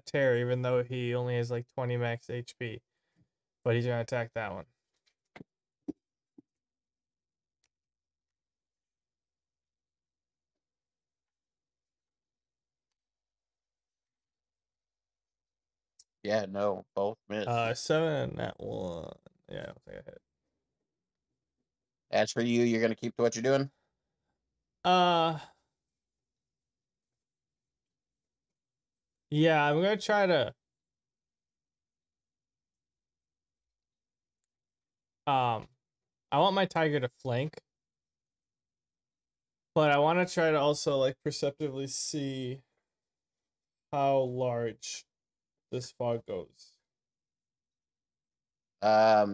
tear, even though he only has like 20 max HP, but he's gonna attack that one. Yeah, no, both missed. 7 and that one. Yeah, I don't think I hit. As for you, you're gonna keep to what you're doing? Yeah, I'm gonna try to I want my tiger to flank. But I wanna try to also like perceptively see how large this fog goes.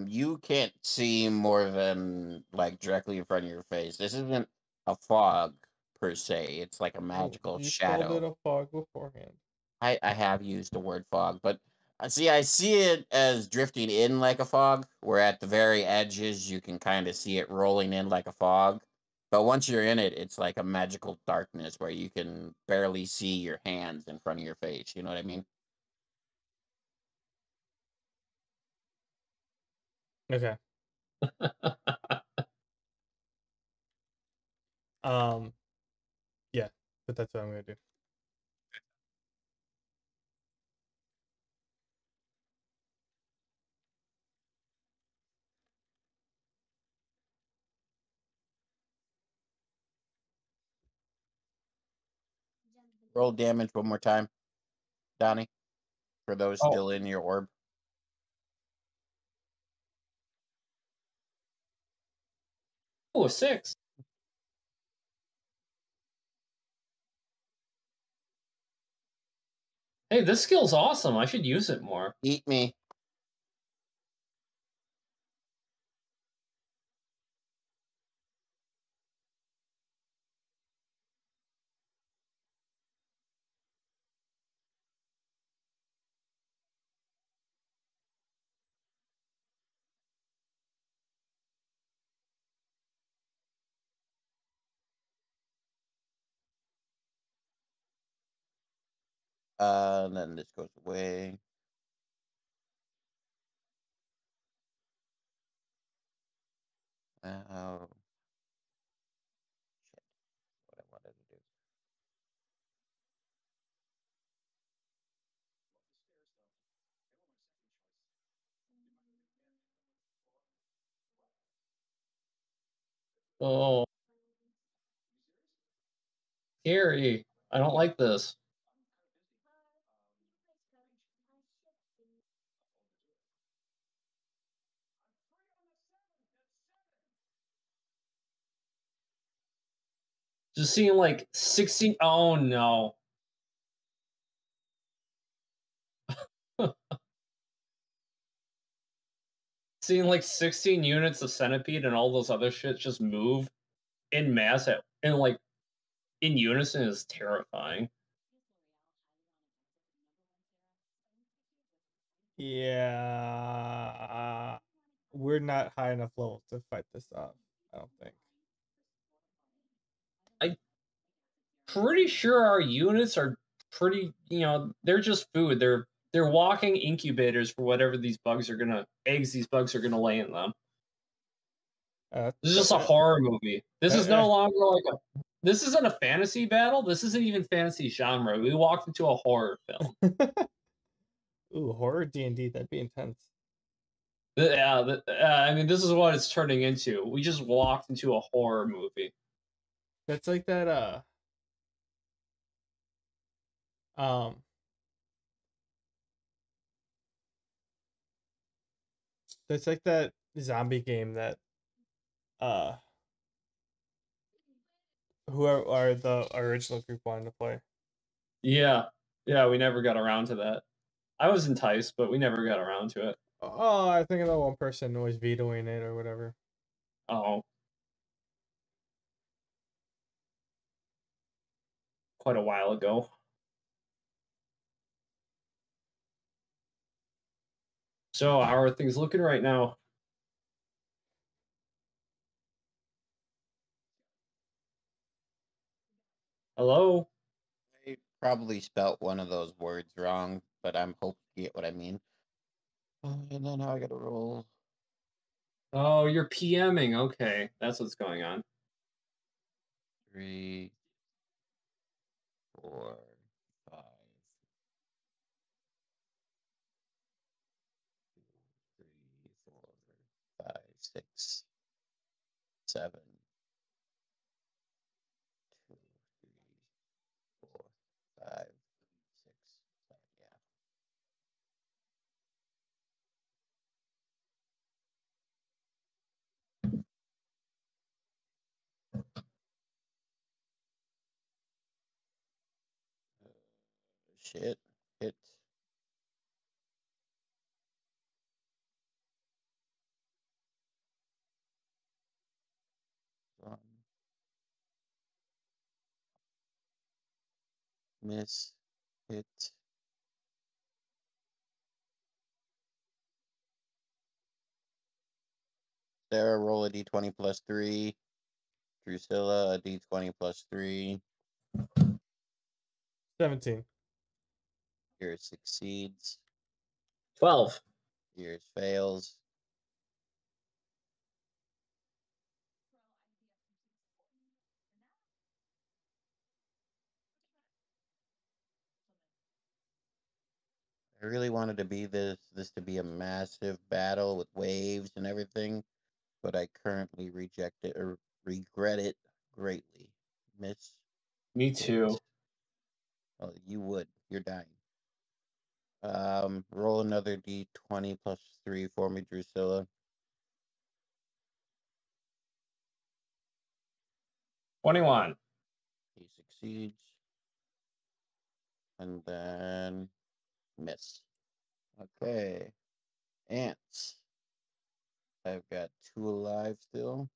You can't see more than like directly in front of your face. This isn't a fog per se. It's like a magical shadow. You called it a fog beforehand. I have used the word fog, but I see it as drifting in like a fog, where at the very edges you can kind of see it rolling in like a fog. But once you're in it, it's like a magical darkness where you can barely see your hands in front of your face. You know what I mean? Okay. Yeah, but that's what I'm gonna do. Roll damage one more time, Donny, for those still in your orb. Oh, 6. Hey, this skill's awesome. I should use it more. Eat me. And then this goes away. Oh. Shit. What I wanted to do. Oh. Scary. I don't like this. Just seeing like 16. Oh no. Seeing like 16 units of centipede and all those other shits just move in mass and like in unison is terrifying. Yeah. We're not high enough level to fight this off, I don't think. I'm pretty sure our units are pretty, you know, they're just food. They're walking incubators for whatever eggs these bugs are gonna lay in them. This is just a horror movie. This is no longer like a, this isn't a fantasy battle. This isn't even fantasy genre. We walked into a horror film. Ooh, horror D&D, that'd be intense. Yeah, I mean, this is what it's turning into. We just walked into a horror movie. That's like that, that's like that zombie game that, who are the original group wanted to play. Yeah, we never got around to that. I was enticed, but we never got around to it. Oh, I think that one person was vetoing it or whatever. Oh. Quite a while ago. So, how are things looking right now? Hello? I probably spelt one of those words wrong, but I'm hoping you get what I mean. And then how I gotta roll. Oh, you're PMing. Okay, that's what's going on. 3, 4, 5, 6, 7. 2, 3, 4, 5, 6, 7, yeah. Shit. Hit. Miss. Hit. Sarah, roll a d20 plus 3. Drusilla, a d20 plus 3. 17. Yours succeeds. 12. Yours fails. I really wanted to be this to be a massive battle with waves and everything, but I currently reject it or regret it greatly. Miss. Me too. Oh, you would. You're dying. Roll another d20 plus 3 for me, Drusilla. 21. He succeeds. And then miss. Okay. Ants. I've got 2 alive still.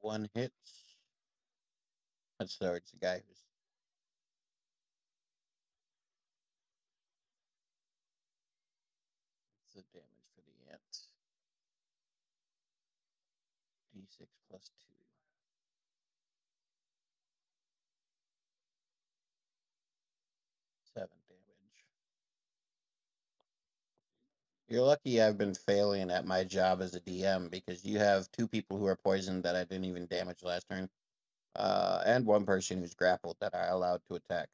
One hits. That's the guy who's the damage for the ant. D6 plus 2. You're lucky I've been failing at my job as a DM because you have 2 people who are poisoned that I didn't even damage last turn, and 1 person who's grappled that I allowed to attack.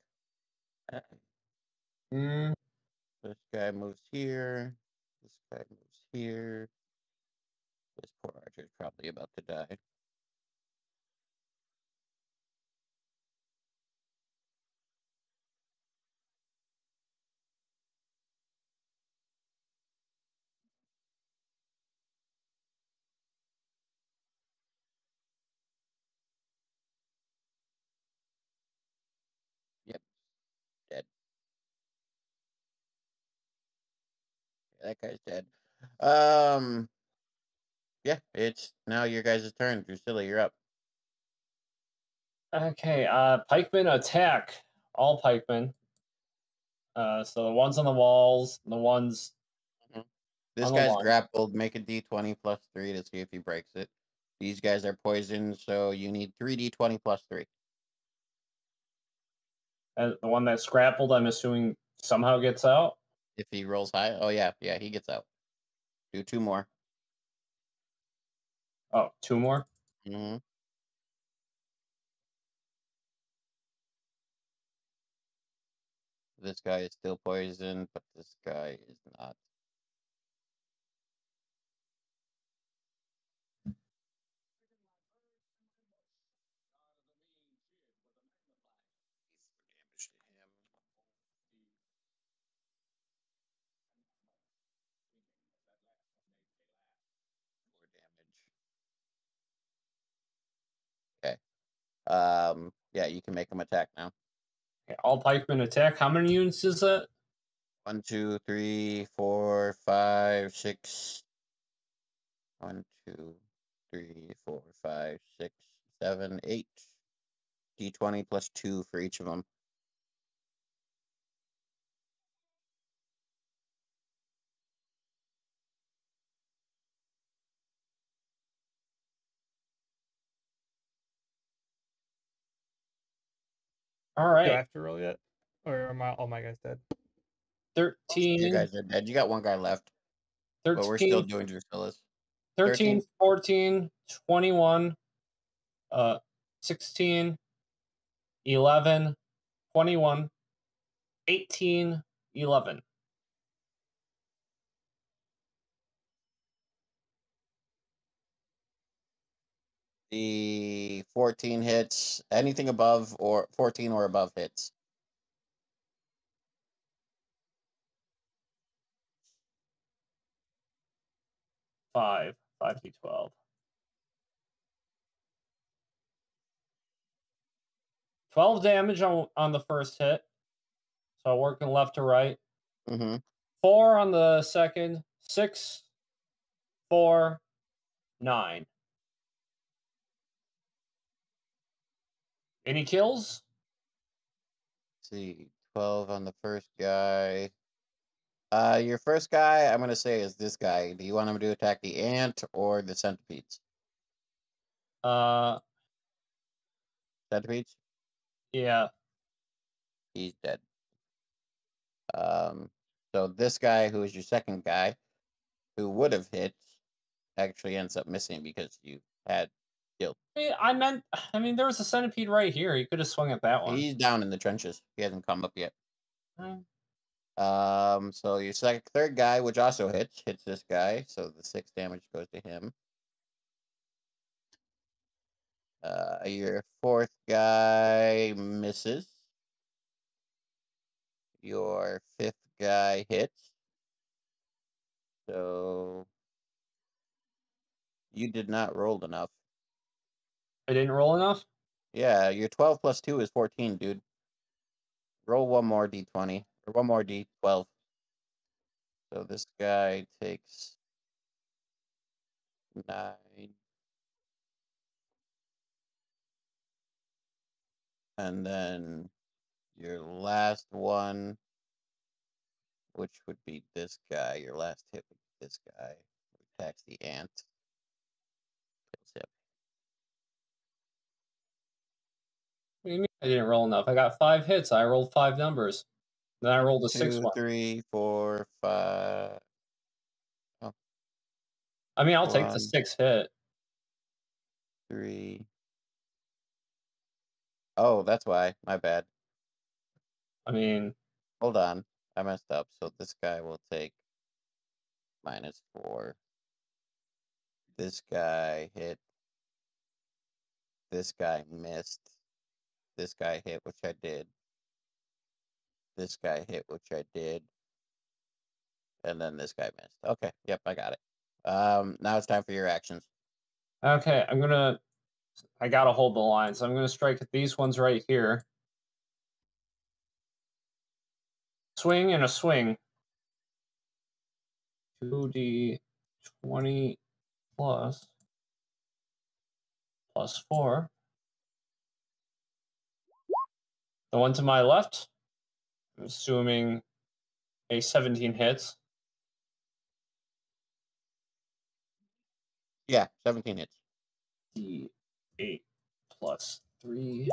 This guy moves here. This guy moves here. This poor archer is probably about to die. That guy's dead. Yeah, it's now your guys' turn. Drusilla, you're up. Okay, pikemen attack. All pikemen. So the ones on the walls, and the ones... This guy's grappled. Make a d20 plus 3 to see if he breaks it. These guys are poisoned, so you need 3d20 plus 3. And the one that's grappled, I'm assuming, somehow gets out? If he rolls high, oh yeah, he gets out. Do 2 more. Oh, 2 more? Mm-hmm. This guy is still poisoned, but this guy is not. Yeah, you can make them attack now. Okay, all pikemen attack. How many units is that? 1, 2, 3, 4, 5, 6. 1, 2, 3, 4, 5, 6, 7, 8. D20 plus 2 for each of them. All right. Do I have to roll yet? Or am I all my guys dead? 13. You guys are dead. You got one guy left. 13. But we're still doing Drusilla's. 13, 14, 21, 16, 11, 21, 18, 11. The 14 hits. Anything above or 14 or above hits. Five to 12. 12 damage on the first hit. So working left to right. Mm-hmm. 4 on the second. 6, 4, 9. Any kills? Let's see, 12 on the first guy. Your first guy, I'm going to say, is this guy. Do you want him to attack the ant or the centipedes? Centipedes? Yeah. He's dead. So this guy, who is your second guy, who would have hit, actually ends up missing because you had... I mean, there was a centipede right here. He could have swung at that one. He's down in the trenches. He hasn't come up yet. So your third guy, which also hits this guy. So the 6 damage goes to him. Your fourth guy misses. Your fifth guy hits. So you did not roll enough. I didn't roll enough? Yeah, your 12 plus 2 is 14, dude. Roll one more d20, or one more d12. So this guy takes 9. And then your last one, which would be this guy, your last hit would be this guy, who attacks the ant. What do you mean I didn't roll enough? I got 5 hits. I rolled 5 numbers. Then I rolled a 6 one. 3, 4, 5. Oh. I mean, I'll take the 6 hit. 3. Oh, that's why. My bad. I mean... Hold on. I messed up. So this guy will take -4. This guy hit. This guy missed. This guy hit, which I did. This guy hit, which I did. And then this guy missed. Okay, yep, I got it. Now it's time for your actions. Okay, I gotta hold the line, so I'm gonna strike at these ones right here. Swing and a swing. 2d20 plus 4. The one to my left, I'm assuming a 17 hits. Yeah, 17 hits. D8 plus 3.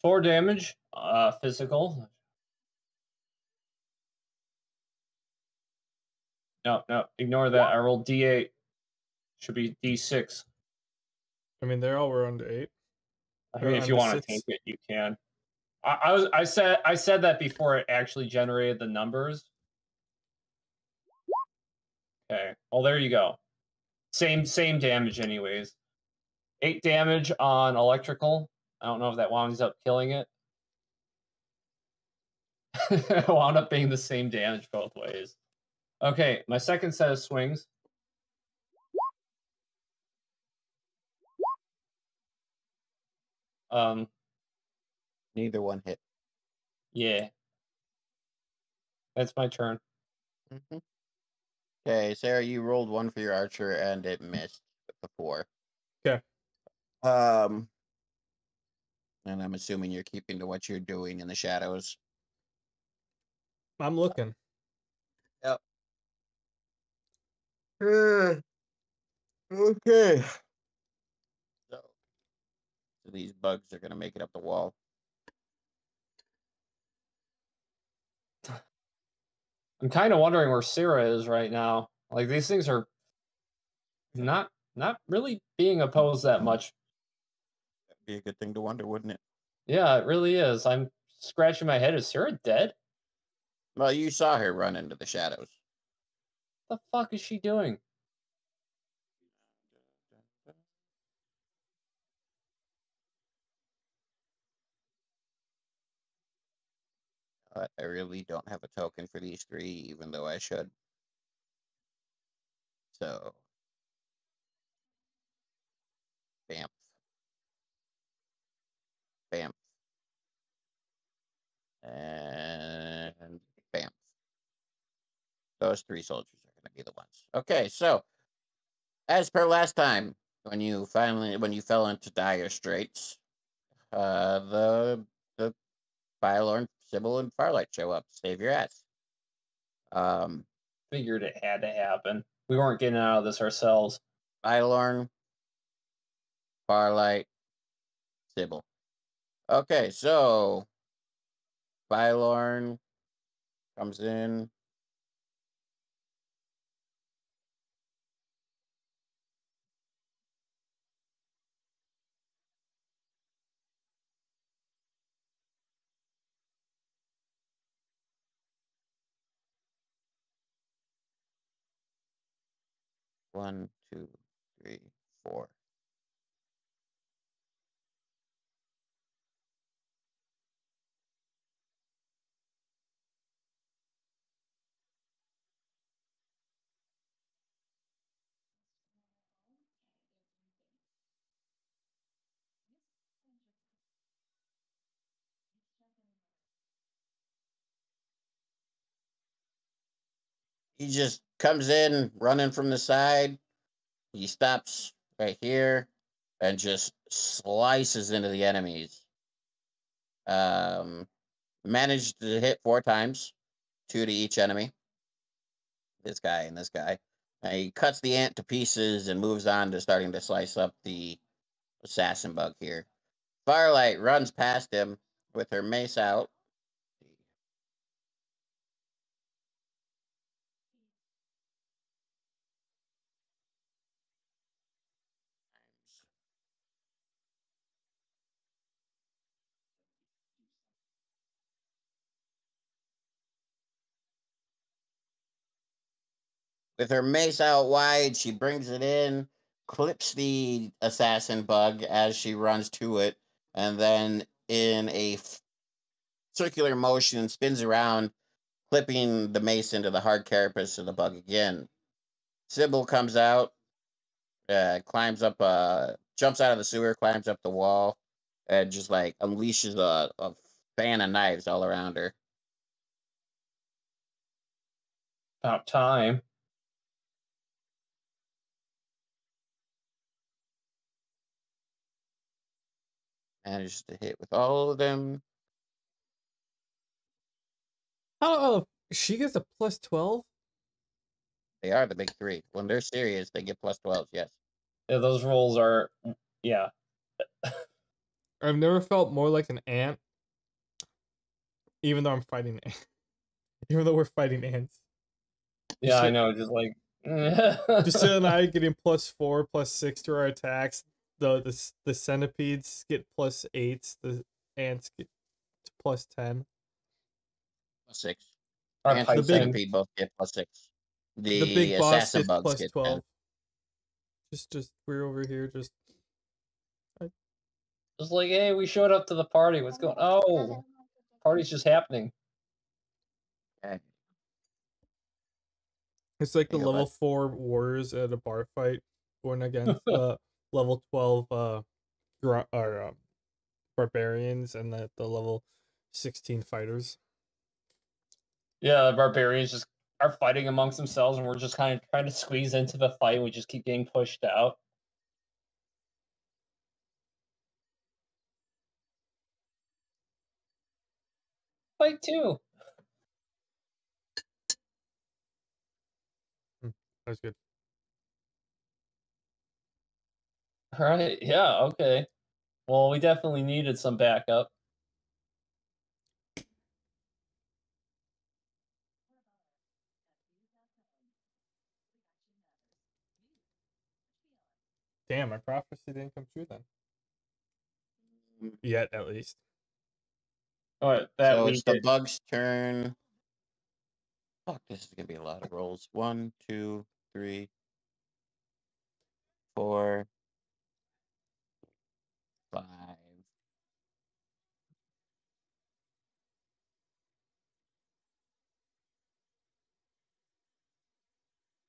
4 damage, physical. No, ignore that. I rolled D8. Should be D6. I mean, they all were under 8. I mean, if you want to take it, you can. I said that before it actually generated the numbers. Okay. Well, there you go. Same damage anyways. 8 damage on electrical. I don't know if that winds up killing it. It wound up being the same damage both ways. Okay, my second set of swings. Neither one hit. Yeah. That's my turn. Mm-hmm. Okay, Sarah, you rolled one for your archer and it missed with the 4. Okay. And I'm assuming you're keeping to what you're doing in the shadows. I'm looking. Yep. Okay. So these bugs are going to make it up the wall. I'm kind of wondering where Sarah is right now. Like, these things are not really being opposed that much. That'd be a good thing to wonder, wouldn't it? Yeah, it really is. I'm scratching my head. Is Sarah dead? Well, you saw her run into the shadows. What the fuck is she doing? I really don't have a token for these 3, even though I should. So, bamf, bamf, and bamf. Those 3 soldiers are going to be the ones. Okay, so as per last time, when you fell into dire straits, the Bylorn, Sybil, and Farlight show up to save your ass. Figured it had to happen. We weren't getting out of this ourselves. Bylorn, Farlight, Sybil. Okay, so Bylorn comes in. One, two, three, 4. He just comes in running from the side. He stops right here and just slices into the enemies. Managed to hit 4 times, 2 to each enemy. This guy and this guy. And he cuts the ant to pieces and moves on to starting to slice up the assassin bug here. Farlight runs past him with her mace out. With her mace out wide, she brings it in, clips the assassin bug as she runs to it, and then in a circular motion spins around, clipping the mace into the hard carapace of the bug again. Sybil comes out, jumps out of the sewer, climbs up the wall, and just like unleashes a fan of knives all around her. About time. Managed to hit with all of them. Oh, she gets a +12? They are the big 3. When they're serious, they get +12s, yes. Yeah, those rolls are... yeah. I've never felt more like an ant. Even though I'm fighting ants. Even though we're fighting ants. Yeah, I know, just like... Drusilla and I getting +4, +6 to our attacks. The centipedes get +8. The ants get +10. +6. Ants and centipede both get +6. The big boss gets +12. 10. Just we're over here. Just like, hey, we showed up to the party. What's going? Oh, party's just happening. Okay. It's like the level 4 warriors at a bar fight going against. Level 12 or barbarians and the level 16 fighters. Yeah, the barbarians just are fighting amongst themselves, and we're just kind of trying to squeeze into the fight, and we just keep getting pushed out. Fight two. That was good. All right. Yeah. Okay. Well, we definitely needed some backup. Damn, my prophecy didn't come true then. Yet, at least. All right, so it's the bug's turn. Fuck, this is gonna be a lot of rolls. 1, 2, 3, 4, 5.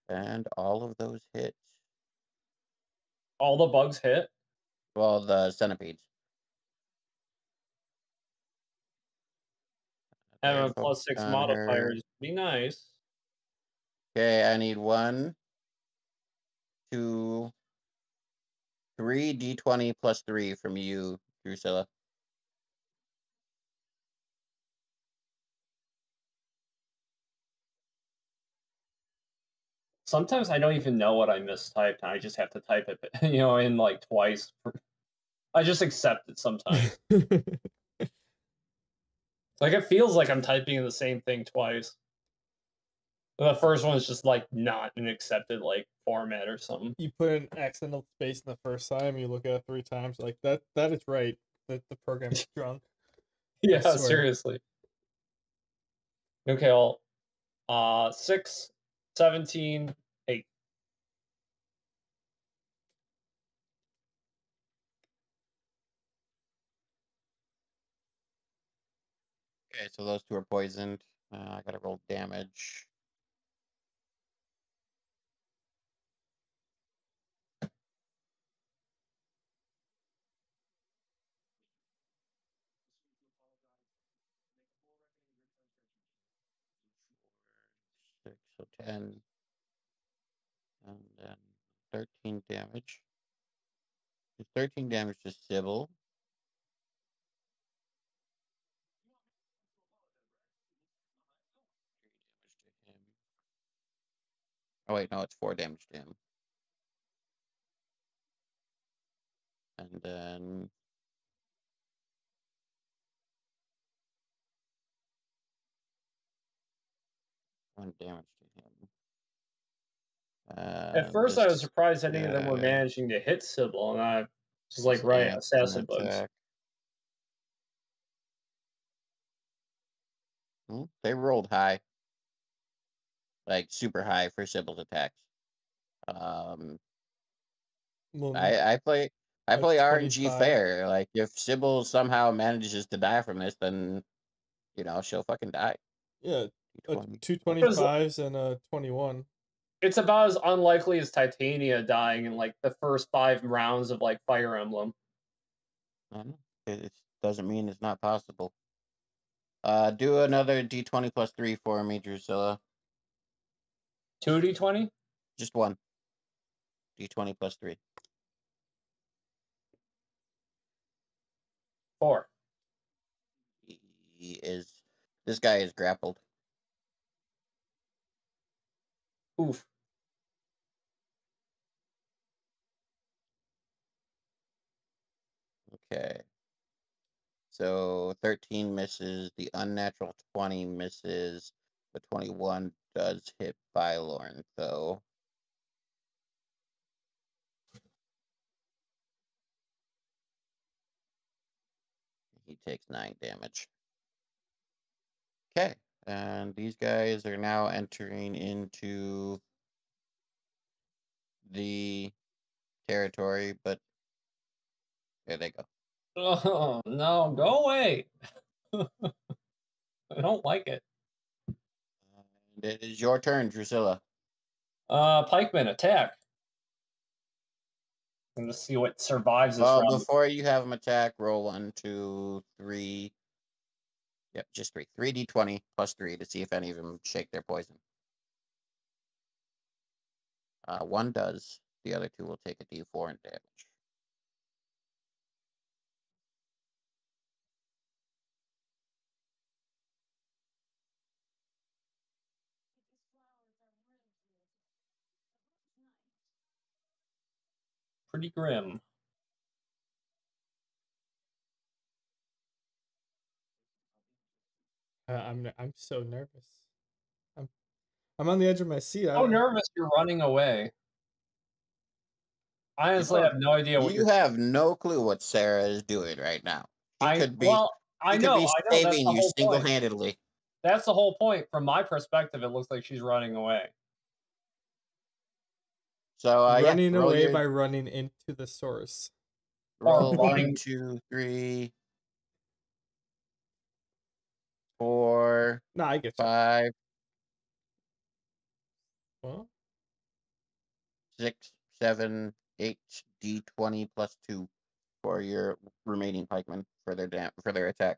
And all of those hit. All the bugs hit? Well, the centipedes. Having a +6 modifier is pretty nice. Okay, I need 1, 2, 3 D20 plus 3 from you, Drusilla. Sometimes I don't even know what I mistyped. I just have to type it, you know, in like twice. I just accept it sometimes. Like, it feels like I'm typing the same thing twice. The first one is just, like, not an accepted, like, format or something. You put an accidental space in the first time, you look at it 3 times, like, that is right. That the program's drunk. Yeah, seriously. Okay, I'll... 6, 17, 8. Okay, so those two are poisoned. I gotta roll damage. So 10, and then 13 damage. There's 13 damage to Sybil. Oh wait, no, it's 4 damage to him. And then... one damage to him. At first I was surprised any of them were managing to hit Sybil, and I was like, right, assassin bugs. Well, they rolled high. Like, super high for Sybil's attacks. I play RNG fair. Like, if Sybil somehow manages to die from this, then, you know, she'll fucking die. Yeah, 2 25s and a 21. It's about as unlikely as Titania dying in, like, the first 5 rounds of, like, Fire Emblem. It doesn't mean it's not possible. Do another D20 plus 3 for me, Drusilla. 2 D20? Just 1. D20 plus 3. 4. This guy is grappled. Oof. Okay. So 13 misses, the unnatural 20 misses. The 21 does hit Bylorn, though. He takes 9 damage. Okay, and these guys are now entering into the territory, but there they go. Oh, no, go away. I don't like it. It is your turn, Drusilla. Pikeman attack. and just see what survives this round. Before you have him attack, roll 1, 2, 3. Yep, just 3. 3d20 plus 3 to see if any of them shake their poison. One does. The other two will take a d4 in damage. Pretty grim. I'm so nervous. I'm on the edge of my seat. So nervous you're running away. Honestly, I have no idea what you have no clue what Sarah is doing right now. She could be saving you single-handedly. That's the whole point. From my perspective, it looks like she's running away. So running away by running into the source. Roll 1, 2, 3, 4. No, I get 5. Well, 6, 7, 8. D20 plus 2 for your remaining pikemen for their attack.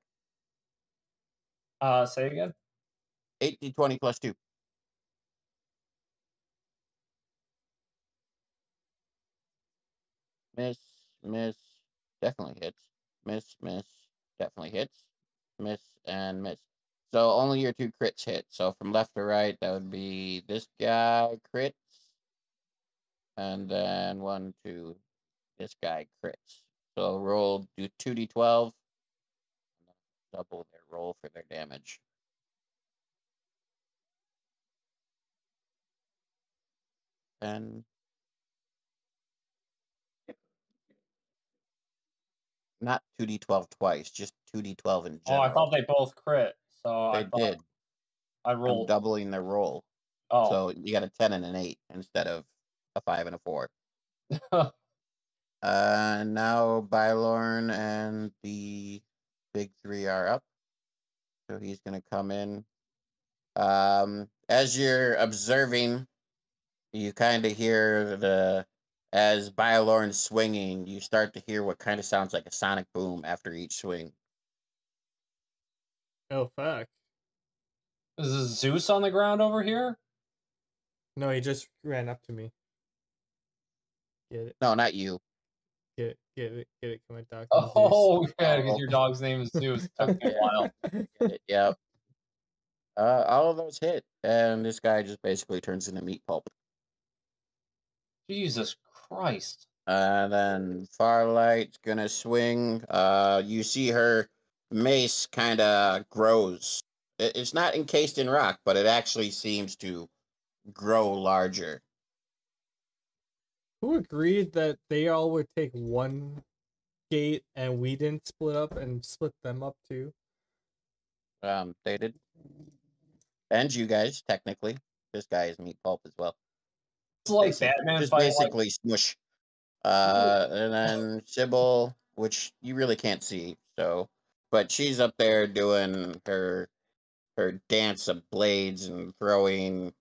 Say again. 8 D20 plus 2. Miss, definitely hits. Miss, definitely hits. Miss and miss. So only your 2 crits hit. So from left to right, that would be this guy crits. And then 1, 2, this guy crits. So roll, do 2d12. Double their roll for their damage. And 2d12 twice, just 2d12 in general. Oh, I thought they both crit, so I did. I rolled. I'm doubling the roll. Oh. So you got a 10 and an 8 instead of a 5 and a 4. Now Bylorn and the big 3 are up. So he's going to come in. As you're observing, you kind of hear the... As Bylorn's swinging, you start to hear what kind of sounds like a sonic boom after each swing. Oh, fuck. Is this Zeus on the ground over here? No, he just ran up to me. Get it. No, not you. Get it. My dog. Oh, yeah, because your dog's name is Zeus. It took me a while. Get it, yeah. All of those hit, and this guy just basically turns into meat pulp. Jesus Christ. And then Farlight's gonna swing. You see her mace kind of grows. It's not encased in rock, but it actually seems to grow larger. Who agreed that they all would take one gate and we didn't split up and split them up too? They did. And you guys, technically. This guy is meat pulp as well. It's like Batman just basically smush. And then Sybil, which you really can't see, so but she's up there doing her dance of blades and throwing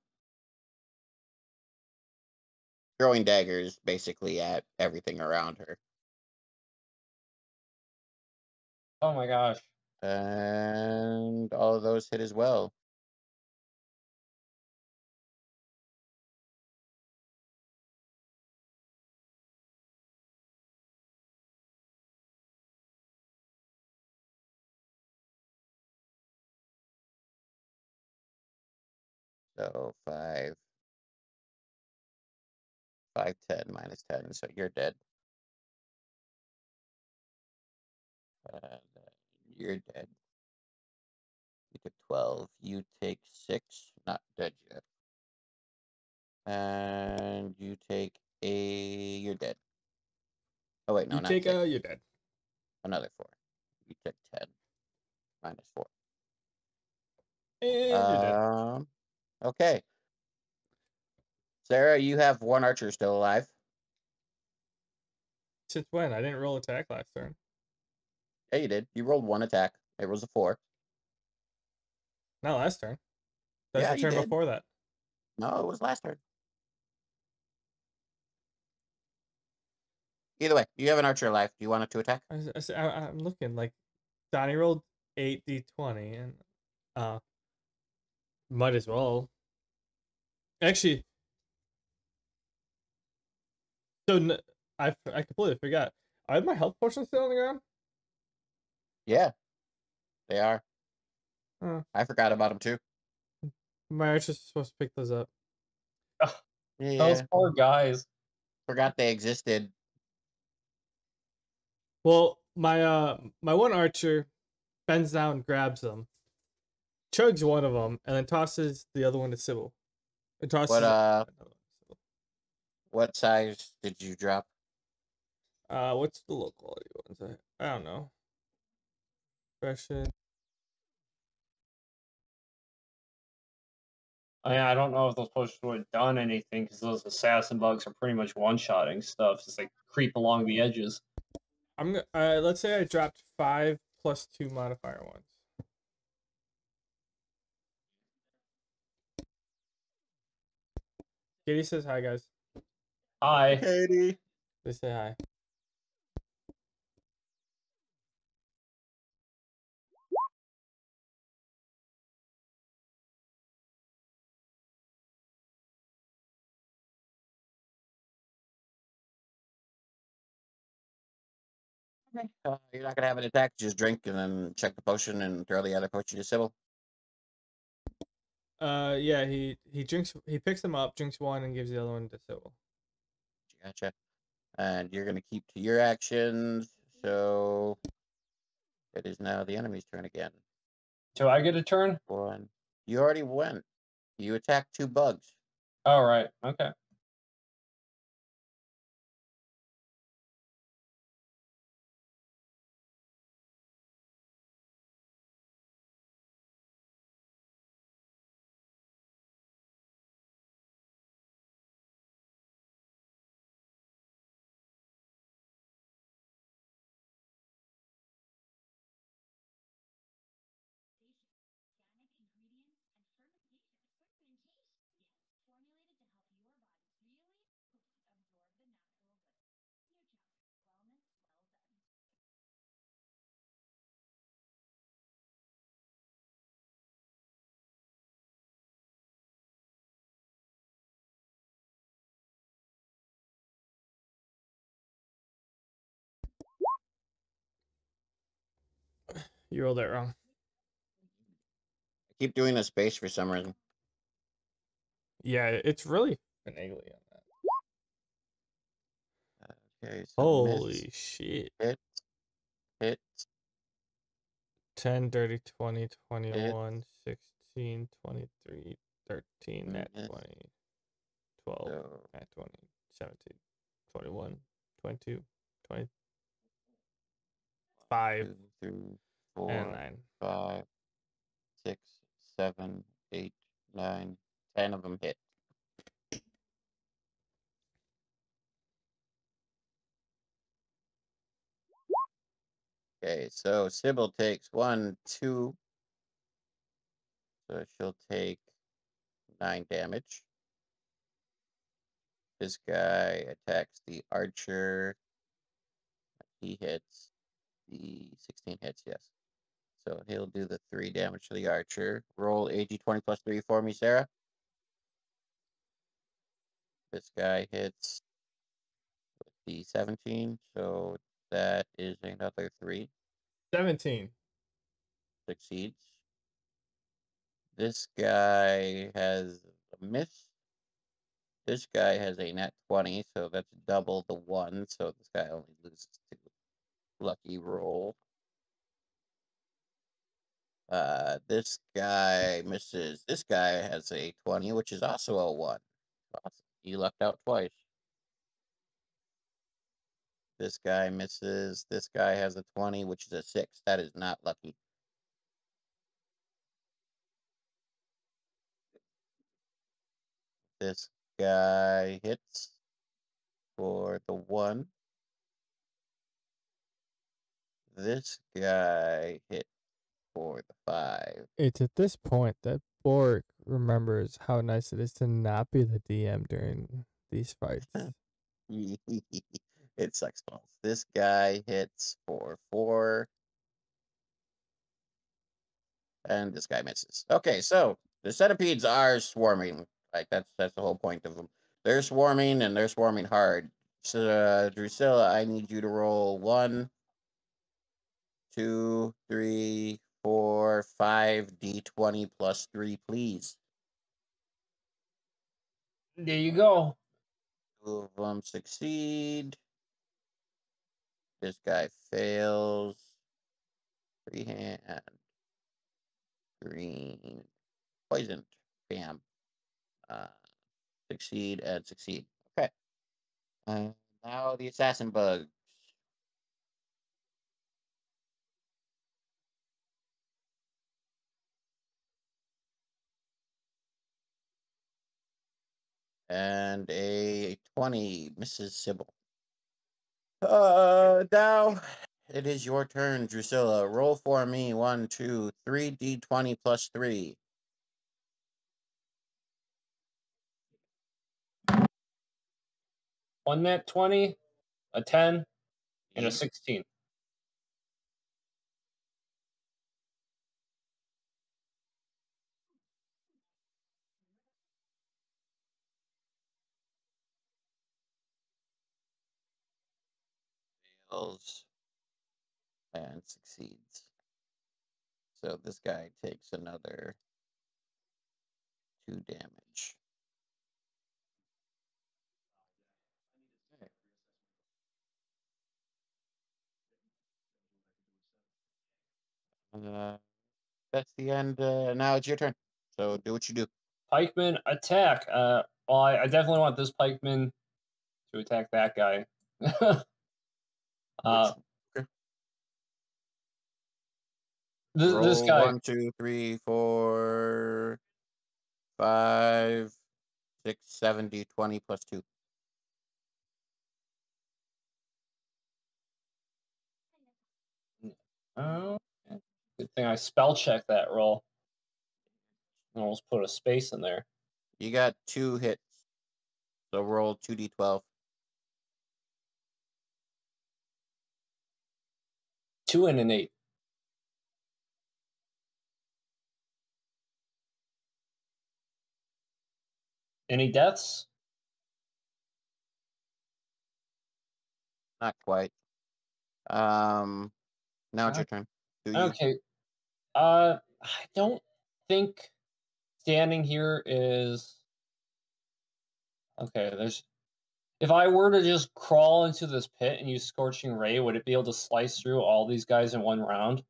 daggers basically at everything around her. Oh my gosh. And all of those hit as well. So 5, 10 minus 10. So you're dead. You're dead. You took 12. You take 6. Not dead yet. And you take a. You're dead. Oh wait, no. You take a. You're dead. Another 4. You took 10 minus 4. And you're dead. Okay. Sarah, you have 1 archer still alive. Since when? I didn't roll attack last turn. Yeah, you did. You rolled 1 attack. It was a 4. Not last turn. That's the turn before that. No, it was last turn. Either way, you have an archer alive. Do you want it to attack? I'm looking like Donny rolled 8d20 and might as well. Actually, so I completely forgot. Are my health potions still on the ground? Yeah, they are. Oh. I forgot about them too. My archer's supposed to pick those up. Ugh. Yeah. Those poor guys. Forgot they existed. Well, my one archer bends down, grabs them, chugs one of them, and then tosses the other one to Sybil. What size did you drop? What's the low quality ones? I don't know. Pressure. I don't know if those potions would have done anything because those assassin bugs are pretty much one-shotting stuff. Just like creep along the edges. I'm gonna, let's say I dropped 5 plus 2 modifier ones. Katie says hi, guys. Hi, Katie. They say hi. Okay. You're not going to have an attack. Just drink and then check the potion and throw the other potion to Sybil. Yeah, he picks them up, drinks one, and gives the other one to Sybil. Gotcha. And you're going to keep to your actions, so it is now the enemy's turn again. Do I get a turn? One. You already went. You attacked 2 bugs. All right. Okay. You rolled that wrong. I keep doing a space for some reason. Yeah, it's really finagly on that. Okay, so holy miss. Shit. Hit. 10, 30, 20, 21, hit. 16, 23, 13, nat 20, 12, so. Nat 20, 17, 21, 22, 25. 4, 5, 6, 7, 8, 9, 10 of them hit. Okay, so Sybil takes 1, 2. So she'll take 9 damage. This guy attacks the archer. He hits. The 16 hits, yes. So he'll do the 3 damage to the archer. Roll AG20 plus 3 for me, Sarah. This guy hits with the 17, so that is another 3. 17. Succeeds. This guy has a miss. This guy has a nat 20, so that's double the 1, so this guy only loses 2. Lucky roll. This guy misses. This guy has a 20, which is also a 1. Awesome. He lucked out twice. This guy misses. This guy has a 20, which is a 6. That is not lucky. This guy hits for the 1. This guy hit for the 5. It's at this point that Bork remembers how nice it is to not be the DM during these fights. It sucks balls. This guy hits for 4. And this guy misses. Okay, so the centipedes are swarming. Like, that's the whole point of them. They're swarming, and they're swarming hard. So, Drusilla, I need you to roll 1, 2, 3, 4, 5 D20 plus 3, please. There you go. 2 of them succeed. This guy fails. Freehand. Green. Poisoned. Bam. Succeed and succeed. Okay. Now the assassin bugs. And a 20, Mrs. Sybil. Now it is your turn, Drusilla. Roll for me 1, 2, 3 D20 plus 3. 1 nat 20, a 10, and a 16. And succeeds. So this guy takes another 2 damage. That's the end. Now it's your turn. So do what you do. Pikeman attack. Well, I definitely want this pikeman to attack that guy. Okay. This guy. 1, 2, 3, 4, 5, 6, 7 D20 plus 2. Oh. Good thing I spell checked that roll. I almost put a space in there. You got 2 hits. So roll 2d12. 2 and an 8. Any deaths? Not quite. Now it's your turn. Okay. I don't think standing here is okay. There's, if I were to just crawl into this pit and use Scorching Ray, would it be able to slice through all these guys in one round?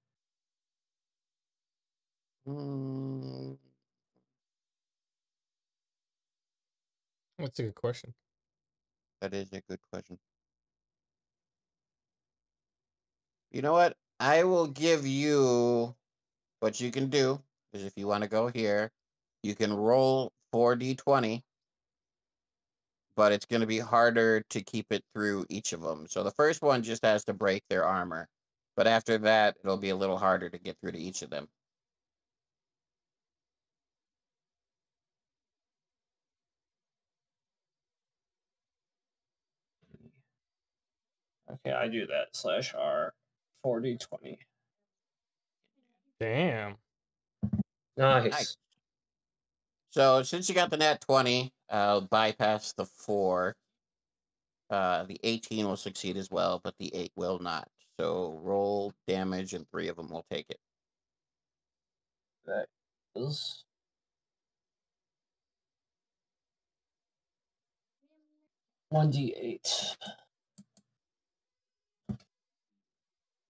That's a good question. That is a good question. You know what? I will give you what you can do, because if you want to go here, you can roll 4d20, but it's going to be harder to keep it through each of them. So the first one just has to break their armor, but after that, it'll be a little harder to get through to each of them. Okay, I do that. /R. 4d20. Damn. Nice. So since you got the nat 20, I'll bypass the 4. The 18 will succeed as well, but the 8 will not. So roll damage, and 3 of them will take it. That is... One d8.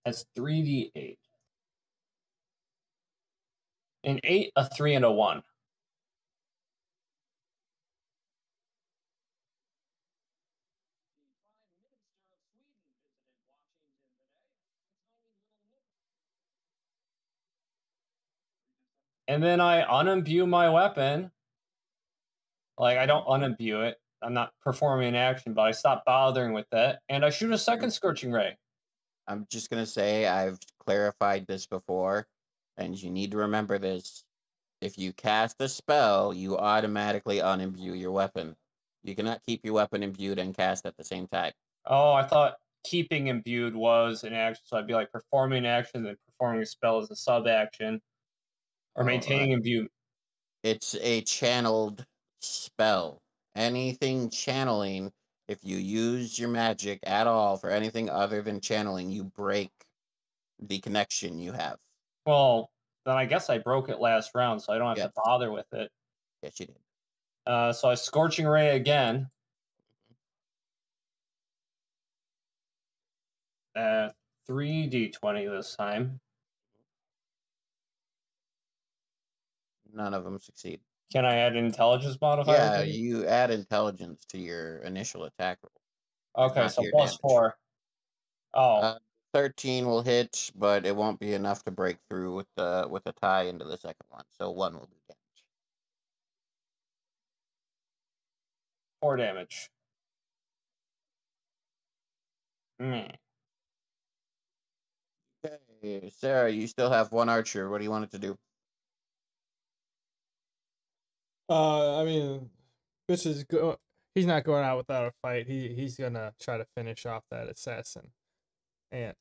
That's 3d8. An 8, a 3, and a 1. And then I unimbue my weapon. Like, I don't unimbue it. I'm not performing an action, but I stop bothering with that. And I shoot a second Scorching Ray. I'm just going to say I've clarified this before, and you need to remember this. If you cast a spell, you automatically unimbue your weapon. You cannot keep your weapon imbued and cast at the same time. Oh, I thought keeping imbued was an action, so I'd be like performing an action, then performing a spell as a sub-action, or maintaining imbued. It's a channeled spell. Anything channeling, if you use your magic at all for anything other than channeling, you break the connection you have. Well, then I guess I broke it last round, so I don't have to bother with it. Yes, you did. So I Scorching Ray again. At 3d20 this time. None of them succeed. Can I add an intelligence modifier? Yeah, you add intelligence to your initial attack roll. Okay, so plus damage. 4. Oh. 13 will hit, but it won't be enough to break through with a tie into the second one. So 1 will do damage. 4 damage. Okay, Sarah, you still have one archer. What do you want it to do? I mean, this is good. He's not going out without a fight. He's gonna try to finish off that assassin. And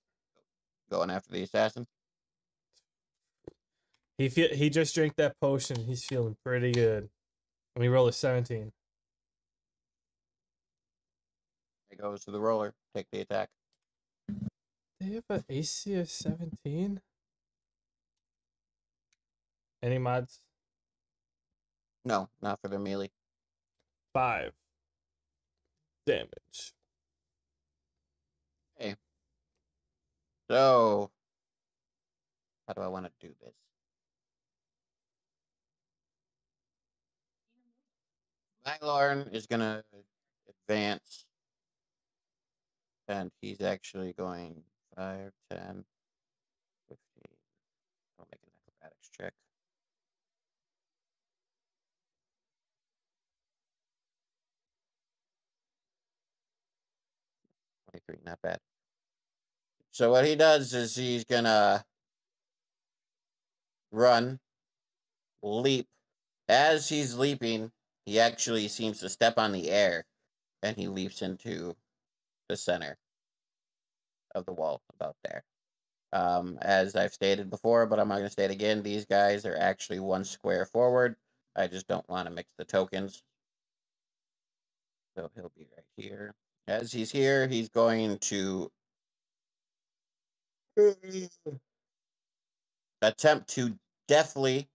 going after the assassin. He just drank that potion. He's feeling pretty good. And we roll a 17. It goes to the roller. Take the attack. They have an AC of 17. Any mods? No, not for their melee. 5 damage. Okay. So, how do I want to do this? Bylorn is going to advance, and he's actually going 5, 10, 15. I'll make an acrobatics check. Not bad. So what he does is he's gonna run, leap. As he's leaping, he actually seems to step on the air, and he leaps into the center of the wall about there. As I've stated before, but I'm not gonna state again, these guys are actually 1 square forward. I just don't want to mix the tokens. So he'll be right here. As he's here, he's going to attempt to deftly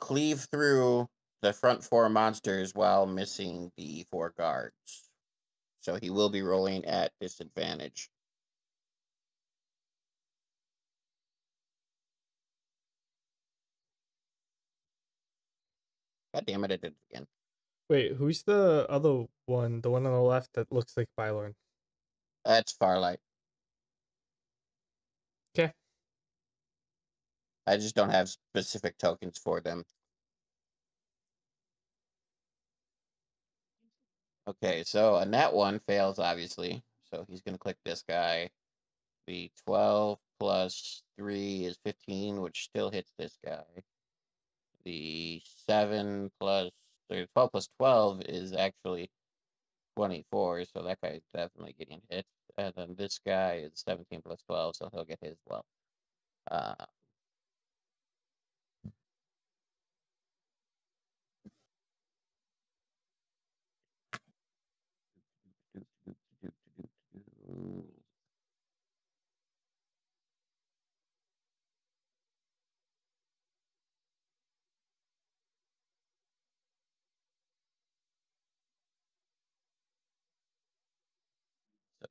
cleave through the front 4 monsters while missing the 4 guards. So he will be rolling at disadvantage. God damn it, I did it again. Wait, who's the other one? The one on the left that looks like Bylorn? That's Farlight. Okay. I just don't have specific tokens for them. Okay, so a nat 1 fails, obviously. So he's going to click this guy. The 12 plus 3 is 15, which still hits this guy. The 7 plus... So 12 plus 12 is actually 24, so that guy's definitely getting hit. And then this guy is 17 plus 12, so he'll get his well.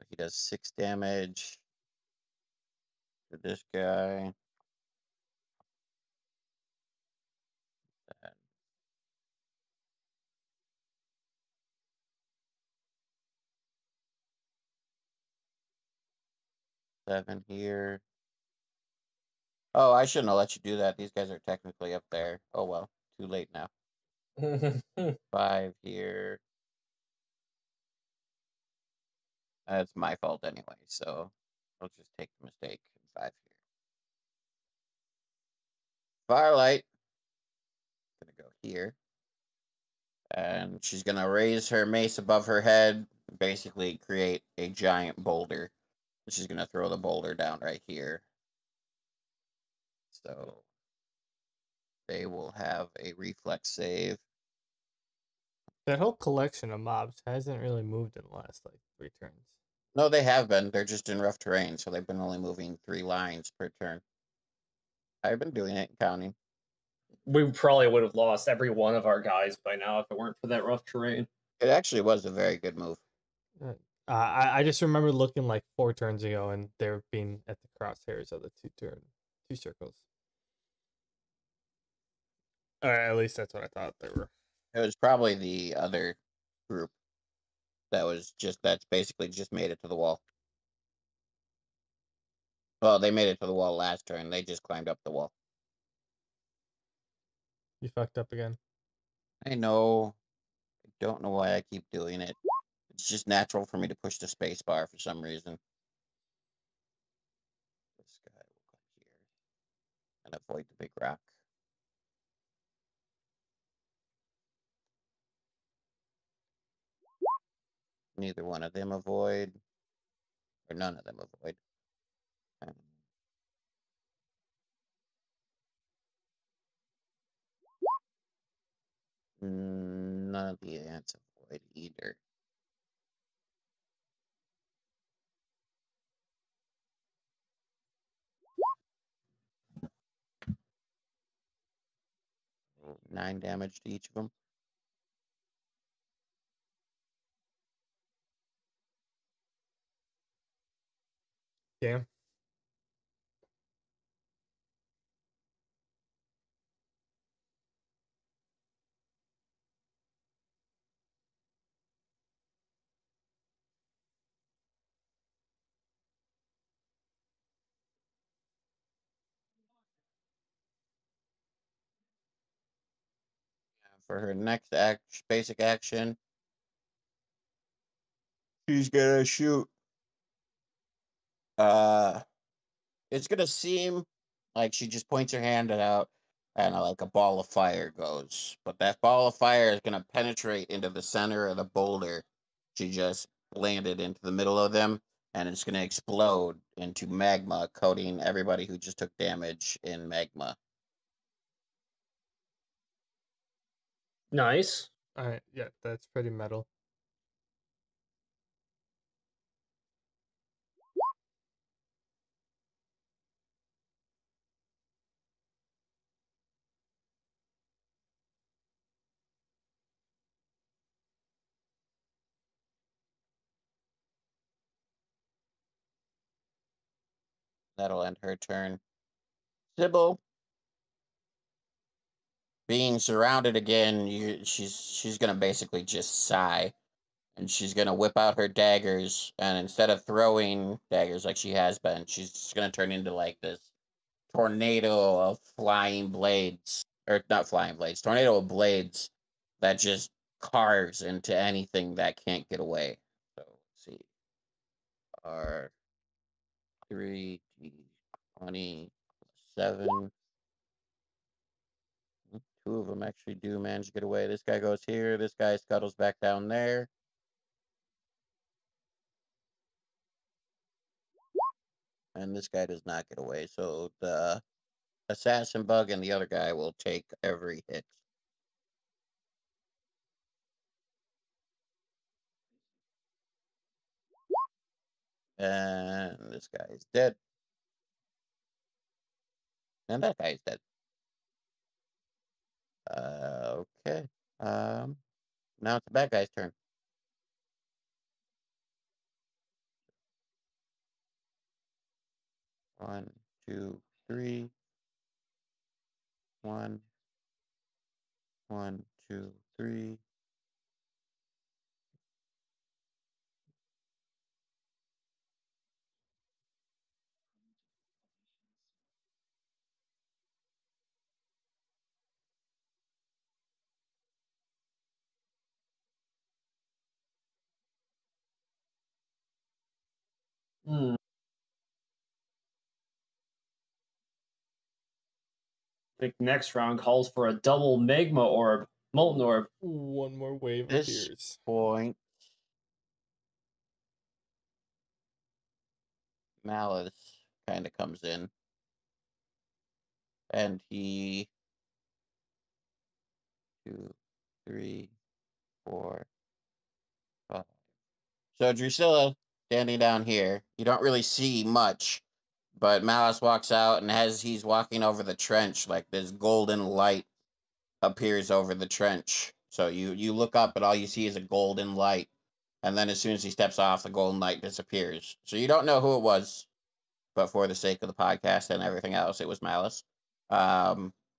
He does 6 damage to this guy. Then 7 here. Oh, I shouldn't have let you do that. These guys are technically up there. Oh, well, too late now. 5 here. That's my fault anyway, so I'll just take the mistake. 5 here. Farlight. Gonna go here. And she's gonna raise her mace above her head basically create a giant boulder, which is going to throw the boulder down right here. So they will have a reflex save. That whole collection of mobs hasn't really moved in the last, like, 3 turns. No, they have been. They're just in rough terrain, so they've been only moving 3 lines per turn. I've been doing it and counting. We probably would have lost every one of our guys by now if it weren't for that rough terrain. It actually was a very good move. I just remember looking like 4 turns ago, and they were being at the crosshairs of the two circles. Or at least that's what I thought they were. It was probably the other group that was just, that's basically just made it to the wall. Well, they made it to the wall last turn. They just climbed up the wall. You fucked up again. I know. I don't know why I keep doing it. It's just natural for me to push the space bar for some reason. This guy will go here and avoid the big rock. Neither one of them avoid, or none of them avoid. None of the ants avoid either. Oh, 9 damage to each of them. Yeah. For her next basic action, she's gonna shoot. It's gonna seem like she just points her hand out, and like a ball of fire goes. But that ball of fire is gonna penetrate into the center of the boulder. She just landed into the middle of them, and it's gonna explode into magma, coating everybody who just took damage in magma. Nice. All right. Yeah, that's pretty metal. That'll end her turn. Sybil. Being surrounded again, she's going to basically just sigh. And she's going to whip out her daggers. And instead of throwing daggers like she has been, she's just going to turn into like this tornado of flying blades. Or not flying blades. Tornado of blades that just carves into anything that can't get away. So, let's see. R3D20 plus 7. Two of them actually do manage to get away. This guy goes here. This guy scuttles back down there. And this guy does not get away. So the assassin bug and the other guy will take every hit. And this guy is dead. And that guy is dead. Okay. Now it's the bad guy's turn. One, two, three. One, two, three. I think next round calls for a double magma orb, molten orb. One more wave of tears. At this point, Malice kind of comes in. And he... 2, 3, 4, 5. So Drusilla, standing down here, you don't really see much, but Malice walks out, and as he's walking over the trench, like this golden light appears over the trench. So you look up, and all you see is a golden light. And then as soon as he steps off, the golden light disappears. So you don't know who it was, but for the sake of the podcast and everything else, it was Malice.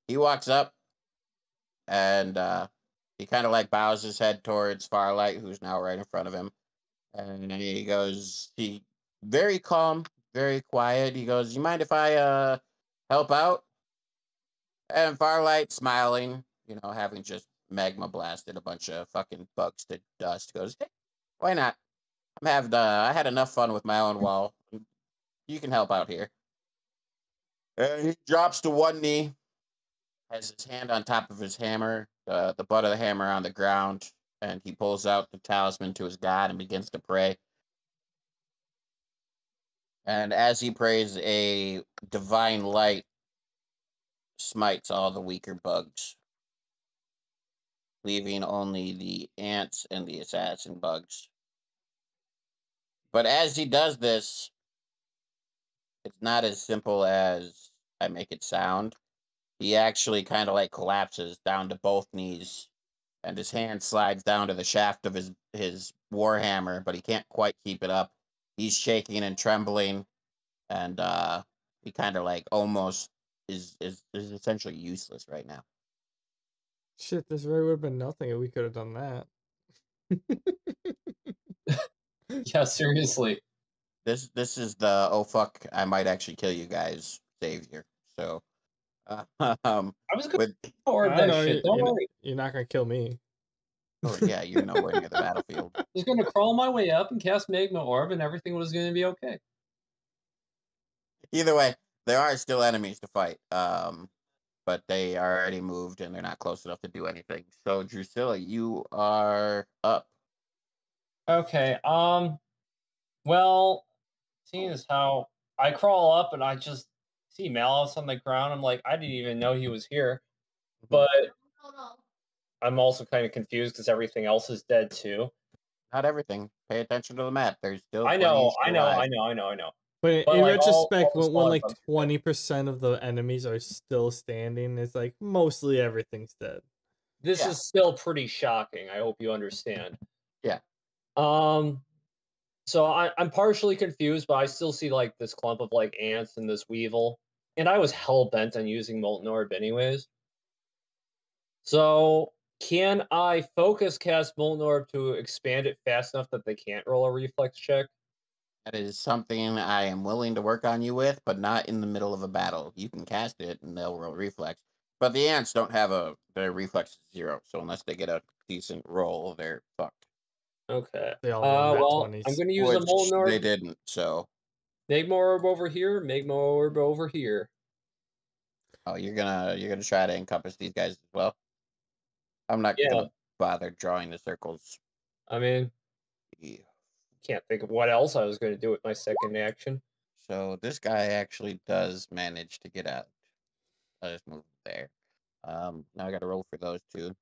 He walks up, and he kind of like bows his head towards Farlight, who's now right in front of him. And he goes, he very calm, very quiet. He goes, "You mind if I help out?" And Farlight, smiling, you know, having just magma blasted a bunch of fucking bugs to dust, goes, "Hey, why not? I had enough fun with my own wall. You can help out here." And he drops to one knee, has his hand on top of his hammer, the butt of the hammer on the ground, and he pulls out the talisman to his god and begins to pray. And as he prays, a divine light smites all the weaker bugs, leaving only the ants and the assassin bugs. But as he does this, it's not as simple as I make it sound. He actually kind of like collapses down to both knees, and his hand slides down to the shaft of his warhammer, but he can't quite keep it up. He's shaking and trembling, and he kind of like almost is essentially useless right now. Shit, this really would have been nothing if we could have done that. Yeah, seriously. This is the, "Oh fuck, I might actually kill you guys" savior. So, I was going to forward that shit. Don't worry. You're not going to kill me. Oh, yeah, you're nowhere near the battlefield. I was going to crawl my way up and cast Magma Orb, and everything was going to be okay. Either way, there are still enemies to fight. But they are already moved, and they're not close enough to do anything. So, Drusilla, you are up. Okay. Well, seeing as how I crawl up, and I just see Malice on the ground, I'm like, I didn't even know he was here. But I'm also kind of confused because everything else is dead, too. Not everything. Pay attention to the map. There's still... I know. But in like retrospect, when like 20% of the enemies are still standing, it's like mostly everything's dead. This is still pretty shocking. I hope you understand. Yeah. So I'm partially confused, but I still see like this clump of like ants and this weevil, and I was hell bent on using Molten Orb anyways. So can I focus cast Molten Orb to expand it fast enough that they can't roll a reflex check? That is something I am willing to work on you with, but not in the middle of a battle. You can cast it, and they'll roll reflex. But the ants don't have their reflex is 0, so unless they get a decent roll, they're fucked. Okay. They all well, 20s. I'm going to use a Molten Orb. They didn't, so... Magma Orb over here, Magma Orb over here. Oh, you're gonna try to encompass these guys as well? I'm not going to bother drawing the circles. I mean... Yeah. Can't think of what else I was going to do with my second action. So this guy actually does manage to get out. I'll just move there. Now I got to roll for those two.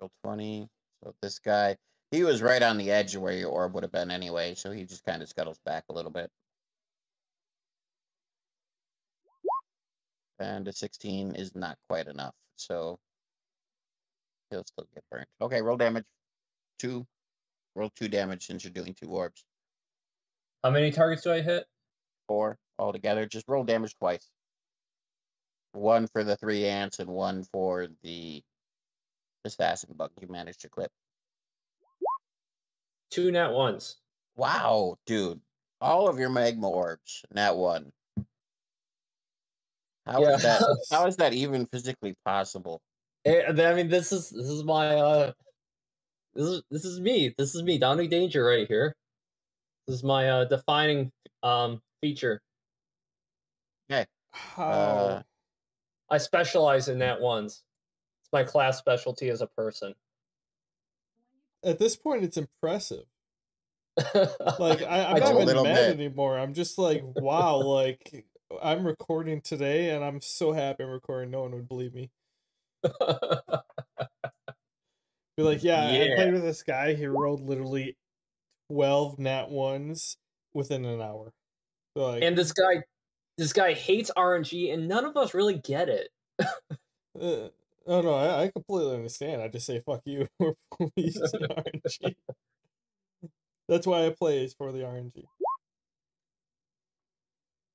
Roll 20. So this guy... He was right on the edge of where your orb would have been anyway, so he just kind of scuttles back a little bit. And a 16 is not quite enough, so he'll still get burnt. Okay, roll damage. 2. Roll 2 damage since you're doing 2 orbs. How many targets do I hit? 4 altogether. Just roll damage twice. 1 for the 3 ants and 1 for the assassin bug you managed to clip. 2 nat ones. Wow, dude. All of your magma orbs, nat 1. How is that even physically possible? I mean, this is my this is me. This is me, Donny Danger right here. This is my defining feature. Okay. I specialize in that once. It's my class specialty as a person. At this point, it's impressive. Like, I'm not even mad anymore. I'm just like, wow, like, I'm recording today, and I'm so happy I'm recording. No one would believe me. Be like, yeah, I played with this guy. He rolled literally 12 nat ones within an hour. So like, and this guy hates RNG, and none of us really get it. Oh no, I completely understand. I just say fuck you. We're using RNG. That's why I play, is for the RNG.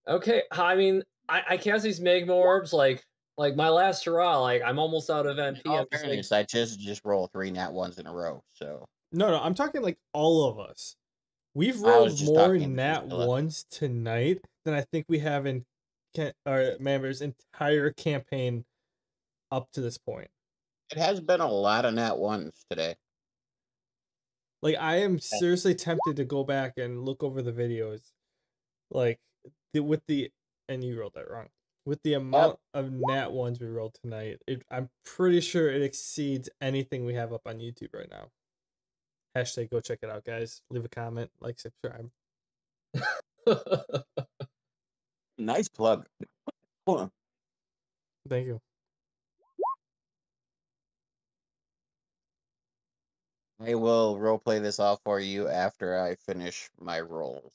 Okay, I mean, I cast these magma orbs like my last hurrah. Like, I'm almost out of NP. In all fairness, I just roll 3 nat ones in a row. So no, I'm talking like all of us. We've rolled more nat ones tonight than I think we have in our Man Bear's entire campaign up to this point. It has been a lot of nat ones today. Like, I am seriously tempted to go back and look over the videos. Like, and you rolled that wrong. With the amount of nat ones we rolled tonight, I'm pretty sure it exceeds anything we have up on YouTube right now. Hashtag go check it out, guys. Leave a comment, like, subscribe. Nice plug. Hold on. Thank you. I will roleplay this off for you after I finish my rolls.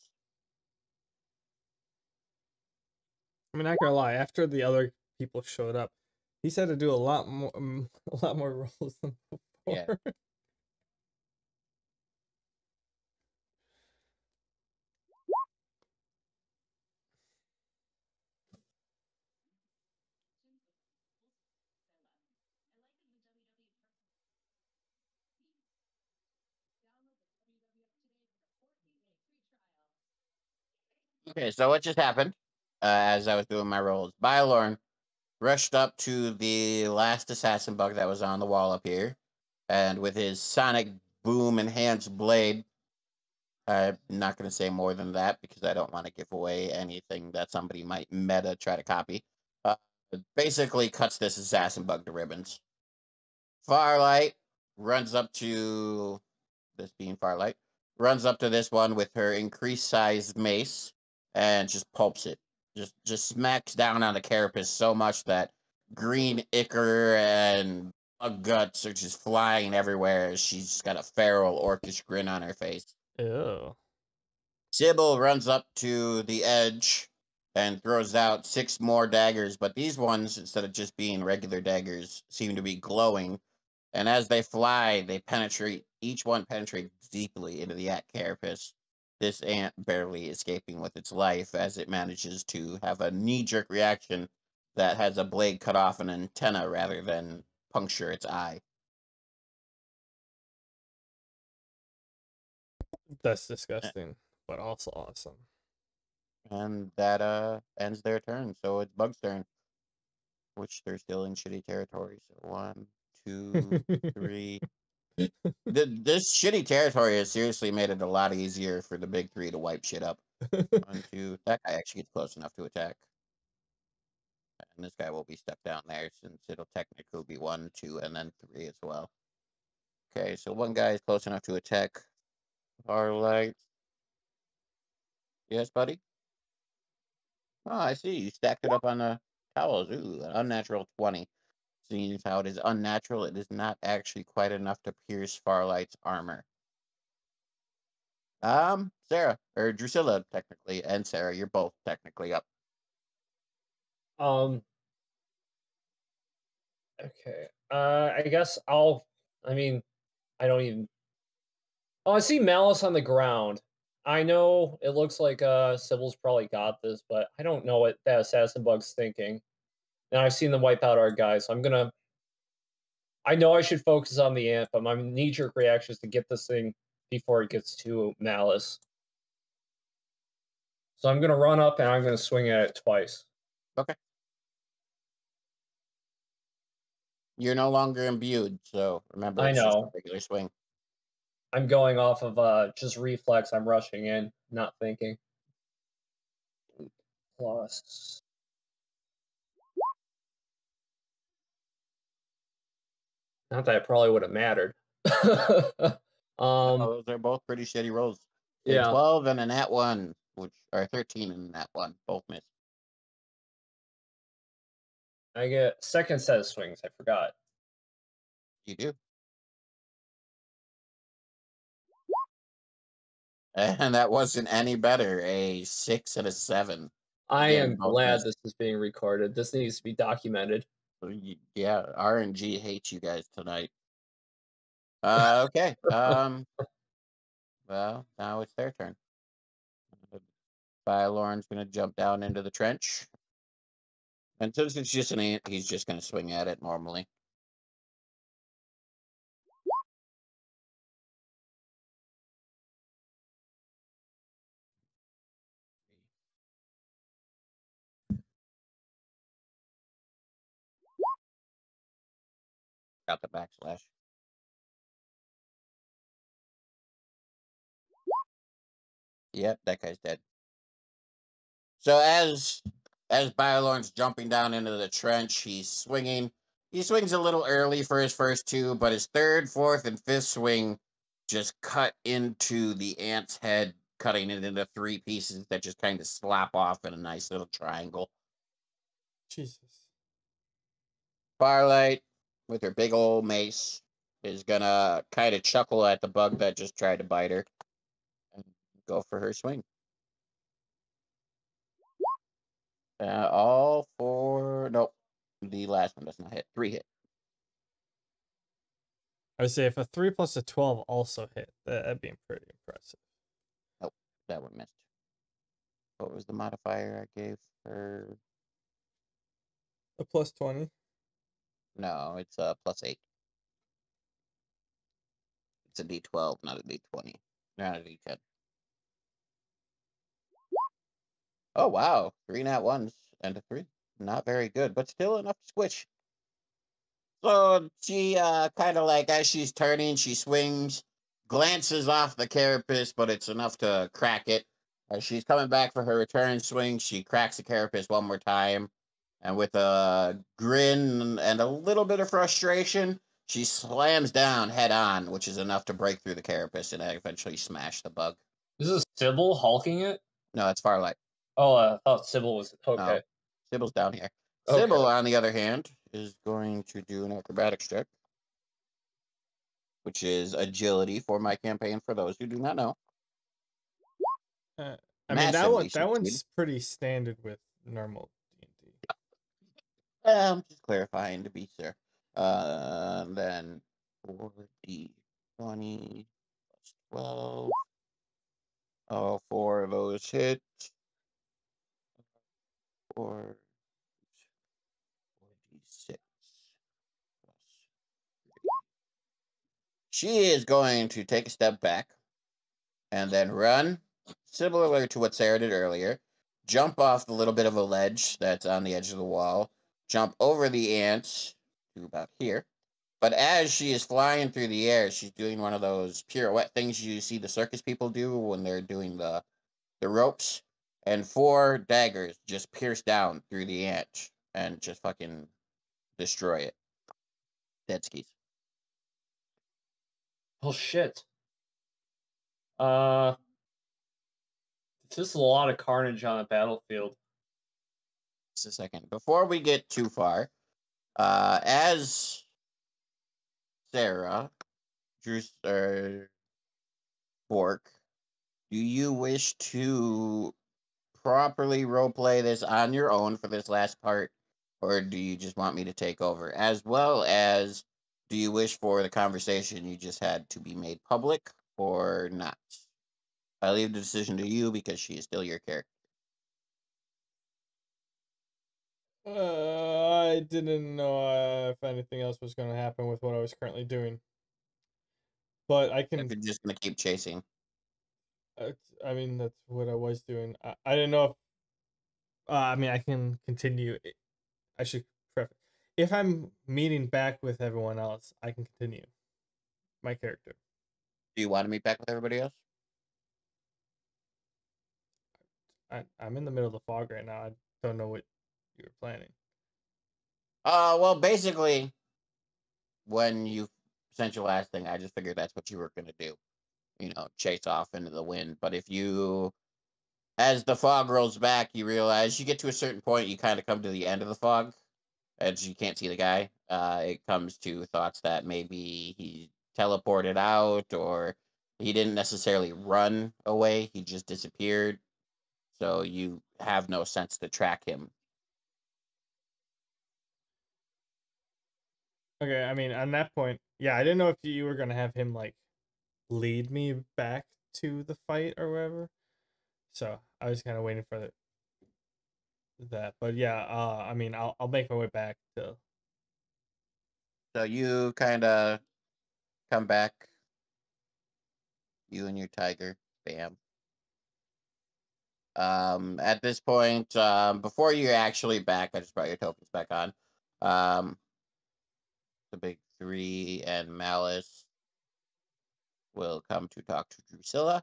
I mean, not gonna lie, after the other people showed up, he's had to do a lot more rolls than before. Yeah. Okay, so what just happened, as I was doing my rolls, Bylorn rushed up to the last assassin bug that was on the wall up here, and with his sonic boom enhanced blade, I'm not going to say more than that because I don't want to give away anything that somebody might meta try to copy, basically cuts this assassin bug to ribbons. Farlight runs up to, this being Farlight, runs up to this one with her increased sized mace, and just pulps it. Just smacks down on the carapace so much that green ichor and bug guts are just flying everywhere. She's got a feral, orcish grin on her face. Ew. Sybil runs up to the edge and throws out 6 more daggers, but these ones, instead of just being regular daggers, seem to be glowing. And as they fly, they penetrate, each one penetrates deeply into the ant carapace. This ant barely escaping with its life as it manages to have a knee-jerk reaction that has a blade cut off an antenna rather than puncture its eye. That's disgusting, but also awesome. And that ends their turn, so it's Bug's turn. Which they're still in shitty territory, so 1, 2, 3... This shitty territory has seriously made it a lot easier for the big 3 to wipe shit up. 1, 2, that guy actually gets close enough to attack. And this guy will be stuck down there since it'll technically be 1, 2, and then 3 as well. Okay, so one guy is close enough to attack. Farlight. Yes, buddy? Oh, I see. You stacked it up on the towels. Ooh, an unnatural 20. Seeing how it is unnatural, it is not actually quite enough to pierce Farlight's armor. Sarah, or Drusilla, technically, and Sarah, you're both technically up. Okay. I guess I don't even... Oh, I see Malice on the ground. I know it looks like Sybil's probably got this, but I don't know what that assassin bug's thinking. And I've seen them wipe out our guys, so I'm gonna... I know I should focus on the ant, but my knee-jerk reaction is to get this thing before it gets to Malice. So I'm gonna run up and I'm gonna swing at it twice. Okay. You're no longer imbued, so remember, it's just a regular swing. I'm going off of just reflex. I'm rushing in, not thinking. Plus... Not that it probably would have mattered. Those are both pretty shitty rolls. Yeah. A 12 and a nat 1, which are 13 and a nat 1. Both missed. I get second set of swings. I forgot. You do. And that wasn't any better. A 6 and a 7. I am glad this is being recorded. This needs to be documented. Yeah, RNG hates you guys tonight. Okay. Well, now it's their turn. Bylorn's going to jump down into the trench. And since it's just an ant, he's just going to swing at it normally. Got the backslash. Yep, that guy's dead. So as Bylorn's jumping down into the trench, he's swinging. He swings a little early for his first two, but his third, fourth, and fifth swing just cut into the ant's head, cutting it into three pieces that just kind of slap off in a nice little triangle. Jesus. Farlight, with her big old mace, is gonna kind of chuckle at the bug that just tried to bite her and go for her swing. All four... Nope. The last one does not hit. 3 hit. I would say if a 3 plus a 12 also hit, that'd be pretty impressive. Nope. That one missed. What was the modifier I gave her? A plus 20. No, it's a plus 8. It's a D12, not a D20. Not a D10. Oh, wow. 3 nat 1s and a 3. Not very good, but still enough to squish. So she kind of like, as she's turning, she swings, glances off the carapace, but it's enough to crack it. As she's coming back for her return swing, she cracks the carapace one more time. And with a grin and a little bit of frustration, she slams down head on, which is enough to break through the carapace and eventually smash the bug. This is Sybil hulking it? No, it's Farlight. Oh, oh, Sybil was... Okay. No, Sybil's down here. Okay. Sybil, on the other hand, is going to do an acrobatics check, which is agility for my campaign, for those who do not know. I mean, that one's pretty standard with normal. I'm just clarifying to be sure. Then 4D 20 plus 12. All 4 of those hit. 4D 6 plus 3. She is going to take a step back and then run, similar to what Sarah did earlier. Jump off the little bit of a ledge that's on the edge of the wall. Jump over the ants to about here. But as she is flying through the air, she's doing one of those pirouette things you see the circus people do when they're doing the ropes. And 4 daggers just pierce down through the ant and just fucking destroy it. Dead skis. Oh, shit. This is a lot of carnage on the battlefield. Just a second. Before we get too far, as Sarah, Bork, do you wish to properly roleplay this on your own for this last part, or do you just want me to take over? As well as, do you wish for the conversation you just had to be made public or not? I leave the decision to you because she is still your character. I didn't know if anything else was going to happen with what I was currently doing, but I can. If you're just going to keep chasing. I mean, that's what I was doing. I didn't know if. I mean, I can continue. I should preface. If I'm meeting back with everyone else, I can continue my character. Do you want to meet back with everybody else? I'm in the middle of the fog right now. I don't know what you were planning. Well, basically, when you sent your last thing, I just figured that's what you were going to do. You know, chase off into the wind. But if you, as the fog rolls back, you realize you get to a certain point, you kind of come to the end of the fog, and you can't see the guy. It comes to thoughts that maybe he teleported out, or he didn't necessarily run away. He just disappeared. So you have no sense to track him. Okay, I mean, on that point, yeah, I didn't know if you were going to have him, like, lead me back to the fight or wherever. So I was kind of waiting for that. But yeah, I mean, I'll make my way back to... So you kind of come back. You and your tiger. Bam. At this point, before you're actually back, I just brought your tokens back on. The big three and Malice will come to talk to Drusilla.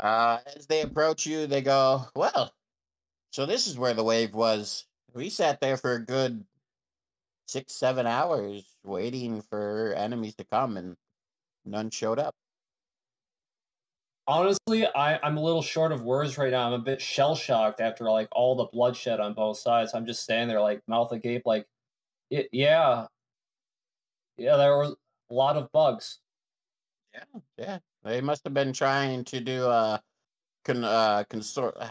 As they approach you, they go, well, so this is where the wave was. We sat there for a good 6-7 hours waiting for enemies to come, and none showed up. Honestly, I'm a little short of words right now. I'm a bit shell-shocked after, like, all the bloodshed on both sides. I'm just standing there, like, mouth agape, like, yeah, there were a lot of bugs. Yeah. They must have been trying to do a concentrated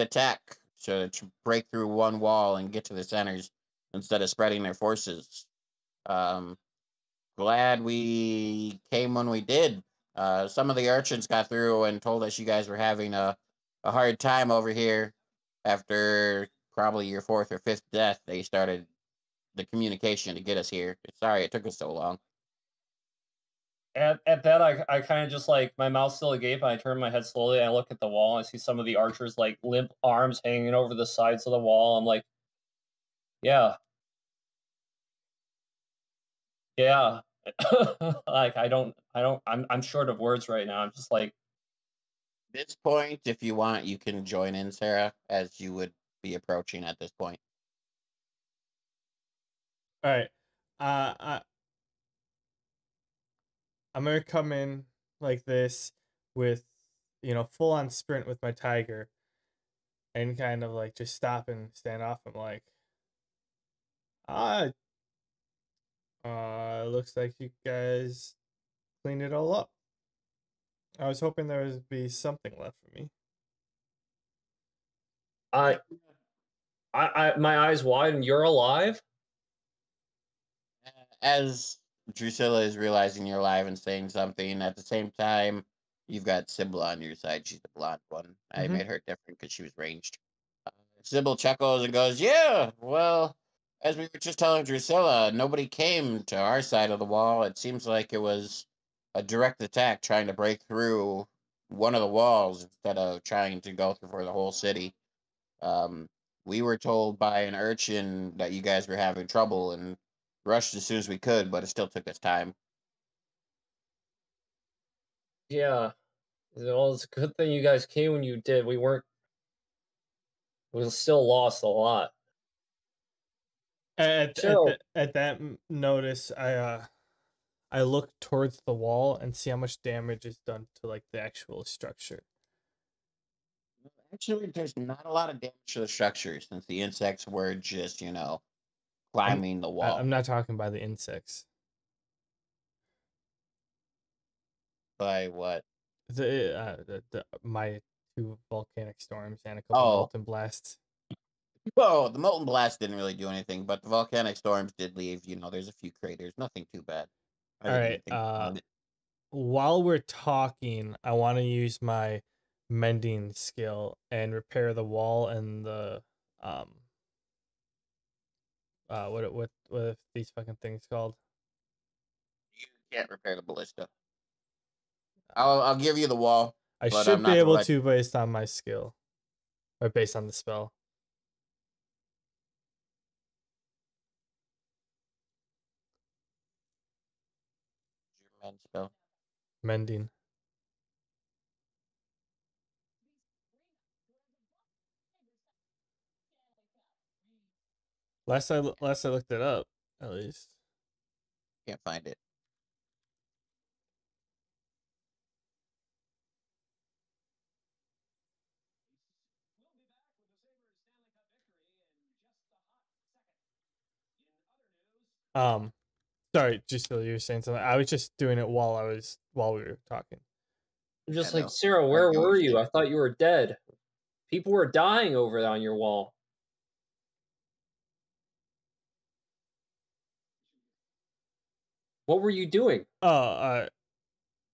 attack to break through one wall and get to the centers instead of spreading their forces. Glad we came when we did. Some of the urchins got through and told us you guys were having a hard time over here. After probably your 4th or 5th death, they started the communication to get us here. Sorry it took us so long. At that, I kind of just, like, my mouth's still agape, and I turn my head slowly, and I look at the wall, and I see some of the archers, like, limp arms hanging over the sides of the wall. I'm like, yeah. Like, I'm short of words right now. I'm just like... At this point, if you want, you can join in, Sarah, as you would be approaching at this point. All right. I'm going to come in like this with, full on sprint with my tiger, and kind of like just stop and stand off. I'm like, looks like you guys cleaned it all up. I was hoping there would be something left for me. I my eyes wide, and you're alive? As Drusilla is realizing you're alive and saying something, at the same time, you've got Sybil on your side. She's the blonde one. Mm-hmm. I made her different because she was ranged. Sybil chuckles and goes, yeah, well... As we were just telling Drusilla, nobody came to our side of the wall. It seems like it was a direct attack trying to break through one of the walls instead of trying to go through for the whole city. We were told by an urchin that you guys were having trouble and rushed as soon as we could, but it still took us time. Yeah. Well, it's a good thing you guys came when you did. We still lost a lot. At that notice, I look towards the wall and see how much damage is done to, like, the actual structure. Actually, there's not a lot of damage to the structure since the insects were just, climbing the wall. I'm not talking by the insects. By what? My 2 volcanic storms and a couple of molten blasts. Oh, the molten blast didn't really do anything, but the volcanic storms did leave. There's a few craters, nothing too bad. All right. While we're talking, I want to use my mending skill and repair the wall and the what are these fucking things called? You can't repair the ballista. I'll give you the wall. I should be able to based on my skill, or based on the spell. Spell. Mending. Last I looked it up, At least. Can't find it. Sorry, Drusilla, you were saying something. I was just doing it while we were talking. I'm just like, Sarah, where were you? I thought you were dead. People were dying over on your wall. What were you doing? I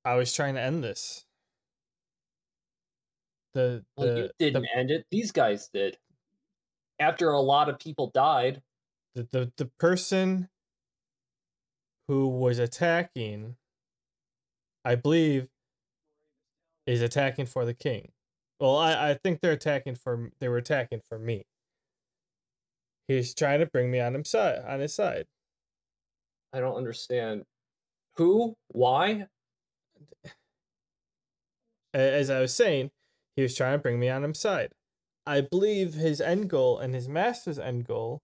was trying to end this. Well, you didn't end it. These guys did. After a lot of people died. The person who was attacking, I believe, is attacking for the king. Well, I think they were attacking for me. He's trying to bring me on his side. I don't understand. Who? Why? As I was saying, he was trying to bring me on his side. I believe his end goal and his master's end goal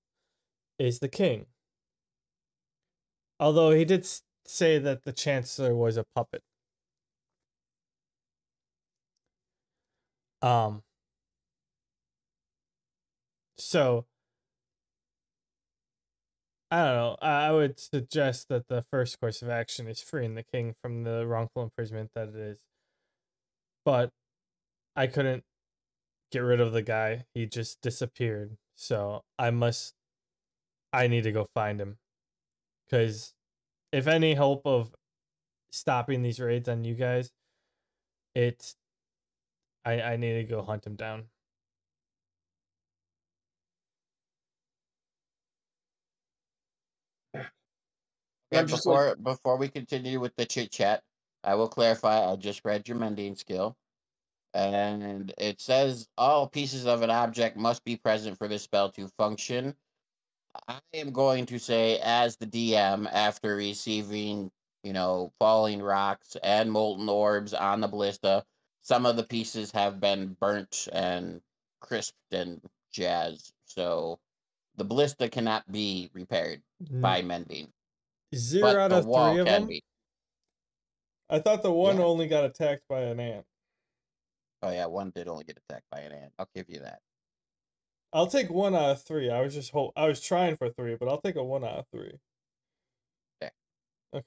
is the king. Although he did say that the chancellor was a puppet. So I don't know. I would suggest that the first course of action is freeing the king from the wrongful imprisonment that it is. But I couldn't get rid of the guy. He just disappeared. So I need to go find him. Because if any hope of stopping these raids on you guys, I need to go hunt him down. Yeah, before we continue with the chit chat, I will clarify. I just read your mending skill, and it says all pieces of an object must be present for the spell to function. I am going to say, as the DM, after receiving, falling rocks and molten orbs on the ballista, some of the pieces have been burnt and crisped and jazzed. So the ballista cannot be repaired by mending. 0 out of 3 of them? Be. I thought the one only got attacked by an ant. Oh, yeah, one did only get attacked by an ant. I'll give you that. I'll take 1 out of 3. I was trying for 3, but I'll take a 1 out of 3. Okay.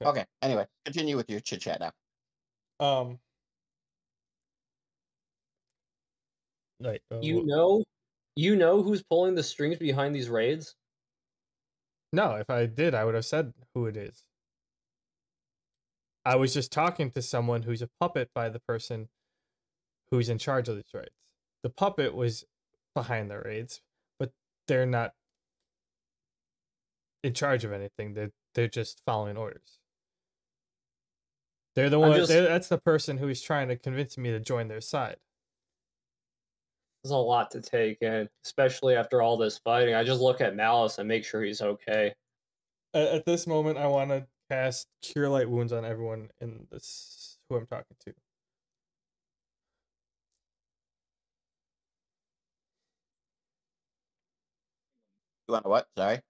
Okay. Anyway, continue with your chit chat now. Right. You know who's pulling the strings behind these raids? No, if I did, I would have said who it is. I was just talking to someone who's a puppet by the person who's in charge of these raids. The puppet was behind the raids, but they're not in charge of anything. They're just following orders. They're the one. That's the person who is trying to convince me to join their side. There's a lot to take in, especially after all this fighting. I just look at Malice and make sure he's okay. At this moment, I want to cast Cure Light Wounds on everyone in this who I'm talking to. You want to what? Sorry.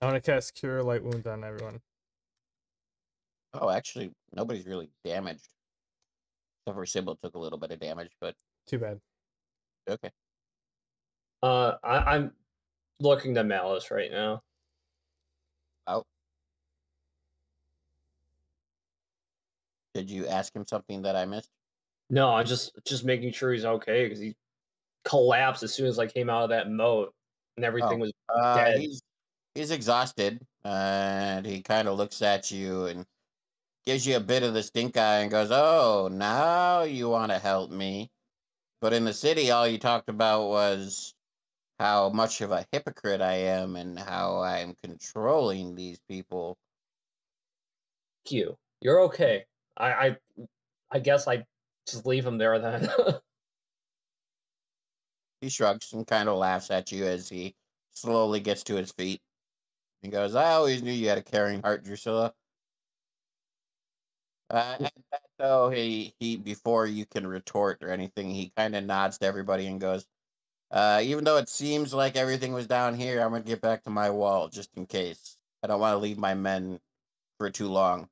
I want to cast Cure Light Wounds on everyone. Oh, actually, nobody's really damaged. Except for Sybil took a little bit of damage, but too bad. Okay. I'm looking to Malice right now. Oh. Did you ask him something that I missed? No, I'm just making sure he's okay because he collapsed as soon as I came out of that moat. And everything was dead. He's exhausted, and he kind of looks at you and gives you a bit of the stink eye and goes, "Oh, now you want to help me? But in the city, all you talked about was how much of a hypocrite I am and how I'm controlling these people." Q, you're okay. I guess I just leave him there then. He shrugs and kind of laughs at you as he slowly gets to his feet. He goes, "I always knew you had a caring heart, Drusilla." So he, before you can retort or anything, he kind of nods to everybody and goes, "Even though it seems like everything was down here, I'm going to get back to my wall just in case." I don't want to leave my men for too long.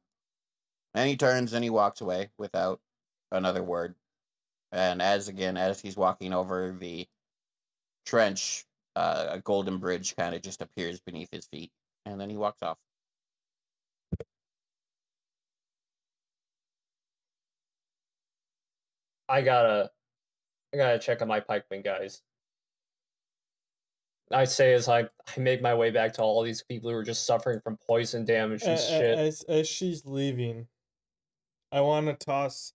And he turns and he walks away without another word. And as he's walking over the trench, a golden bridge kind of just appears beneath his feet. And then he walks off. I gotta check on my pikemen, guys. I say as I make my way back to all these people who are just suffering from poison damage and shit. As she's leaving, I want to toss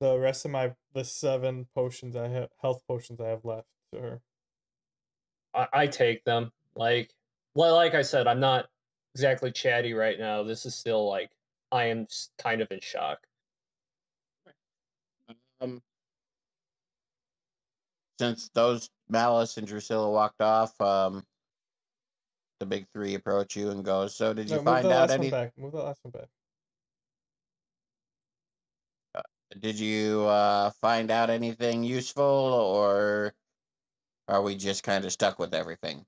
the rest of the 7 potions I have, health potions I have left to her. I take them. Like I said, I'm not exactly chatty right now. This is still like I am kind of in shock. Since those Malice and Drusilla walked off, the big three approach you and go, so did you find out anything? Move the last one back. Did you find out anything useful, or are we just kind of stuck with everything?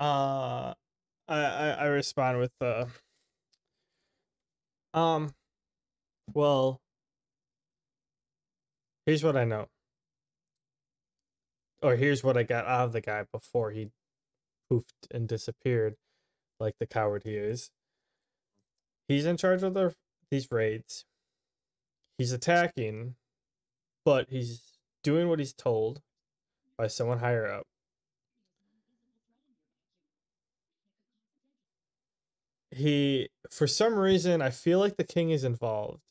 I respond with well, here's what I know. Or here's what I got out of the guy before he poofed and disappeared like the coward he is. He's in charge of these raids. He's attacking, but he's doing what he's told by someone higher up. He, for some reason, I feel like the king is involved.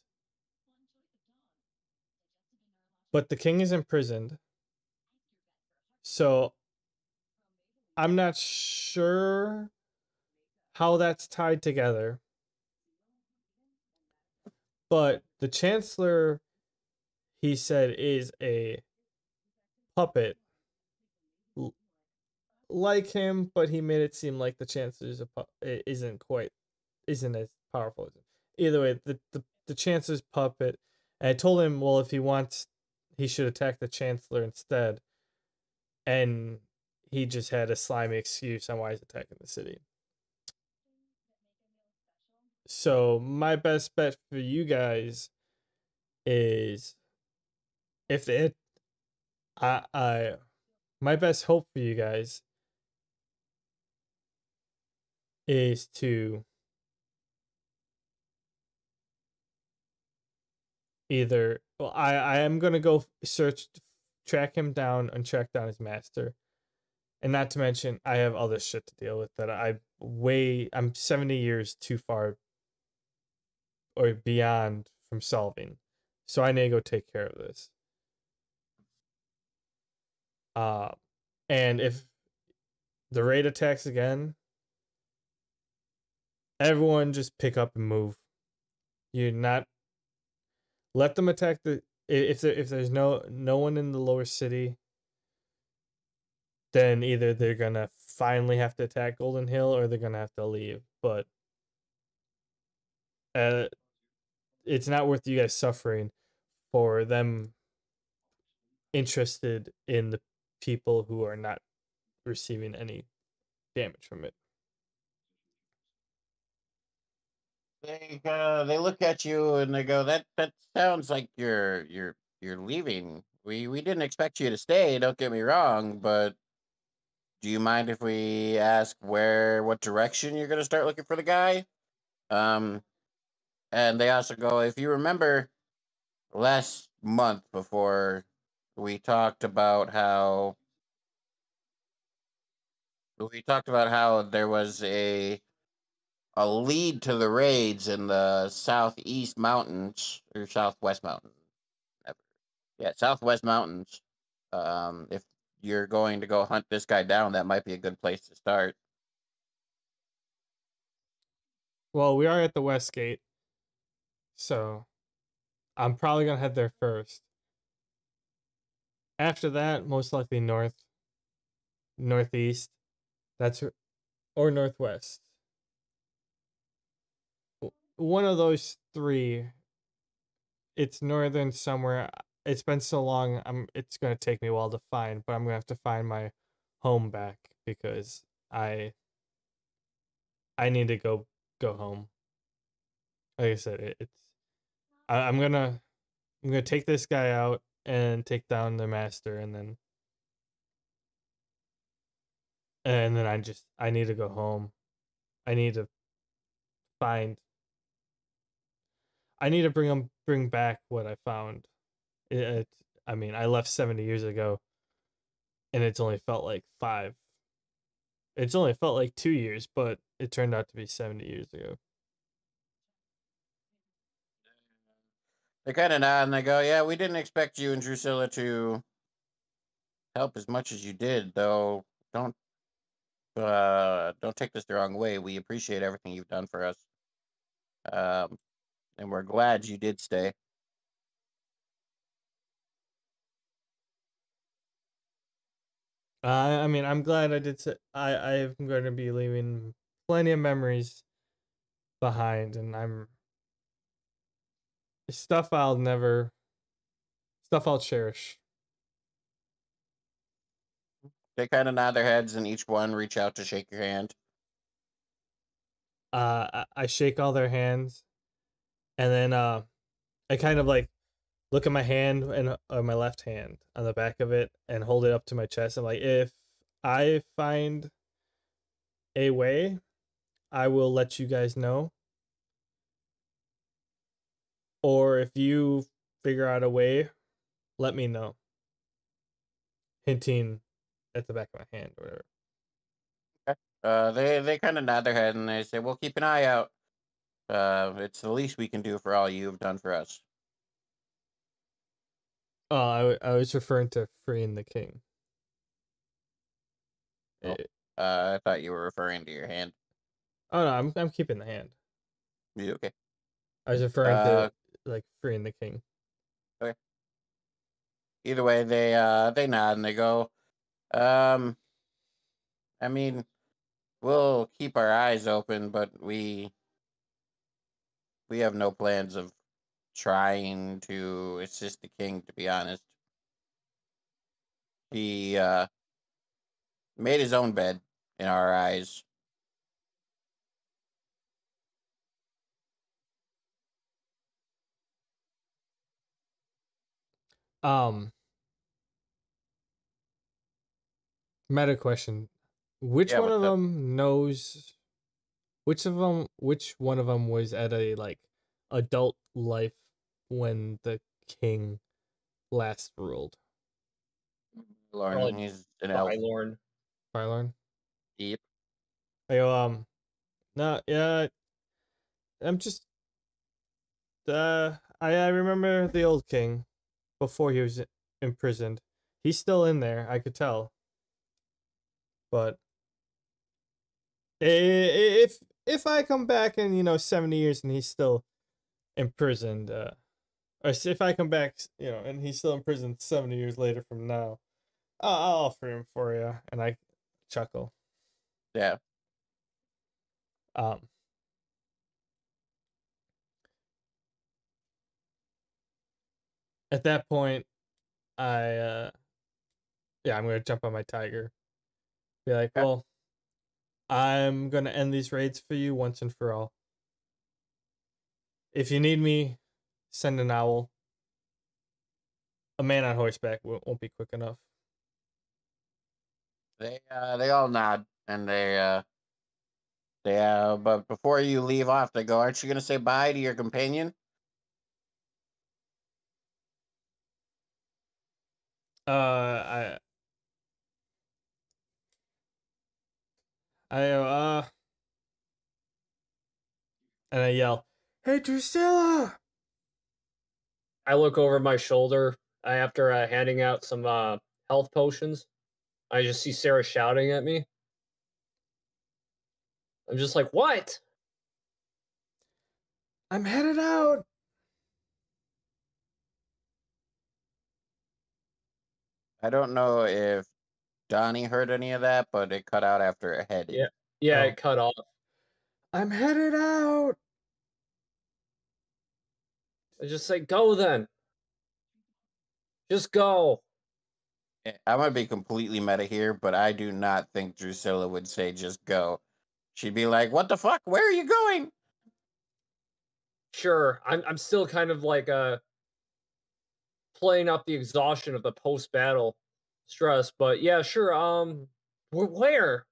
But the king is imprisoned. So I'm not sure how that's tied together. But the chancellor, he said, is a puppet. Like him, but he made it seem like the chancellor is a isn't as powerful as him. Either way, the chancellor's puppet. And I told him, well, if he wants, he should attack the chancellor instead. And he just had a slimy excuse on why he's attacking the city. So my best bet for you guys is if they, my best hope for you guys is to either, well, I am going to go track him down and track down his master. And not to mention, I have other shit to deal with that I'm 70 years too far or beyond from solving. So I need to go take care of this. And if the raid attacks again, everyone just pick up and move. You're not, let them attack the, if there's no one in the lower city, then either they're gonna finally have to attack Golden Hill or they're gonna have to leave. But it's not worth you guys suffering for them interested in the people who are not receiving any damage from it. They look at you and they go, that sounds like you're leaving. We didn't expect you to stay, don't get me wrong, but do you mind if we ask what direction you're going to start looking for the guy? And they also go, if you remember last month before, we talked about how there was a lead to the raids in the southeast mountains or southwest mountains. Yeah, southwest mountains. If you're going to go hunt this guy down, that might be a good place to start. Well, we are at the west gate, so I'm probably gonna head there first. After that, most likely north, northeast, or northwest. One of those three. It's northern somewhere. It's been so long. It's gonna take me a while to find, but I'm gonna have to find my home back because I need to go home. Like I said, I'm gonna take this guy out and take down the master, and then I need to go home. I need to find. I need to bring back what I found. I mean, I left 70 years ago, and it's only felt like 5. It's only felt like 2 years, but it turned out to be 70 years ago. They kind of nod and they go, yeah, we didn't expect you and Drusilla to help as much as you did, though. Don't take this the wrong way. We appreciate everything you've done for us. And we're glad you did stay. I mean, I'm glad I did. I'm going to be leaving plenty of memories behind, and stuff I'll cherish. They kind of nod their heads, and each one reach out to shake your hand. I shake all their hands, and then I kind of like look at my hand and my left hand on the back of it, and hold it up to my chest. I'm like, if I find a way, I will let you guys know. Or if you figure out a way, let me know. Hinting at the back of my hand or whatever. Okay. They kind of nod their head and they say, we'll keep an eye out. It's the least we can do for all you've done for us. I was referring to freeing the king. Oh, I thought you were referring to your hand. Oh, no, I'm keeping the hand. You okay? I was referring to like freeing the king. Okay. Either way, they nod and they go, I mean, we'll keep our eyes open, but we have no plans of trying to assist the king, to be honest. He made his own bed in our eyes. Meta question. Which one of them was at a like adult life when the king last ruled? Bylorn, he's an elf. Bylorn? Yep. I go, no, yeah, I'm just I remember the old king before he was imprisoned. He's still in there, I could tell. But if I come back in, 70 years and he's still imprisoned, or if I come back, and he's still imprisoned 70 years later from now, I'll offer him for you. And I chuckle. Yeah. At that point, I'm going to jump on my tiger. Be like, well, I'm going to end these raids for you once and for all. If you need me, send an owl. A man on horseback won't be quick enough. They all nod, and but before you leave off, they go, aren't you going to say bye to your companion? And I yell, hey, Drusilla! I look over my shoulder after handing out some health potions. I just see Sarah shouting at me. I'm just like, what? I'm headed out! I don't know if Donny heard any of that, but it cut out after it headed. Yeah, it cut off. I'm headed out! I just say, go then. Just go. I'm going to be completely meta here, but I do not think Drusilla would say just go. She'd be like, what the fuck? Where are you going? Sure. I'm still kind of like playing up the exhaustion of the post-battle stress, but yeah, sure. Where?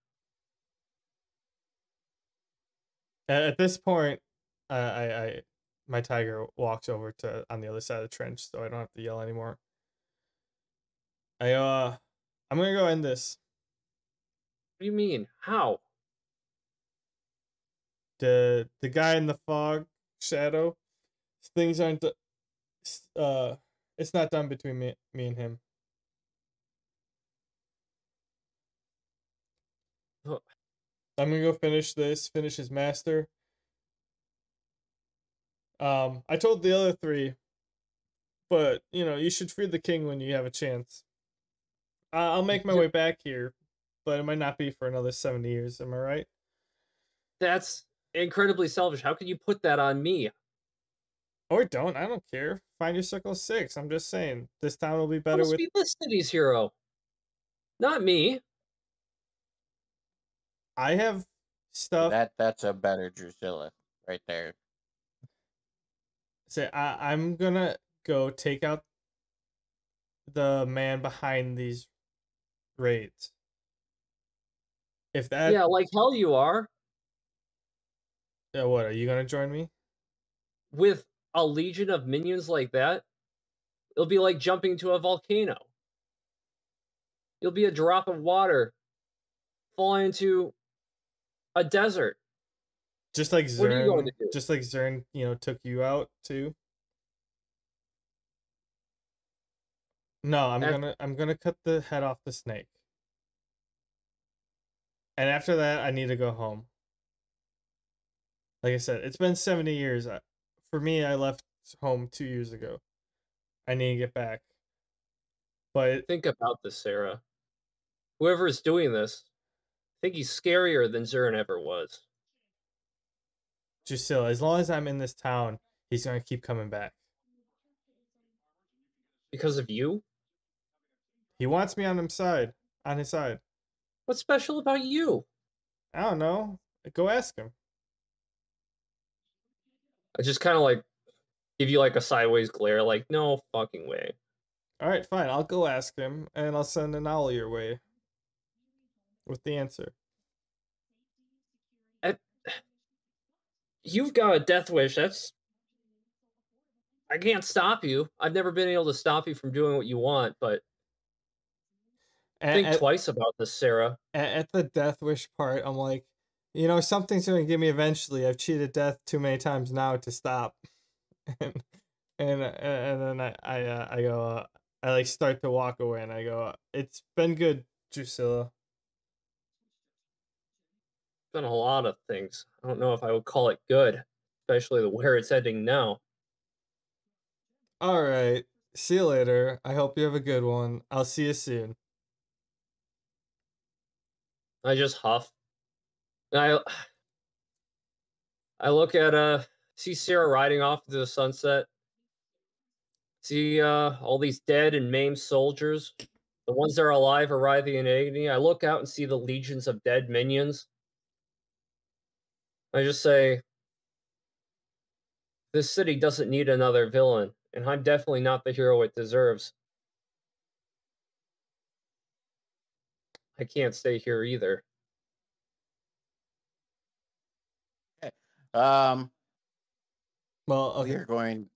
At this point, my tiger walks over to on the other side of the trench, so I don't have to yell anymore. I'm gonna go end this. What do you mean? How? The guy in the fog shadow, things aren't it's not done between me and him. Huh. I'm gonna go finish his master. I told the other three, but you know, you should free the king when you have a chance. I'll make my way back here, but it might not be for another 70 years. Am I right? That's incredibly selfish. How can you put that on me? Or don't. I don't care. Find your circle six. I'm just saying. This town will be better with... be the city's hero. Not me. I have stuff... That's a better Drusilla right there. So I'm going to go take out the man behind these raids. If that... Yeah, like hell you are. Yeah, what, are you going to join me? With a legion of minions like that, it'll be like jumping to a volcano. You'll be a drop of water falling into a desert. Just like Zern, what are you going to do? Just like Zern, you know, took you out too. No, I'm gonna cut the head off the snake. And after that, I need to go home. Like I said, it's been 70 years. For me, I left home 2 years ago. I need to get back. But think about this, Sarah. Whoever is doing this, I think he's scarier than Zern ever was. Drusilla, as long as I'm in this town, he's gonna keep coming back. Because of you? He wants me on his side. What's special about you? I don't know. Go ask him. I just kind of like give you like a sideways glare, like no fucking way. All right, fine. I'll go ask him, and I'll send an owl your way with the answer. You've got a death wish. That's. I can't stop you. I've never been able to stop you from doing what you want, but. Think twice about this, Sarah. At the death wish part, I'm like, you know, something's going to give me eventually. I've cheated death too many times now to stop. and then I go, I like start to walk away and I go, it's been good, Drusilla. It's been a lot of things. I don't know if I would call it good, especially where it's heading now. All right. See you later. I hope you have a good one. I'll see you soon. I just huff. I look at see Sarah riding off into the sunset. See all these dead and maimed soldiers. The ones that are alive are writhing in agony. I look out and see the legions of dead minions. I just say, this city doesn't need another villain, and I'm definitely not the hero it deserves. I can't stay here either. Well, okay.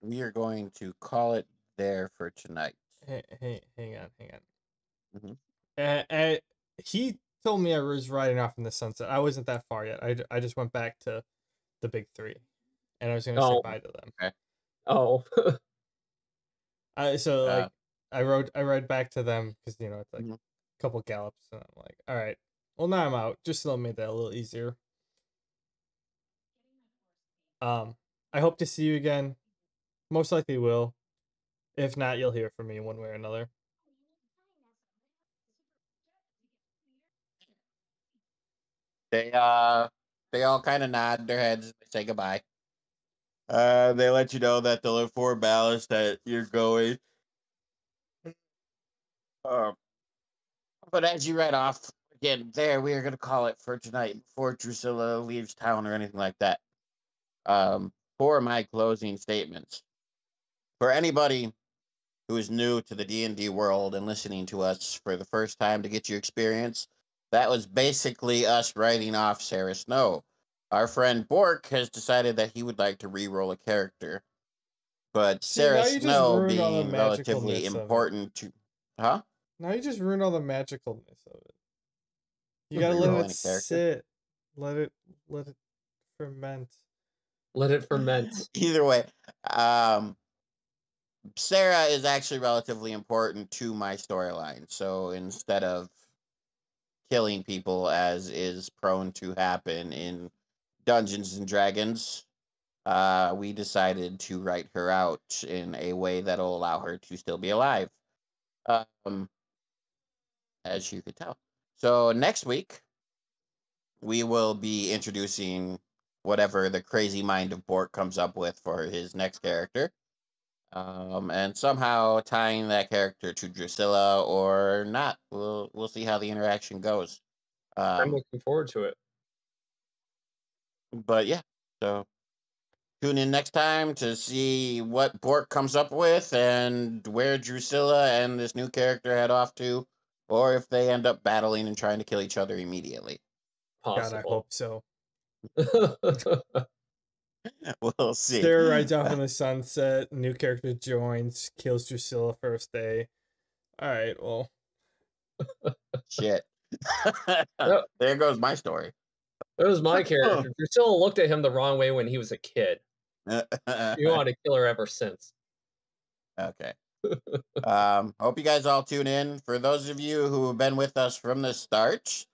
we are going to call it there for tonight. Hey, hang on. Mm-hmm. He told me I was riding off in the sunset. I wasn't that far yet. I just went back to the big three, and I was gonna say bye to them. Okay. Oh, like I rode back to them because you know it's like a couple gallops, and I'm like, all right, well now I'm out. Just to make that a little easier. I hope to see you again. Most likely will. If not, you'll hear from me one way or another. They all kind of nod their heads and say goodbye. They let you know that they'll inform Ballast that you're going. But as you ride off again, there we are going to call it for tonight before Drusilla leaves town or anything like that. For my closing statements, for anybody who is new to the D&D world and listening to us for the first time to get your experience, that was basically us writing off Sarah Snow. Our friend Bork has decided that he would like to re-roll a character, but Sarah Snow being relatively important to, huh? Now you just ruined all the magicalness of it. You gotta let it sit, let it ferment, Either way, Sarah is actually relatively important to my storyline. So instead of killing people, as is prone to happen in Dungeons and Dragons, we decided to write her out in a way that'll allow her to still be alive, as you could tell. So next week, we will be introducing whatever the crazy mind of Bork comes up with for his next character, and somehow tying that character to Drusilla or not. We'll see how the interaction goes. I'm looking forward to it. But yeah, so tune in next time to see what Bork comes up with and where Drusilla and this new character head off to, or if they end up battling and trying to kill each other immediately. Possible. God, I hope so. We'll see. Sarah rides off in the sunset, new character joins, kills Drusilla first day. Alright, well. Shit. There goes my story. That was my character. Drusilla looked at him the wrong way when he was a kid. You want to kill her ever since. Okay. Hope you guys all tune in. For those of you who have been with us from the start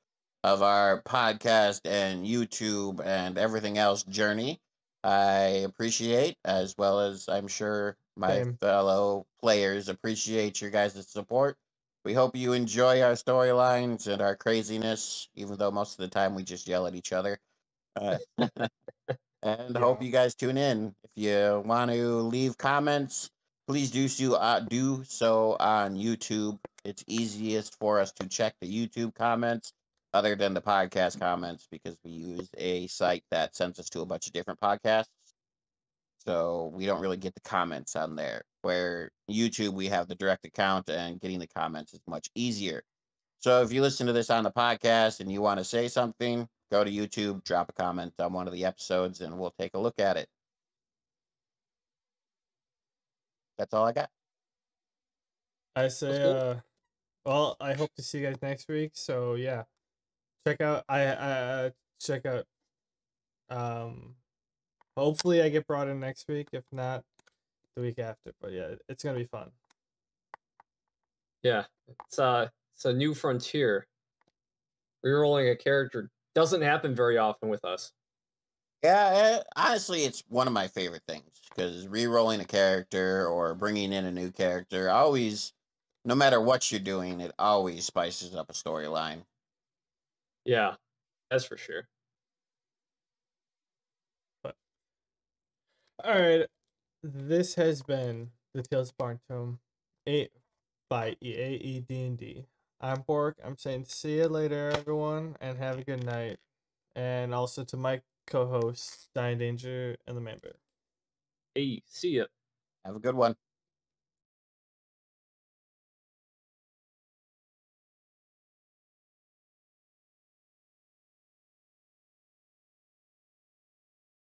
of our podcast and YouTube and everything else journey, I appreciate, as well as I'm sure my fellow players appreciate your guys' support. We hope you enjoy our storylines and our craziness, even though most of the time we just yell at each other. And hope you guys tune in. If you want to leave comments, please do so on YouTube. It's easiest for us to check the YouTube comments other than the podcast comments, because we use a site that sends us to a bunch of different podcasts. So we don't really get the comments on there. Where YouTube, we have the direct account, and getting the comments is much easier. So if you listen to this on the podcast and you want to say something, go to YouTube, drop a comment on one of the episodes, and we'll take a look at it. That's all I got. I say, well, I hope to see you guys next week. So yeah, check out. Check out. Hopefully I get brought in next week. If not, the week after, but yeah, it's gonna be fun. Yeah, it's a new frontier. Rerolling a character doesn't happen very often with us. Yeah, honestly, it's one of my favorite things, because rerolling a character or bringing in a new character always, no matter what you're doing, it always spices up a storyline. Yeah, that's for sure. But all right. This has been the Tales of Barntome 8 by AE D&D. I'm Bork. I'm saying see you later, everyone, and have a good night. And also to my co-hosts, Donny Danger and the Man Bear. Hey, see ya. Have a good one.